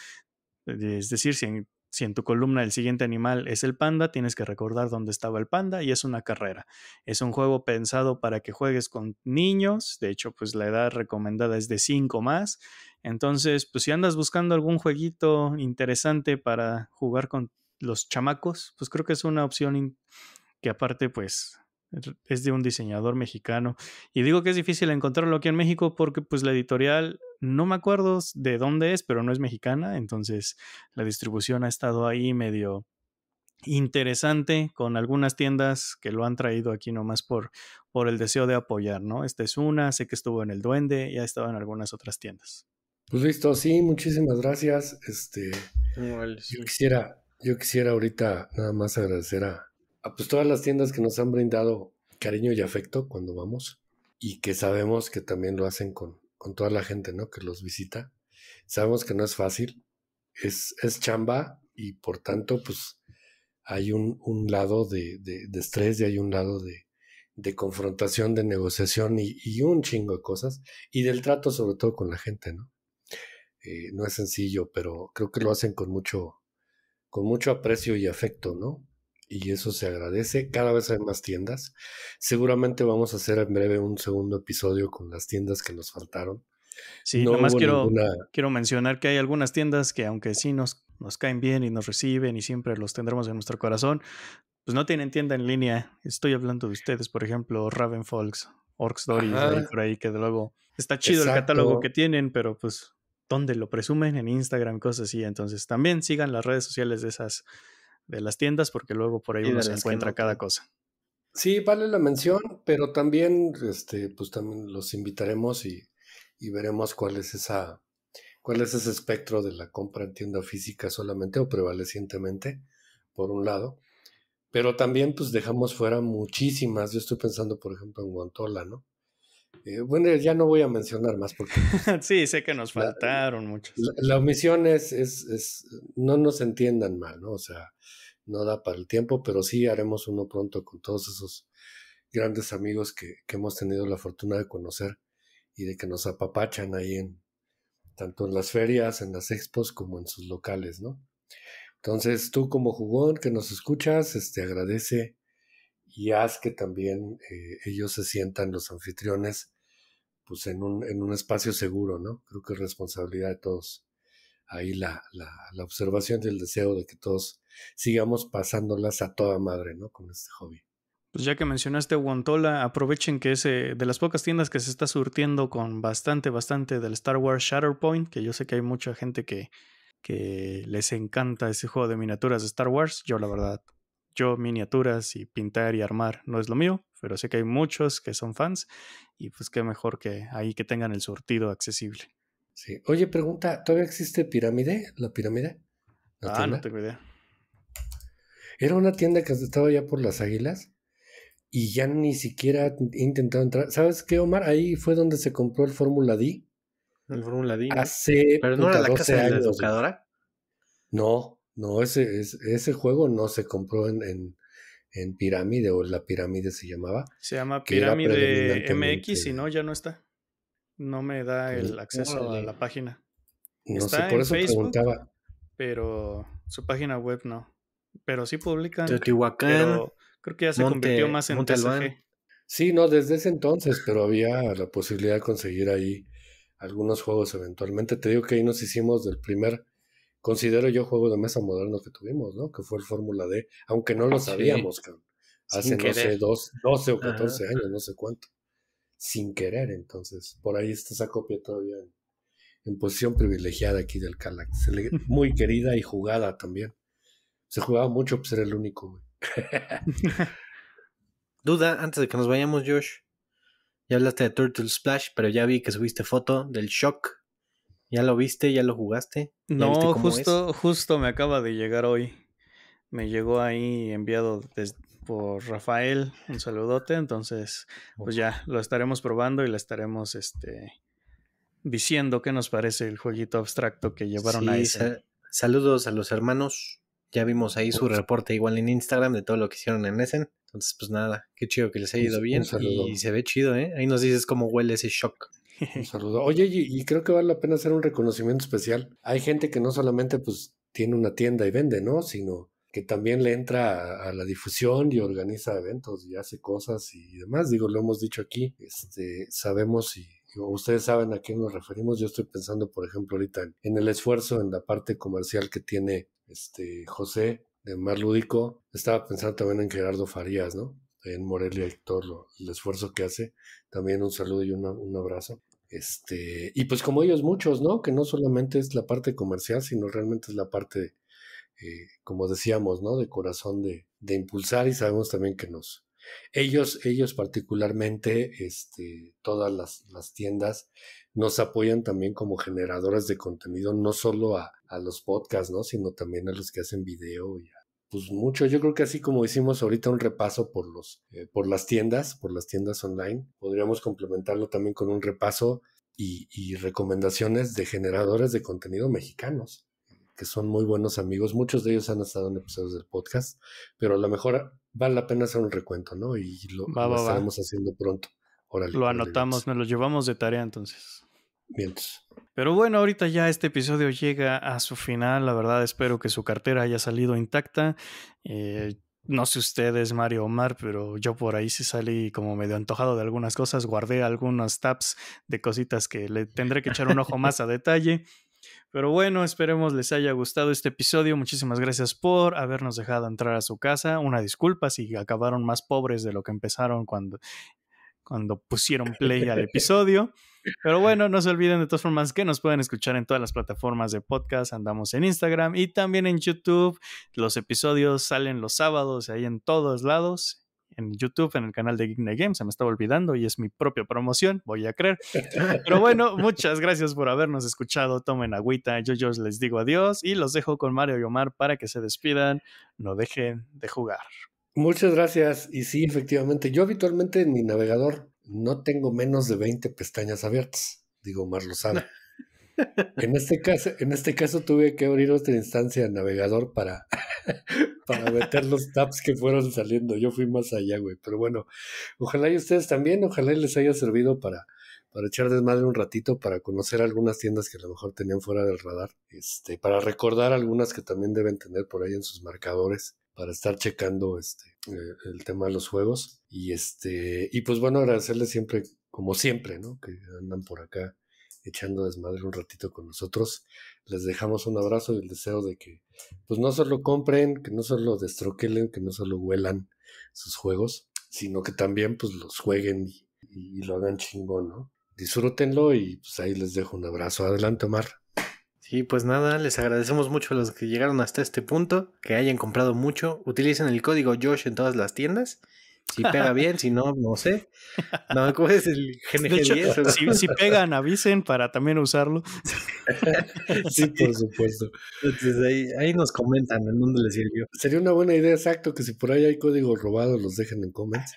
Es decir, si en, si en tu columna el siguiente animal es el panda, tienes que recordar dónde estaba el panda y es una carrera. Es un juego pensado para que juegues con niños. De hecho, pues la edad recomendada es de cinco más. Entonces, pues si andas buscando algún jueguito interesante para jugar con los chamacos, pues creo que es una opción in- que aparte, pues... es de un diseñador mexicano y digo que es difícil encontrarlo aquí en México porque pues la editorial no me acuerdo de dónde es, pero no es mexicana, entonces la distribución ha estado ahí medio interesante con algunas tiendas que lo han traído aquí nomás por, por el deseo de apoyar, ¿no? Esta es una, sé que estuvo en El Duende y ha estado en algunas otras tiendas. Pues listo, sí, muchísimas gracias. Este, vale, sí. yo quisiera yo quisiera ahorita nada más agradecer a pues todas las tiendas que nos han brindado cariño y afecto cuando vamos y que sabemos que también lo hacen con, con toda la gente, ¿no? Que los visita. Sabemos que no es fácil, es, es chamba y por tanto pues hay un, un lado de, de, de estrés y hay un lado de, de confrontación, de negociación y, y un chingo de cosas y del trato sobre todo con la gente, ¿no? Eh, no es sencillo, pero creo que lo hacen con mucho, con mucho aprecio y afecto, ¿no? Y eso se agradece. Cada vez hay más tiendas. Seguramente vamos a hacer en breve un segundo episodio con las tiendas que nos faltaron. Sí, no nomás quiero, ninguna... quiero mencionar que hay algunas tiendas que aunque sí nos, nos caen bien y nos reciben y siempre los tendremos en nuestro corazón, pues no tienen tienda en línea. Estoy hablando de ustedes, por ejemplo, Ravenfolks, Orcs Doris, ahí por ahí, que de luego está chido. Exacto. El catálogo que tienen, pero pues donde lo presumen en Instagram, cosas así. Entonces también sigan las redes sociales de esas de las tiendas, porque luego por ahí uno se encuentra cada cosa. Sí, vale la mención, pero también este, pues también los invitaremos y, y veremos cuál es esa cuál es ese espectro de la compra en tienda física solamente o prevalecientemente, por un lado. Pero también pues dejamos fuera muchísimas. Yo estoy pensando, por ejemplo, en Guantola, ¿no? Eh, bueno, ya no voy a mencionar más porque... sí, sé que nos faltaron la, muchos. La, la omisión es, es, es... No nos entiendan mal, ¿no? O sea, no da para el tiempo, pero sí haremos uno pronto con todos esos grandes amigos que, que hemos tenido la fortuna de conocer y de que nos apapachan ahí en tanto en las ferias, en las expos como en sus locales, ¿no? Entonces tú como jugón que nos escuchas, este, agradece y haz que también eh, ellos se sientan los anfitriones pues en un, en un espacio seguro, ¿no? Creo que es responsabilidad de todos. Ahí la, la, la observación y el deseo de que todos sigamos pasándolas a toda madre, ¿no? Con este hobby. Pues ya que mencionaste Wontola, aprovechen que es eh, de las pocas tiendas que se está surtiendo con bastante, bastante del Star Wars Shatterpoint, que yo sé que hay mucha gente que, que les encanta ese juego de miniaturas de Star Wars. Yo la verdad, yo miniaturas y pintar y armar no es lo mío, pero sé que hay muchos que son fans y pues qué mejor que ahí que tengan el surtido accesible. Sí. Oye, pregunta, ¿todavía existe Pirámide? ¿La Pirámide? ¿La ah, tienda? No tengo idea. Era una tienda que estaba ya por las Águilas y ya ni siquiera he intentado entrar. ¿Sabes qué, Omar? Ahí fue donde se compró el Fórmula D. El Fórmula D. Hace ¿Pero no era la casa de la educadora? No, no, ese, ese, ese juego no se compró en, en, en Pirámide, o la Pirámide se llamaba. Se llama Pirámide M X y no, ya no está. No me da el acceso no, a la página. No está sé, por en eso Facebook, preguntaba. Pero su página web no. Pero sí publican. Teotihuacán. Creo que ya se Monte, convirtió más en T C G. Sí, no, desde ese entonces, pero había la posibilidad de conseguir ahí algunos juegos eventualmente. Te digo que ahí nos hicimos del primer, considero yo, juego de mesa moderno que tuvimos, ¿no? Que fue el Fórmula D, aunque no lo sí. sabíamos, cabrón. Hace, no sé, doce, doce o catorce ajá, años, no sé cuánto. Sin querer, entonces. Por ahí está esa copia todavía en, en posición privilegiada aquí del Calax. Muy querida y jugada también. Se jugaba mucho, pues era el único, güey. Duda, antes de que nos vayamos, Josh. Ya hablaste de Turtle Splash, pero ya vi que subiste foto del Shock. ¿Ya lo viste? ¿Ya lo jugaste? ¿Ya no, viste cómo justo, es? justo me acaba de llegar hoy. Me llegó ahí enviado desde... por Rafael, un saludote. Entonces, pues ya lo estaremos probando y le estaremos este diciendo qué nos parece el jueguito abstracto que llevaron sí, a Essen. Sal- saludos a los hermanos. Ya vimos ahí su reporte igual en Instagram de todo lo que hicieron en Essen. Entonces, pues nada, qué chido que les haya ido bien y se ve chido, ¿eh? Ahí nos dices cómo huele ese Shock. Un saludo. Oye, y, y creo que vale la pena hacer un reconocimiento especial. Hay gente que no solamente pues tiene una tienda y vende, ¿no? Sino que también le entra a, a la difusión y organiza eventos y hace cosas y demás. Digo, lo hemos dicho aquí, este, sabemos y, y ustedes saben a qué nos referimos. Yo estoy pensando, por ejemplo, ahorita en, en el esfuerzo, en la parte comercial que tiene este José de Mar Lúdico. Estaba pensando también en Gerardo Farías, ¿no? En Morelia, Héctor, lo, el esfuerzo que hace. También un saludo y una, un abrazo. Este, y pues como ellos muchos, ¿no? Que no solamente es la parte comercial, sino realmente es la parte... de, Eh, como decíamos, ¿no? De corazón de, de impulsar, y sabemos también que nos ellos, ellos particularmente este, todas las, las tiendas nos apoyan también como generadores de contenido, no solo a, a los podcasts, ¿no? Sino también a los que hacen video y a, pues mucho. Yo creo que así como hicimos ahorita un repaso por los, eh, por las tiendas, por las tiendas online, podríamos complementarlo también con un repaso y, y recomendaciones de generadores de contenido mexicanos, que son muy buenos amigos. Muchos de ellos han estado en episodios del podcast, pero a lo mejor vale la pena hacer un recuento, ¿no? Y lo, va, lo va, estaremos va. haciendo pronto. Órale, lo anotamos, nos lo llevamos de tarea entonces. Bien. Pero bueno, ahorita ya este episodio llega a su final. La verdad, espero que su cartera haya salido intacta. Eh, no sé ustedes, Mario, Omar, pero yo por ahí sí salí como medio antojado de algunas cosas. Guardé algunos tabs de cositas que le tendré que echar un ojo más a detalle. Pero bueno, esperemos les haya gustado este episodio. Muchísimas gracias por habernos dejado entrar a su casa. Una disculpa si acabaron más pobres de lo que empezaron cuando, cuando pusieron play al episodio. Pero bueno, no se olviden de todas formas que nos pueden escuchar en todas las plataformas de podcast. Andamos en Instagram y también en YouTube. Los episodios salen los sábados ahí en todos lados. En YouTube, en el canal de Geek Night Games, se me estaba olvidando y es mi propia promoción, voy a creer. Pero bueno, muchas gracias por habernos escuchado. Tomen agüita, yo, yo les digo adiós y los dejo con Mario y Omar para que se despidan. No dejen de jugar. Muchas gracias. Y sí, efectivamente, yo habitualmente en mi navegador no tengo menos de veinte pestañas abiertas. Digo, Omar lo sabe. En este caso, en este caso tuve que abrir otra instancia de navegador para, para meter los tabs que fueron saliendo. Yo fui más allá, güey. Pero bueno, ojalá y ustedes también, ojalá y les haya servido para, para echar desmadre un ratito, para conocer algunas tiendas que a lo mejor tenían fuera del radar, este, para recordar algunas que también deben tener por ahí en sus marcadores, para estar checando este, eh, el tema de los juegos. Y este, y pues bueno, agradecerles siempre, como siempre, ¿no? Que andan por acá echando desmadre un ratito con nosotros. Les dejamos un abrazo y el deseo de que pues no solo compren, que no solo destroquelen, que no solo huelan sus juegos, sino que también pues los jueguen y, y lo hagan chingón, ¿no? Disfrútenlo y pues ahí les dejo un abrazo. Adelante, Omar. Sí, pues nada, les agradecemos mucho a los que llegaron hasta este punto, que hayan comprado mucho. Utilicen el código Josh en todas las tiendas. Si pega bien, si no, no sé. No, ¿cómo es el G N G diez? ¿No? Si, si pegan, avisen para también usarlo. Sí, por supuesto. Entonces ahí, ahí nos comentan en dónde les sirvió. Sería una buena idea, exacto, que si por ahí hay códigos robados, los dejen en comments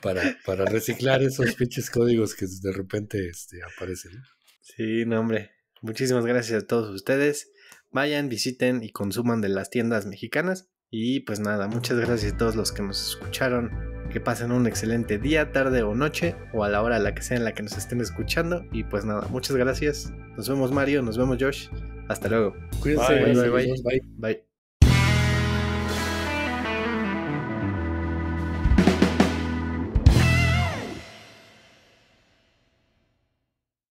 para, para reciclar esos pinches códigos que de repente este, aparecen. Sí, no, hombre. Muchísimas gracias a todos ustedes. Vayan, visiten y consuman de las tiendas mexicanas. Y pues nada, muchas gracias a todos los que nos escucharon. Que pasen un excelente día, tarde o noche, o a la hora a la que sea en la que nos estén escuchando. Y pues nada, muchas gracias. Nos vemos, Mario, nos vemos, Josh. Hasta luego. Cuídense. Bye, bye, bye. Bye. Bye. Bye.